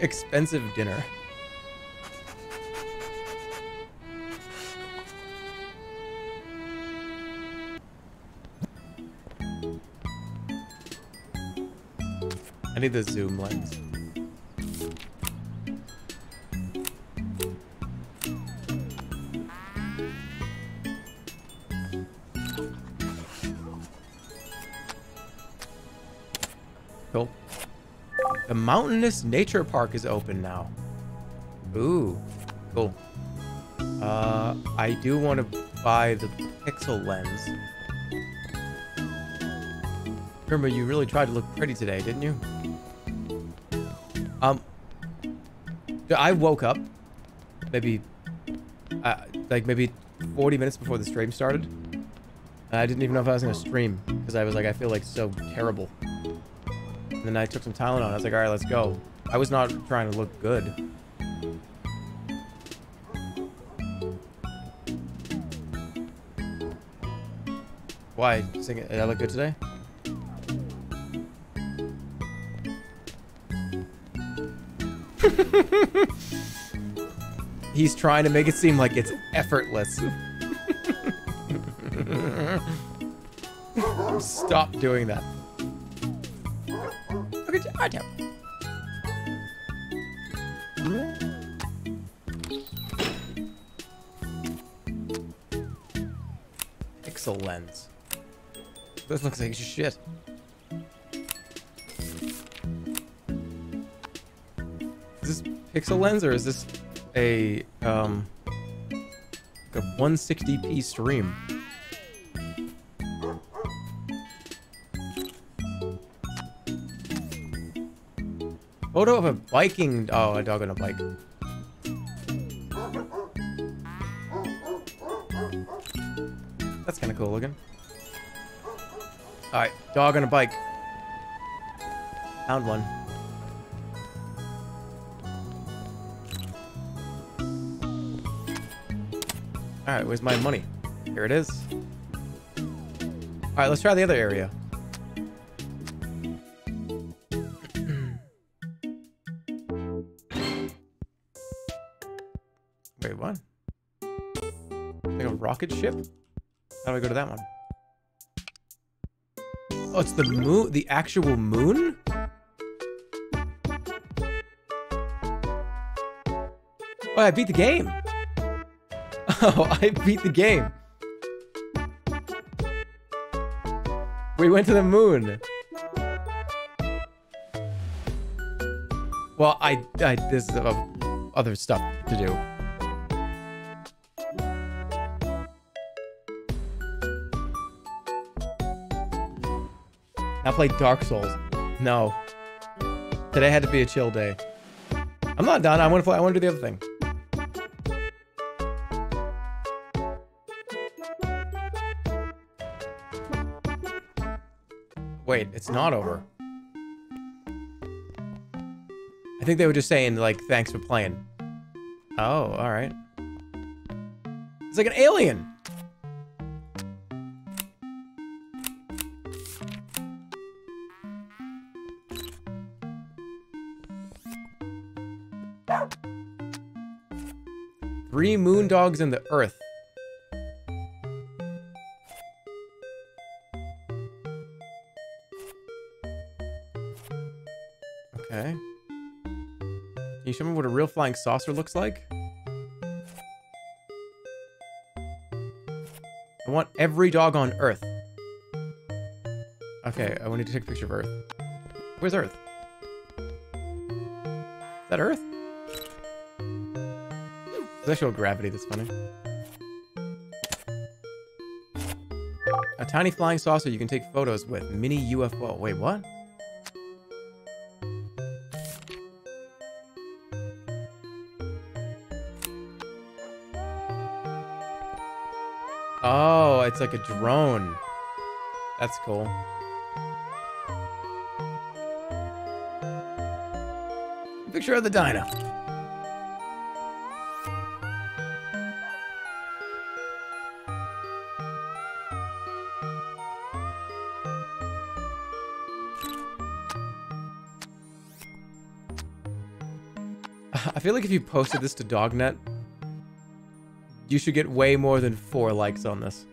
Expensive dinner. I need the zoom lens. Cool. The Mountainous Nature Park is open now. Ooh, cool. Uh, I do want to buy the pixel lens. Remember, you really tried to look pretty today, didn't you? Um, I woke up maybe, uh, like maybe forty minutes before the stream started. I didn't even know if I was gonna stream because I was like, I feel like so terrible. And then I took some Tylenol. I was like, all right, let's go. I was not trying to look good. Why? Did I look good today? He's trying to make it seem like it's effortless. Stop doing that. Look at you. Pixel lens. This looks like shit. Pixel lens, or is this a um a one sixty p stream? Photo of a biking. Oh, a dog on a bike. That's kind of cool looking. All right, dog on a bike. Found one. Alright, where's my money? Here it is. Alright, let's try the other area. Wait, what? Like a rocket ship? How do I go to that one? Oh, it's the moon? The actual moon? Oh, I beat the game. Oh, I beat the game. We went to the moon. Well, I, I this is uh, other stuff to do. I played Dark Souls. No. Today had to be a chill day. I'm not done. I want to play. I want to do the other thing. Wait, it's not over. I think they were just saying, like, thanks for playing. Oh, all right. It's like an alien. Three moon dogs in the earth. Okay. Can you show me what a real flying saucer looks like? I want every dog on Earth. Okay, I need to take a picture of Earth. Where's Earth? Is that Earth? There's actual gravity that's funny. A tiny flying saucer you can take photos with. Mini U F O. Wait, what? Oh, it's like a drone. That's cool. Picture of the dino. I feel like if you posted this to DogNet, you should get way more than four likes on this.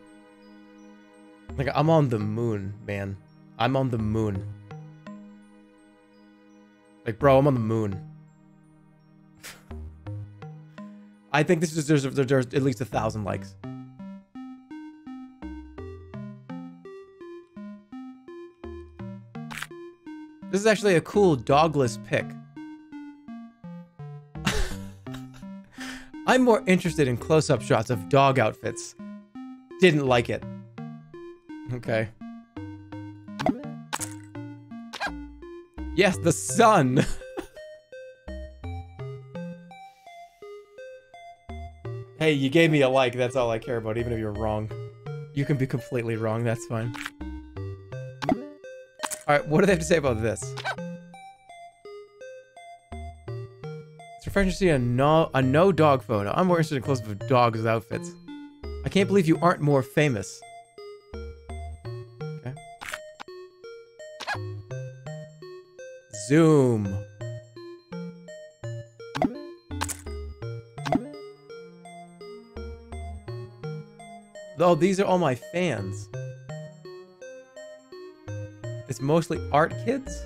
Like, I'm on the moon, man. I'm on the moon. Like, bro, I'm on the moon. I think this deserves, deserves at least a thousand likes. This is actually a cool dogless pick. I'm more interested in close-up shots of dog outfits. Didn't like it. Okay. Yes, the sun! Hey, you gave me a like, that's all I care about, even if you're wrong. You can be completely wrong, that's fine. Alright, what do they have to say about this? Refreshing to see a no, a no dog photo. I'm more interested in close-up of dogs with outfits. I can't believe you aren't more famous. Okay. Zoom. Oh, these are all my fans. It's mostly art kids?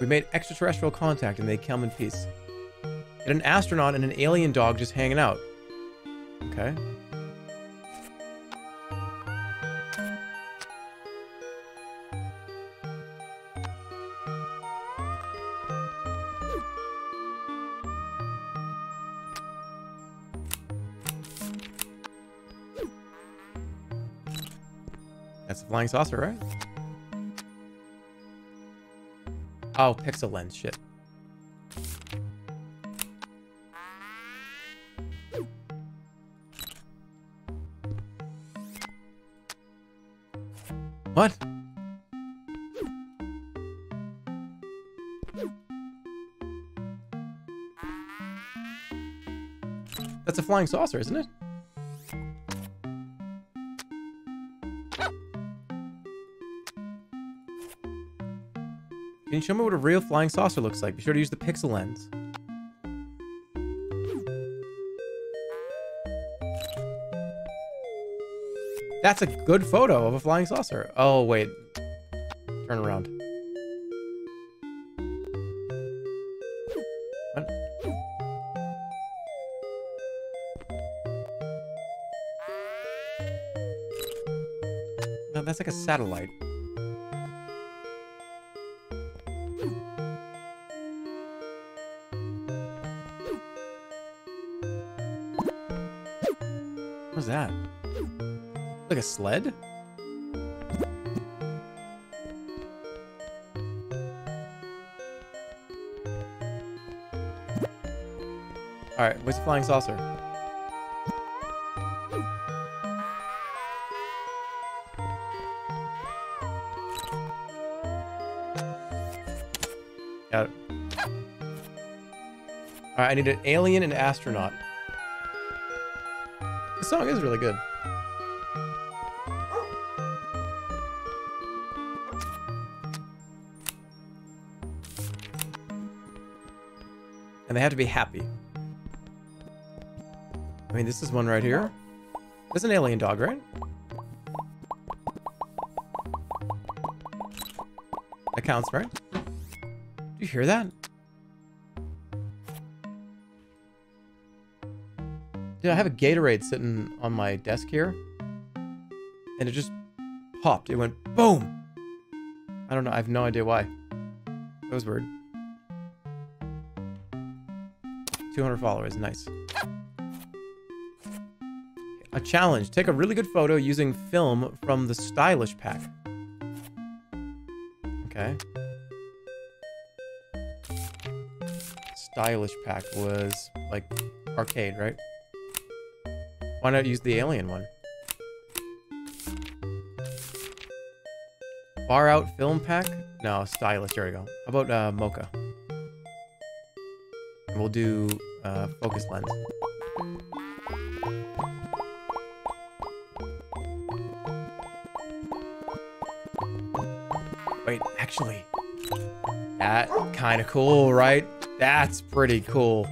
We made extraterrestrial contact and they come in peace. Get an astronaut and an alien dog just hanging out. Okay. That's a flying saucer, right? Oh, pixel lens, shit. What? That's a flying saucer, isn't it? Can you show me what a real flying saucer looks like? Be sure to use the pixel lens. That's a good photo of a flying saucer. Oh, wait. Turn around. No, that's like a satellite. What's that? Like a sled? Alright, where's the flying saucer? Got it. Alright, I need an alien and an astronaut. This song is really good. And they have to be happy. I mean, this is one right here. That's an alien dog, right? That counts, right? Do you hear that? Dude, I have a Gatorade sitting on my desk here. And it just popped. It went boom! I don't know. I have no idea why. That was weird. two hundred followers. Nice. A challenge. Take a really good photo using film from the stylish pack. Okay. Stylish pack was like arcade, right? Why not use the alien one? Far out film pack? No, stylish. There we go. How about uh, Mocha? And we'll do uh, focus lens. Wait, actually, that kind of cool, right? That's pretty cool.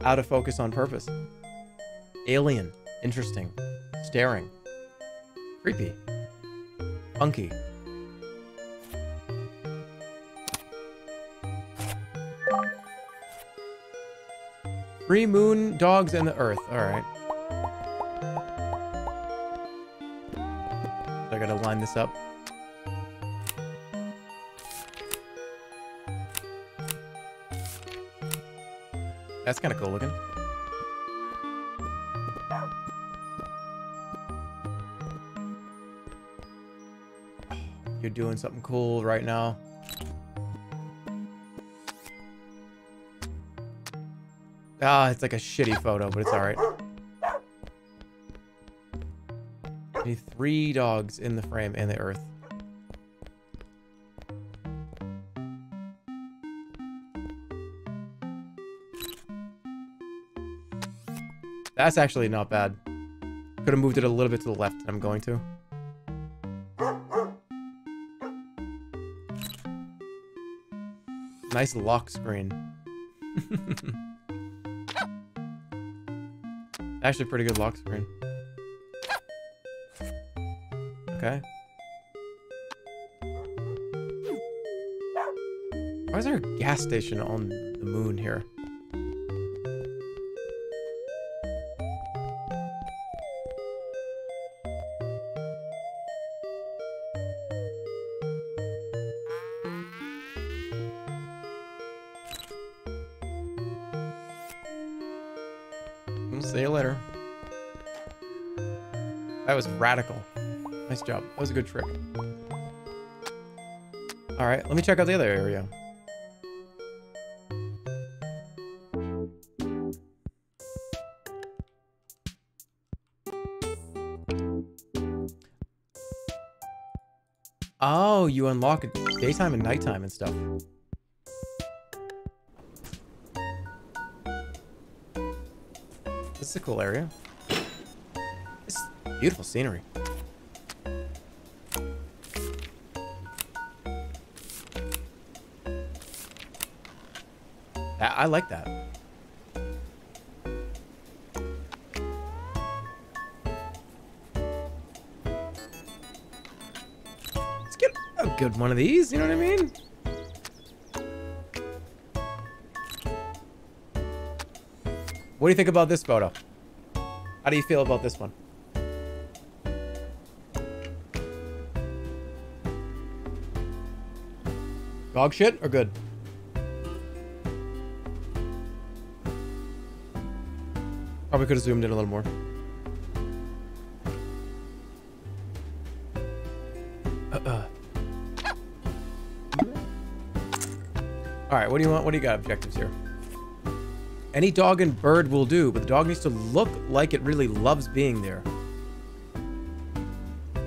Out of focus on purpose. Alien. Interesting. Staring. Creepy. Funky. Three moon dogs and the earth. All right. So I gotta line this up. That's kind of cool looking. Oh, you're doing something cool right now. Ah, it's like a shitty photo, but it's all right. I need three dogs in the frame and the earth. That's actually not bad. Could have moved it a little bit to the left, and I'm going to. Nice lock screen. Actually, pretty good lock screen. Okay. Why is there a gas station on the moon here? Radical. Nice job. That was a good trick. Alright, let me check out the other area. Oh, you unlock daytime and nighttime and stuff. This is a cool area. Beautiful scenery. That, I like that. Let's get a good one of these, you know what I mean? What do you think about this photo? How do you feel about this one? Dog shit or good? Probably could have zoomed in a little more. Uh-uh. Alright, what do you want? What do you got objectives here? Any dog and bird will do, but the dog needs to look like it really loves being there. Oh,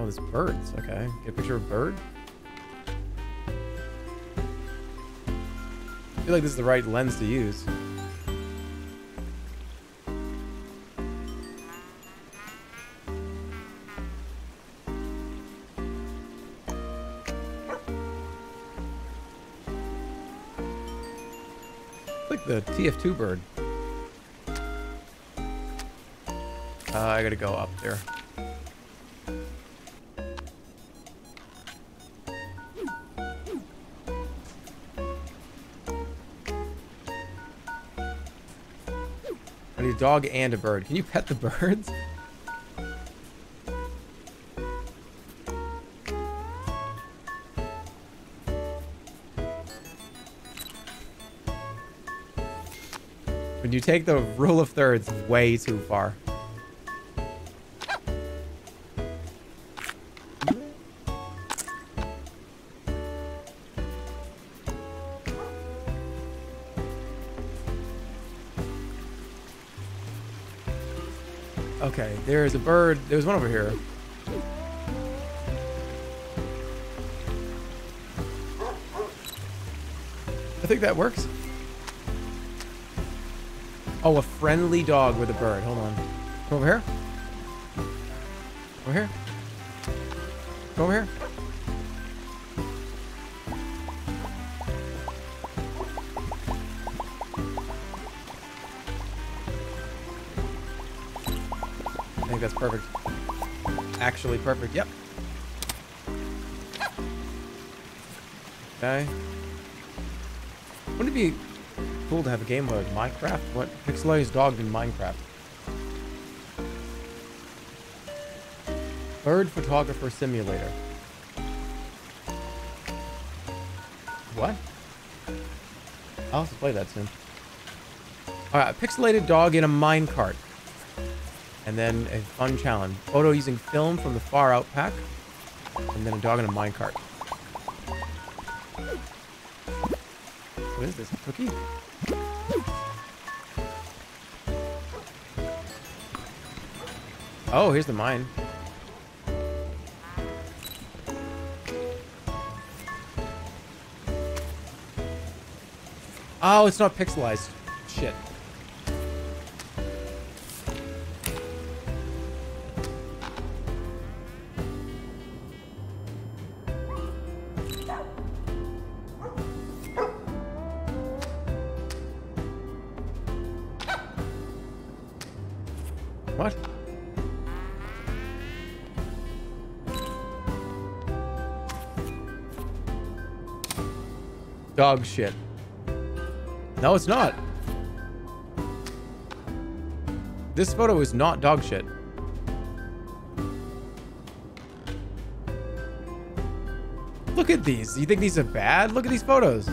there's birds. Okay. Get a picture of a bird. I feel like this is the right lens to use. The T F two bird. Uh, I gotta go up there. I need a dog and a bird. Can you pet the birds? You take the rule of thirds way too far. Okay, there's a bird. There's one over here. I think that works. Oh, a friendly dog with a bird. Hold on. Come over here. Over here. Come over here. I think that's perfect. Actually perfect. Yep. Okay. Wouldn't it be cool to have a game mode. Minecraft? What? Pixelized dog in Minecraft. Bird photographer simulator. What? I'll have to play that soon. Alright, pixelated dog in a minecart. And then a fun challenge. Photo using film from the far out pack. And then a dog in a minecart. What is this? A cookie? Oh, here's the mine. Oh, it's not pixelized. Shit. Dog shit. No, it's not. This photo is not dog shit. Look at these. You think these are bad? Look at these photos.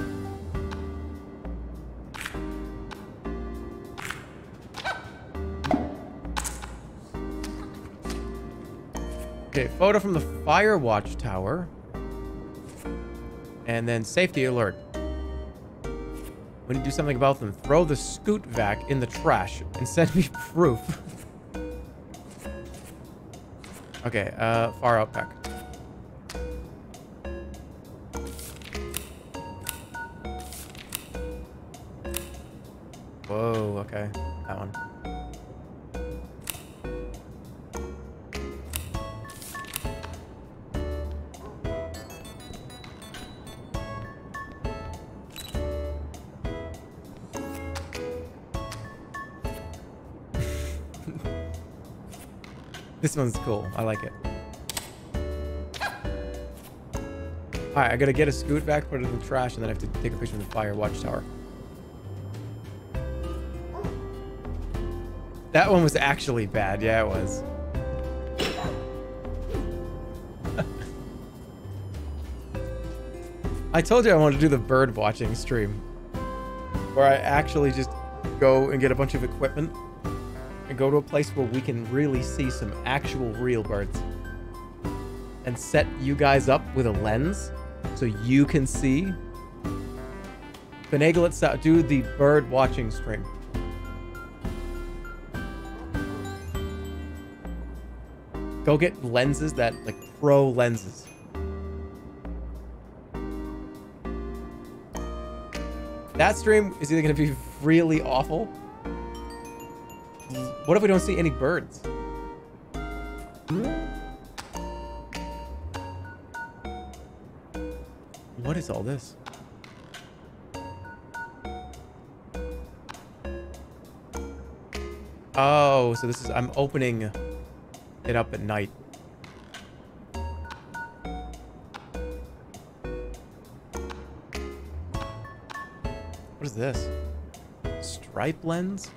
Okay, photo from the fire watchtower. And then safety alert. We need to do something about them. Throw the scoot vac in the trash and send me proof. Okay, uh, far out pack. Whoa, okay. That one. This one's cool. I like it. Alright, I gotta get a scoot back, put it in the trash, and then I have to take a picture of the fire watchtower. That one was actually bad. Yeah, it was. I told you I wanted to do the bird watching stream, where I actually just go and get a bunch of equipment and go to a place where we can really see some actual real birds and set you guys up with a lens so you can see. Finagle it out. Do the bird watching stream. Go get lenses that, like, pro lenses. That stream is either going to be really awful. What if we don't see any birds? What is all this? Oh, so this is... I'm opening it up at night. What is this? Stripe lens?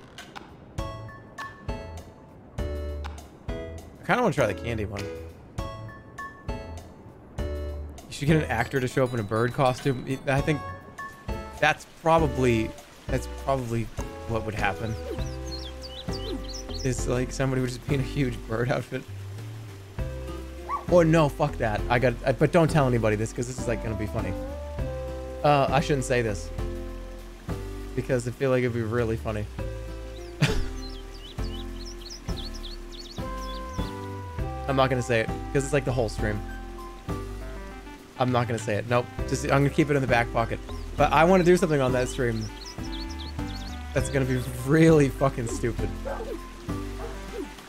I kind of want to try the candy one. You should get an actor to show up in a bird costume. I think that's probably that's probably what would happen. Is like somebody would just be in a huge bird outfit. Or no, fuck that. I got. I, but don't tell anybody this because this is like gonna be funny. Uh, I shouldn't say this. Because I feel like it'd be really funny. I'm not gonna say it because it's like the whole stream. I'm not gonna say it. Nope. Just I'm gonna keep it in the back pocket. But I want to do something on that stream that's gonna be really fucking stupid.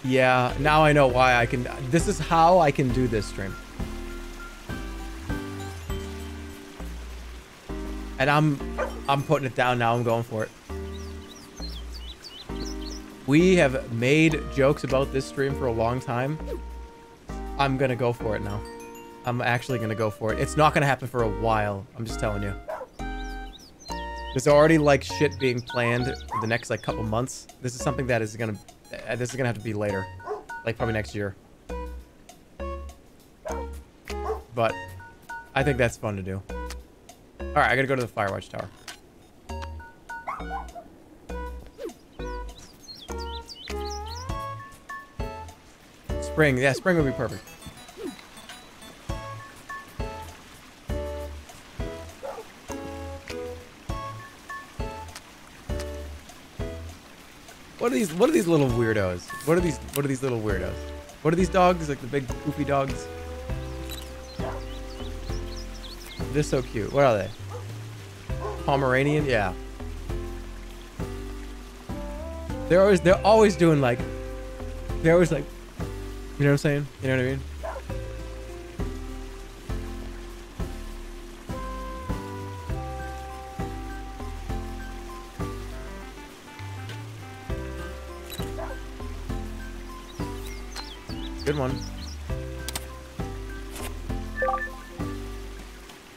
Yeah. Now I know why I can. This is how I can do this stream. And I'm, I'm putting it down now. I'm going for it. We have made jokes about this stream for a long time. I'm gonna go for it now. I'm actually gonna go for it. It's not gonna happen for a while. I'm just telling you. There's already like shit being planned for the next like couple months. This is something that is gonna, this is gonna have to be later, like probably next year. But I think that's fun to do. All right, I gotta go to the Firewatch Tower. Spring, yeah, spring would be perfect. What are these? What are these little weirdos? What are these? What are these little weirdos? What are these dogs? Like the big goofy dogs? They're so cute. What are they? Pomeranian? Yeah. They're always they're always doing like they're always like you know what I'm saying? You know what I mean? Good one.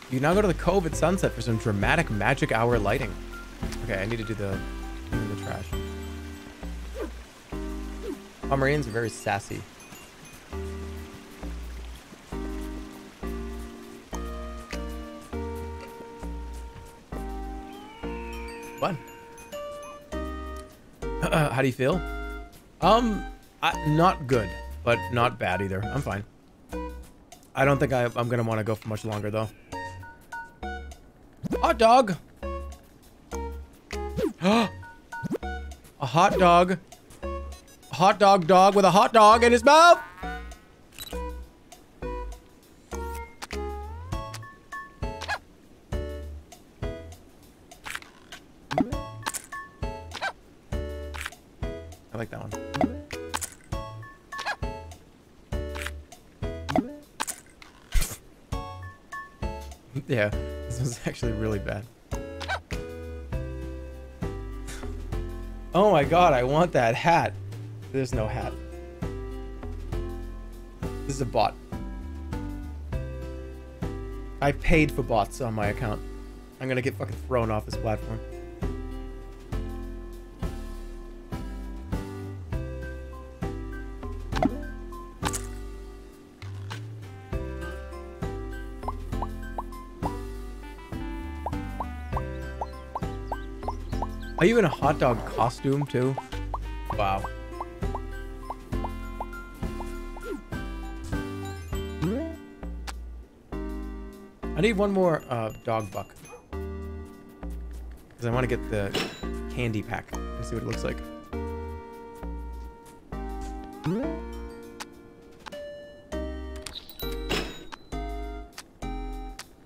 You now go to the Cove at sunset for some dramatic magic hour lighting. Okay, I need to do the, do the trash. Pomeranians are very sassy. Fun. Uh, how do you feel? Um, I, not good, but not bad either. I'm fine. I don't think I, I'm gonna want to go for much longer though. Hot dog. A hot dog. A hot dog dog with a hot dog in his mouth. I like that one. Yeah. This was actually really bad. Oh my god, I want that hat. There's no hat. This is a bot. I paid for bots on my account. I'm gonna get fucking thrown off this platform. Are you in a hot dog costume too? Wow. I need one more uh, dog buck. Because I want to get the candy pack and see what it looks like.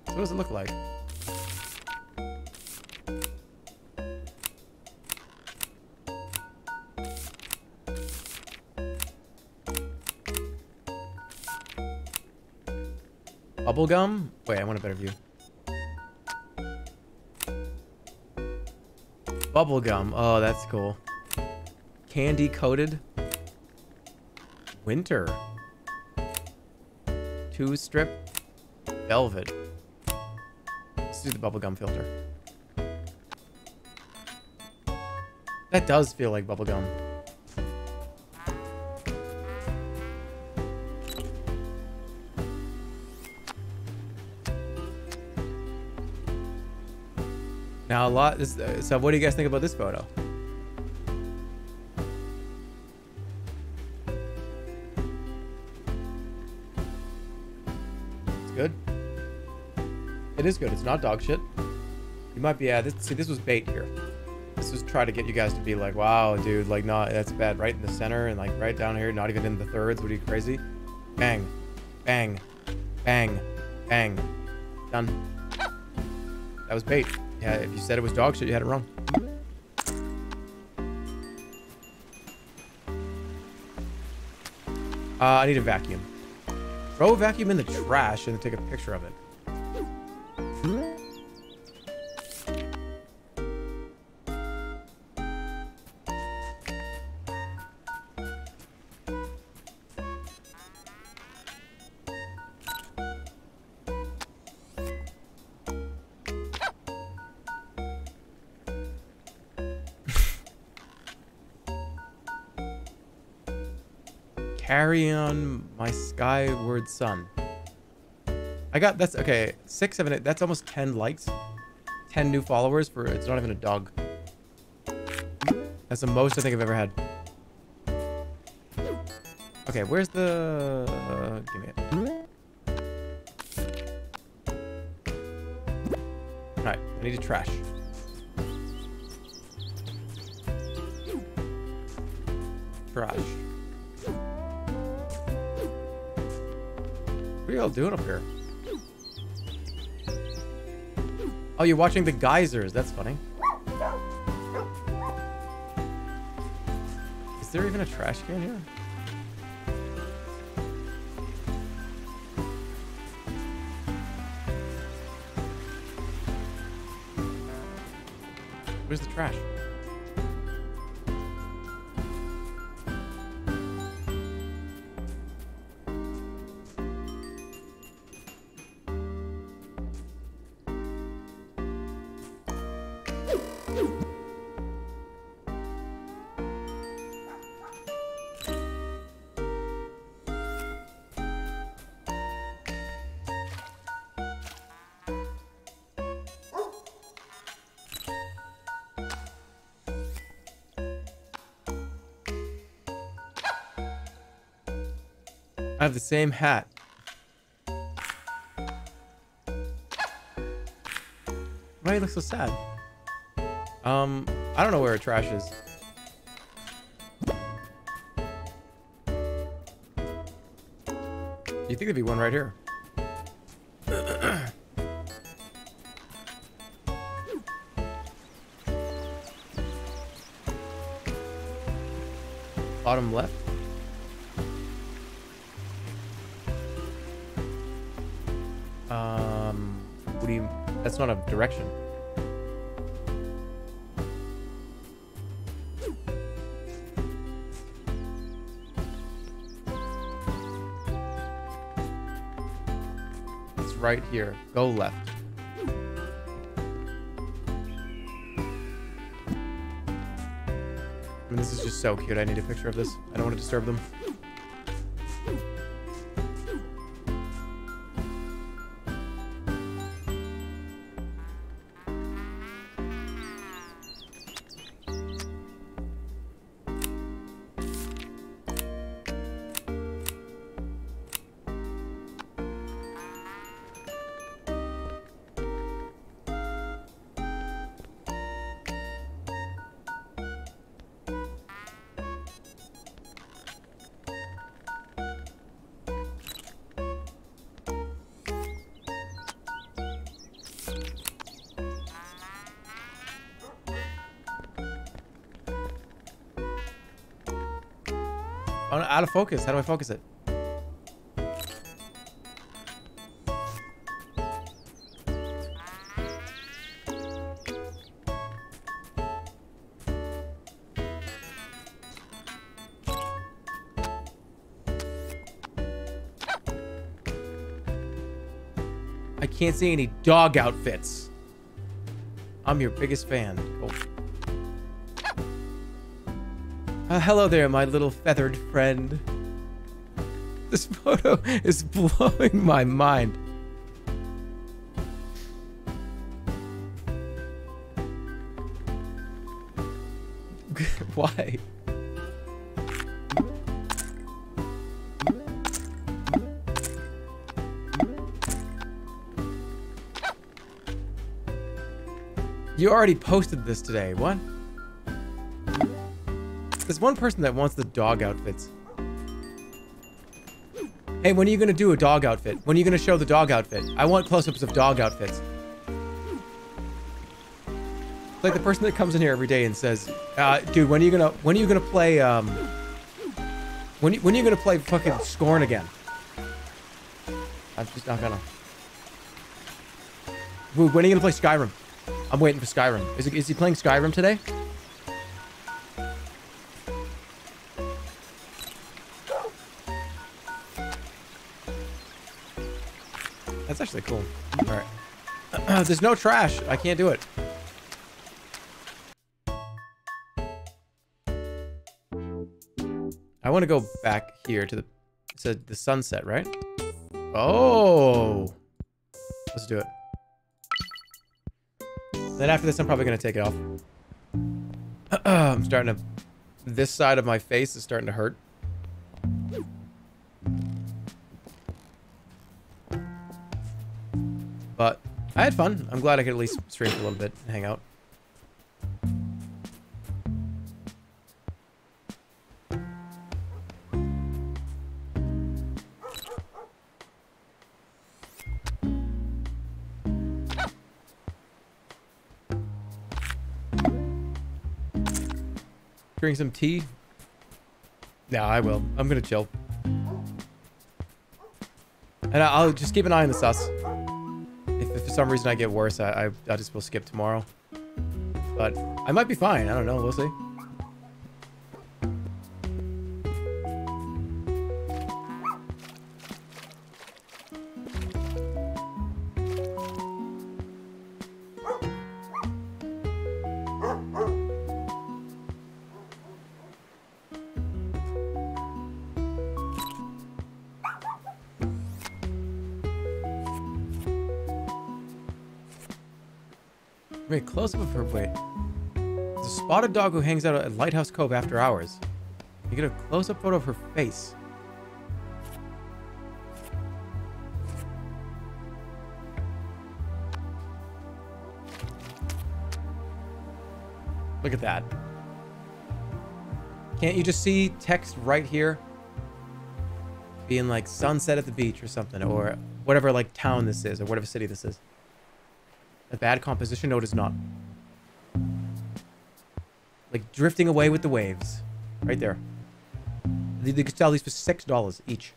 What does it look like? Bubblegum? Wait, I want a better view. Bubblegum. Oh, that's cool. Candy coated. Winter. Two strip. Velvet. Let's do the bubblegum filter. That does feel like bubblegum. Now a lot. This, so, what do you guys think about this photo? It's good. It is good. It's not dog shit. You might be. Yeah. This, see, this was bait here. This was try to get you guys to be like, wow, dude, like, not nah, that's bad. Right in the center and like right down here. Not even in the thirds. What are you crazy? Bang, bang, bang, bang. Done. That was bait. Yeah, if you said it was dog shit, you had it wrong. Uh, I need a vacuum. Throw a vacuum in the trash and take a picture of it. Carry on my skyward sun. I got that's okay. Six, seven, eight. That's almost ten likes, ten new followers for it's not even a dog. That's the most I think I've ever had. Okay, where's the? Uh, give me it. All right, I need to trash. Trash. What are y'all doing up here? Oh, you're watching the geysers. That's funny. Is there even a trash can here? Where's the trash? I have the same hat. Why do you look so sad? Um, I don't know where trash is. You think there'd be one right here? Bottom left. That's not a direction. It's right here. Go left. I mean, this is just so cute. I need a picture of this. I don't want to disturb them. Oh, no, out of focus. How do I focus it? I can't see any dog outfits. I'm your biggest fan. Oh. Uh, hello there, my little feathered friend. This photo is blowing my mind. Why? You already posted this today. What? There's one person that wants the dog outfits. Hey, when are you gonna do a dog outfit? When are you gonna show the dog outfit? I want close-ups of dog outfits. It's like the person that comes in here every day and says, uh, "Dude, when are you gonna when are you gonna play um when when are you gonna play fucking Scorn again?" I'm just not gonna. Dude, when are you gonna play Skyrim? I'm waiting for Skyrim. Is he, is he playing Skyrim today? That's actually cool. All right. Uh, there's no trash. I can't do it. I want to go back here to the to the sunset, right? Oh. Let's do it. Then after this, I'm probably going to take it off. I'm starting to... This side of my face is starting to hurt. But I had fun. I'm glad I could at least stream for a little bit and hang out. Drink some tea? No, I will. I'm gonna chill. And I'll just keep an eye on the sus. If for some reason I get worse, I, I, I just will skip tomorrow. But I might be fine. I don't know. We'll see. Wait, close up of her. Wait. There's a spotted dog who hangs out at Lighthouse Cove after hours. You get a close-up photo of her face. Look at that. Can't you just see text right here? Being like sunset at the beach or something, or whatever like town this is, or whatever city this is. A bad composition? No, it is not. Like drifting away with the waves. Right there. They, they could sell these for six dollars each.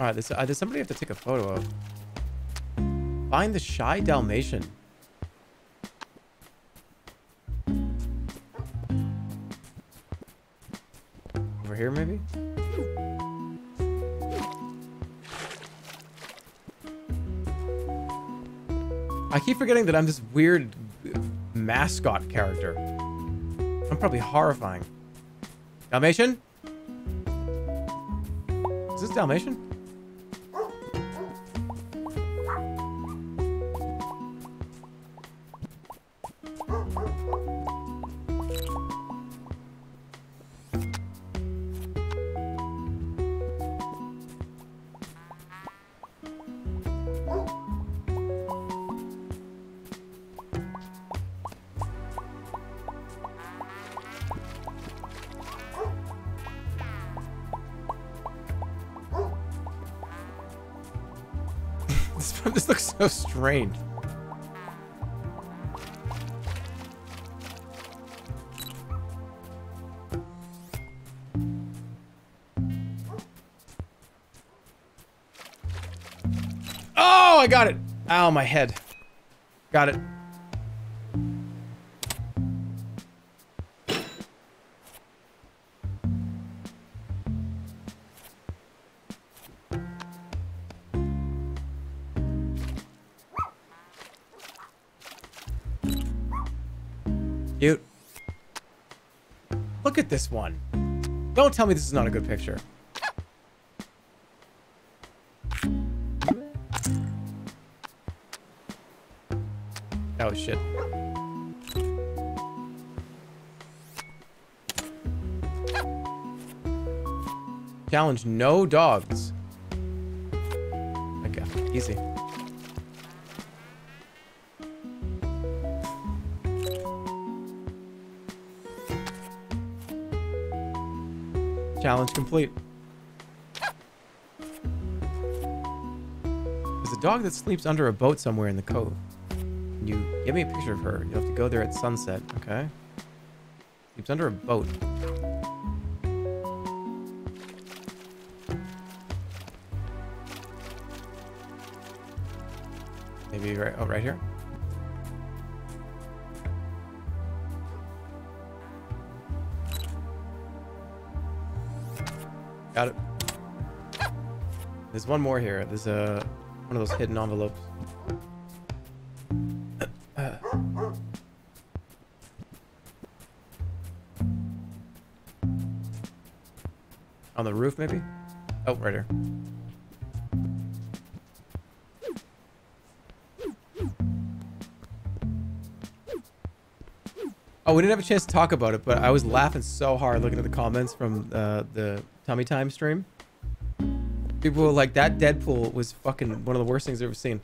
Alright, there's, uh, there's somebody I have to take a photo of. Find the shy Dalmatian. Here maybe? I keep forgetting that I'm this weird mascot character. I'm probably horrifying. Dalmatian? Is this Dalmatian? this from? This looks so strange. Oh, I got it. Ow, my head. Got it. Cute. Look at this one. Don't tell me this is not a good picture. Oh shit. Challenge no dogs. Okay, easy. Challenge complete. There's a dog that sleeps under a boat somewhere in the cove. You give me a picture of her. You'll have to go there at sunset. Okay. Sleeps under a boat. Maybe right. Oh, right here. Got it. There's one more here. There's a one of those hidden envelopes. On the roof, maybe? Oh, right here. Oh, we didn't have a chance to talk about it, but I was laughing so hard looking at the comments from uh, the Tummy Time stream. People were like, that Deadpool was fucking one of the worst things I've ever seen.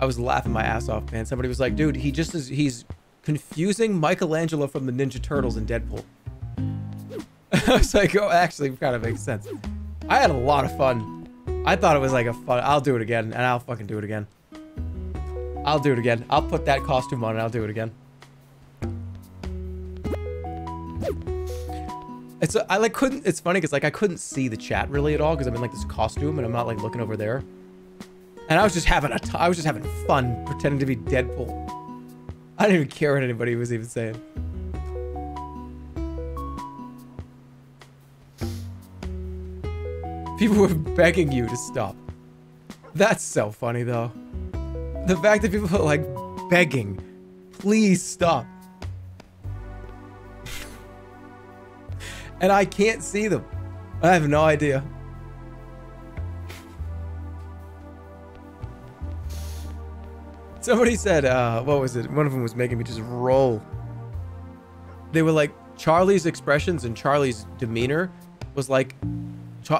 I was laughing my ass off, man. Somebody was like, dude, he just is, he's confusing Michelangelo from the Ninja Turtles and Deadpool. I was like, oh, actually, kind of makes sense. I had a lot of fun. I thought it was like a fun... I'll do it again, and I'll fucking do it again. I'll do it again. I'll put that costume on, and I'll do it again. It's... I, like, couldn't... It's funny, because, like, I couldn't see the chat, really, at all, because I'm in, like, this costume, and I'm not, like, looking over there. And I was just having a... T I was just having fun pretending to be Deadpool. I didn't even care what anybody was even saying. People were begging you to stop. That's so funny, though. The fact that people were, like, begging. Please stop. And I can't see them. I have no idea. Somebody said, uh, what was it? One of them was making me just roll. They were like, Charlie's expressions and Charlie's demeanor was like...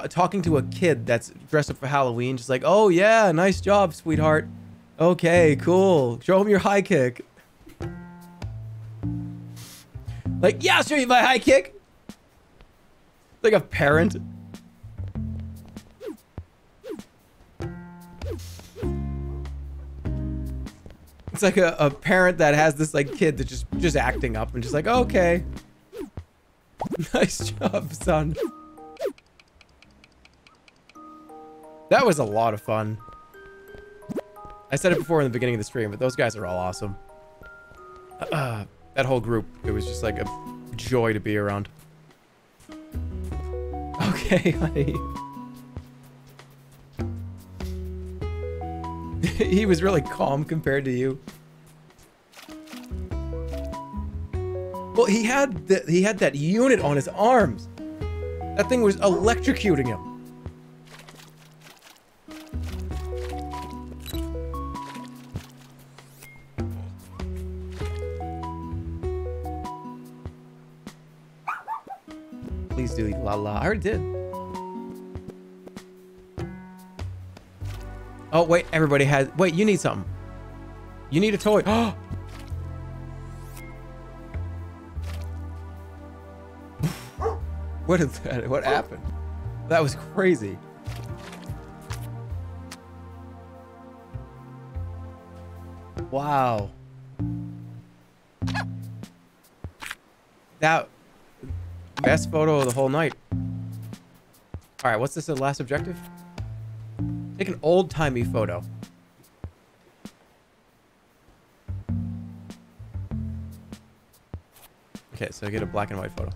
talking to a kid that's dressed up for Halloween, just like, oh yeah, nice job, sweetheart. Okay, cool. Show him your high kick. Like, yeah, I'll show you my high kick. Like a parent. It's like a, a parent that has this like kid that's just just acting up and just like, okay. Nice job, son. That was a lot of fun. I said it before in the beginning of the stream, but those guys are all awesome. Uh, that whole group, it was just like a joy to be around. Okay, honey. He was really calm compared to you. Well, he had the, he had that unit on his arms. That thing was electrocuting him. Do la la. I already did. Oh wait, everybody has. Wait, you need something. You need a toy. Oh. What is that? What happened? That was crazy. Wow. That best photo of the whole night. All right, what's this? The last objective? Take an old-timey photo. Okay, so I get a black and white photo.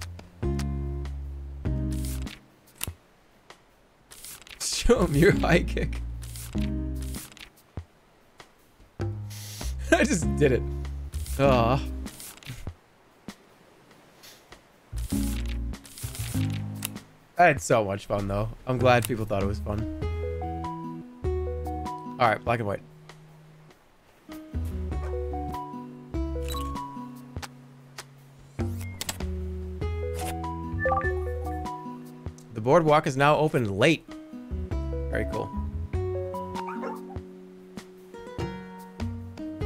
Show him your high kick. I just did it. Ah. I had so much fun, though. I'm glad people thought it was fun. Alright, black and white. The boardwalk is now open late. Very cool.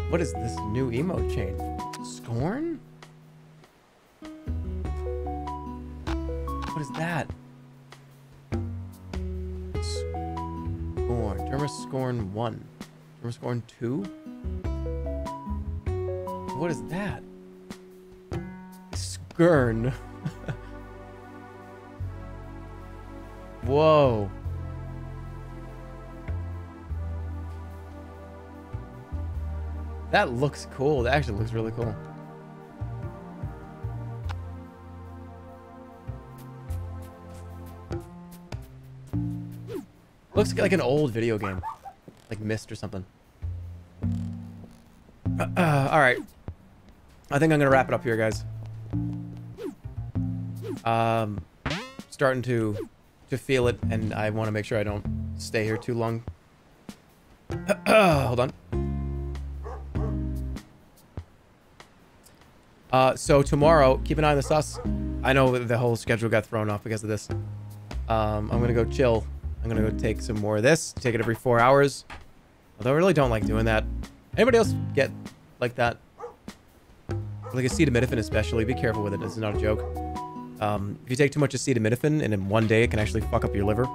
What is this new emote chain? Scorn? What is that? Scorn. Jermahawley one. Jermahawley two? What is that? Skern. Whoa. That looks cool. That actually looks really cool. Looks like an old video game, like Myst or something. Uh, uh, all right, I think I'm gonna wrap it up here, guys. Um, starting to to feel it, and I want to make sure I don't stay here too long. Uh, uh, hold on. Uh, so tomorrow, keep an eye on the sus. I know the whole schedule got thrown off because of this. Um, I'm gonna go chill. I'm gonna go take some more of this. Take it every four hours. Although I really don't like doing that. Anybody else get like that? Like acetaminophen especially. Be careful with it. It's not a joke. Um, if you take too much acetaminophen and in one day it can actually fuck up your liver.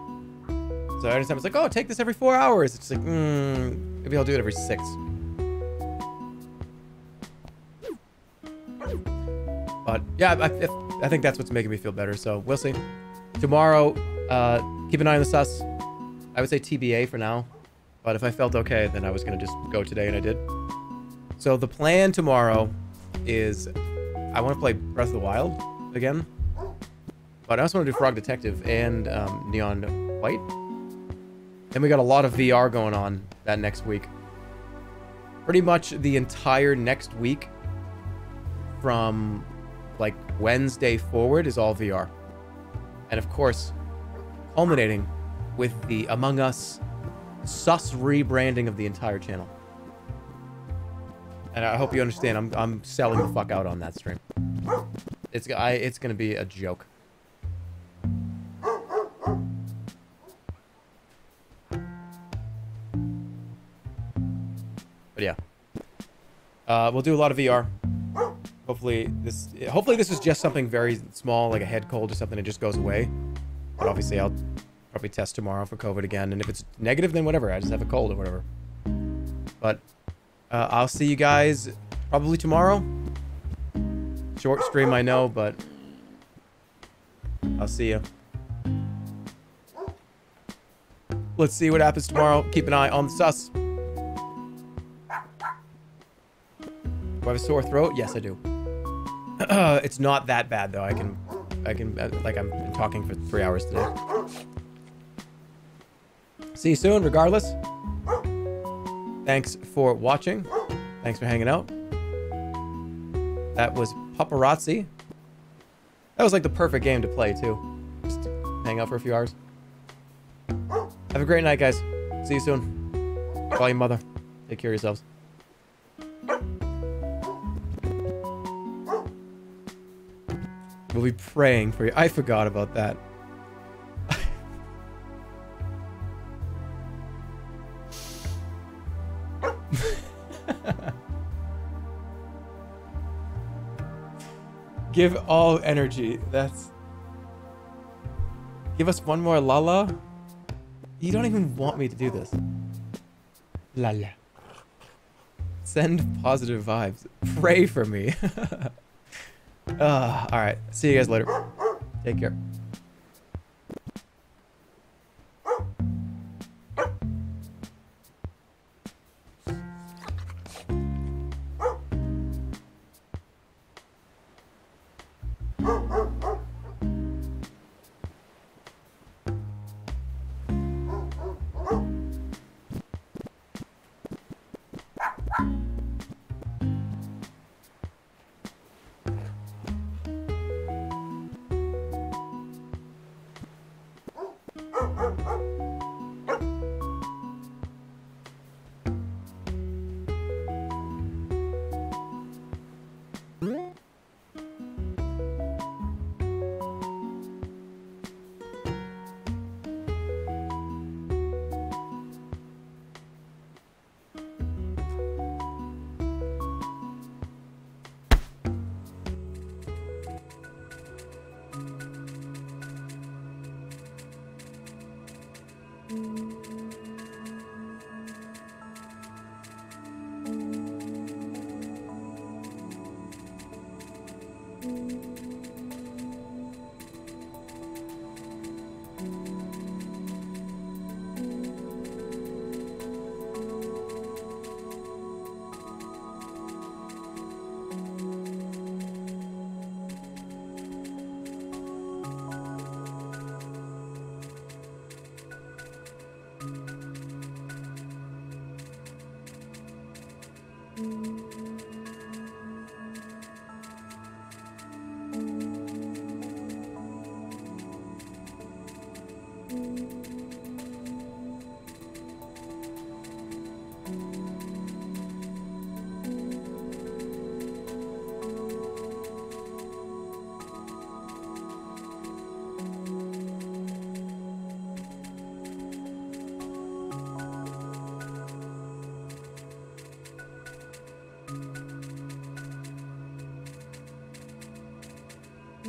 So every time it's like, oh, take this every four hours. It's like, mm, maybe I'll do it every six. But yeah, I, I think that's what's making me feel better. So we'll see. Tomorrow, uh, keep an eye on the sus. I would say T B A for now. But if I felt okay, then I was going to just go today, and I did. So the plan tomorrow is I want to play Breath of the Wild again. But I also want to do Frog Detective and um, Neon White. Then we got a lot of V R going on that next week. Pretty much the entire next week from like Wednesday forward is all V R. And of course, culminating with the Among Us sus rebranding of the entire channel. And I hope you understand, I'm, I'm selling the fuck out on that stream. It's, I, it's gonna be a joke. But yeah. Uh, we'll do a lot of V R. Hopefully this, hopefully this is just something very small, like a head cold or something that just goes away. But obviously, I'll probably test tomorrow for COVID again. And if it's negative, then whatever. I just have a cold or whatever. But uh, I'll see you guys probably tomorrow. Short stream, I know, but I'll see you. Let's see what happens tomorrow. Keep an eye on the sus. Do I have a sore throat? Yes, I do. It's not that bad, though. I can... I can, like, I've been talking for three hours today. See you soon, regardless. Thanks for watching. Thanks for hanging out. That was Pupperazzi. That was, like, the perfect game to play, too. Just hang out for a few hours. Have a great night, guys. See you soon. Call your mother. Take care of yourselves. We'll be praying for you. I forgot about that. Give all energy. That's... Give us one more lala. You don't even want me to do this. Lala. Send positive vibes. Pray for me. uh, Alright, see you guys later. Take care.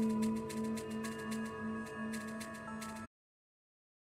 Thank you.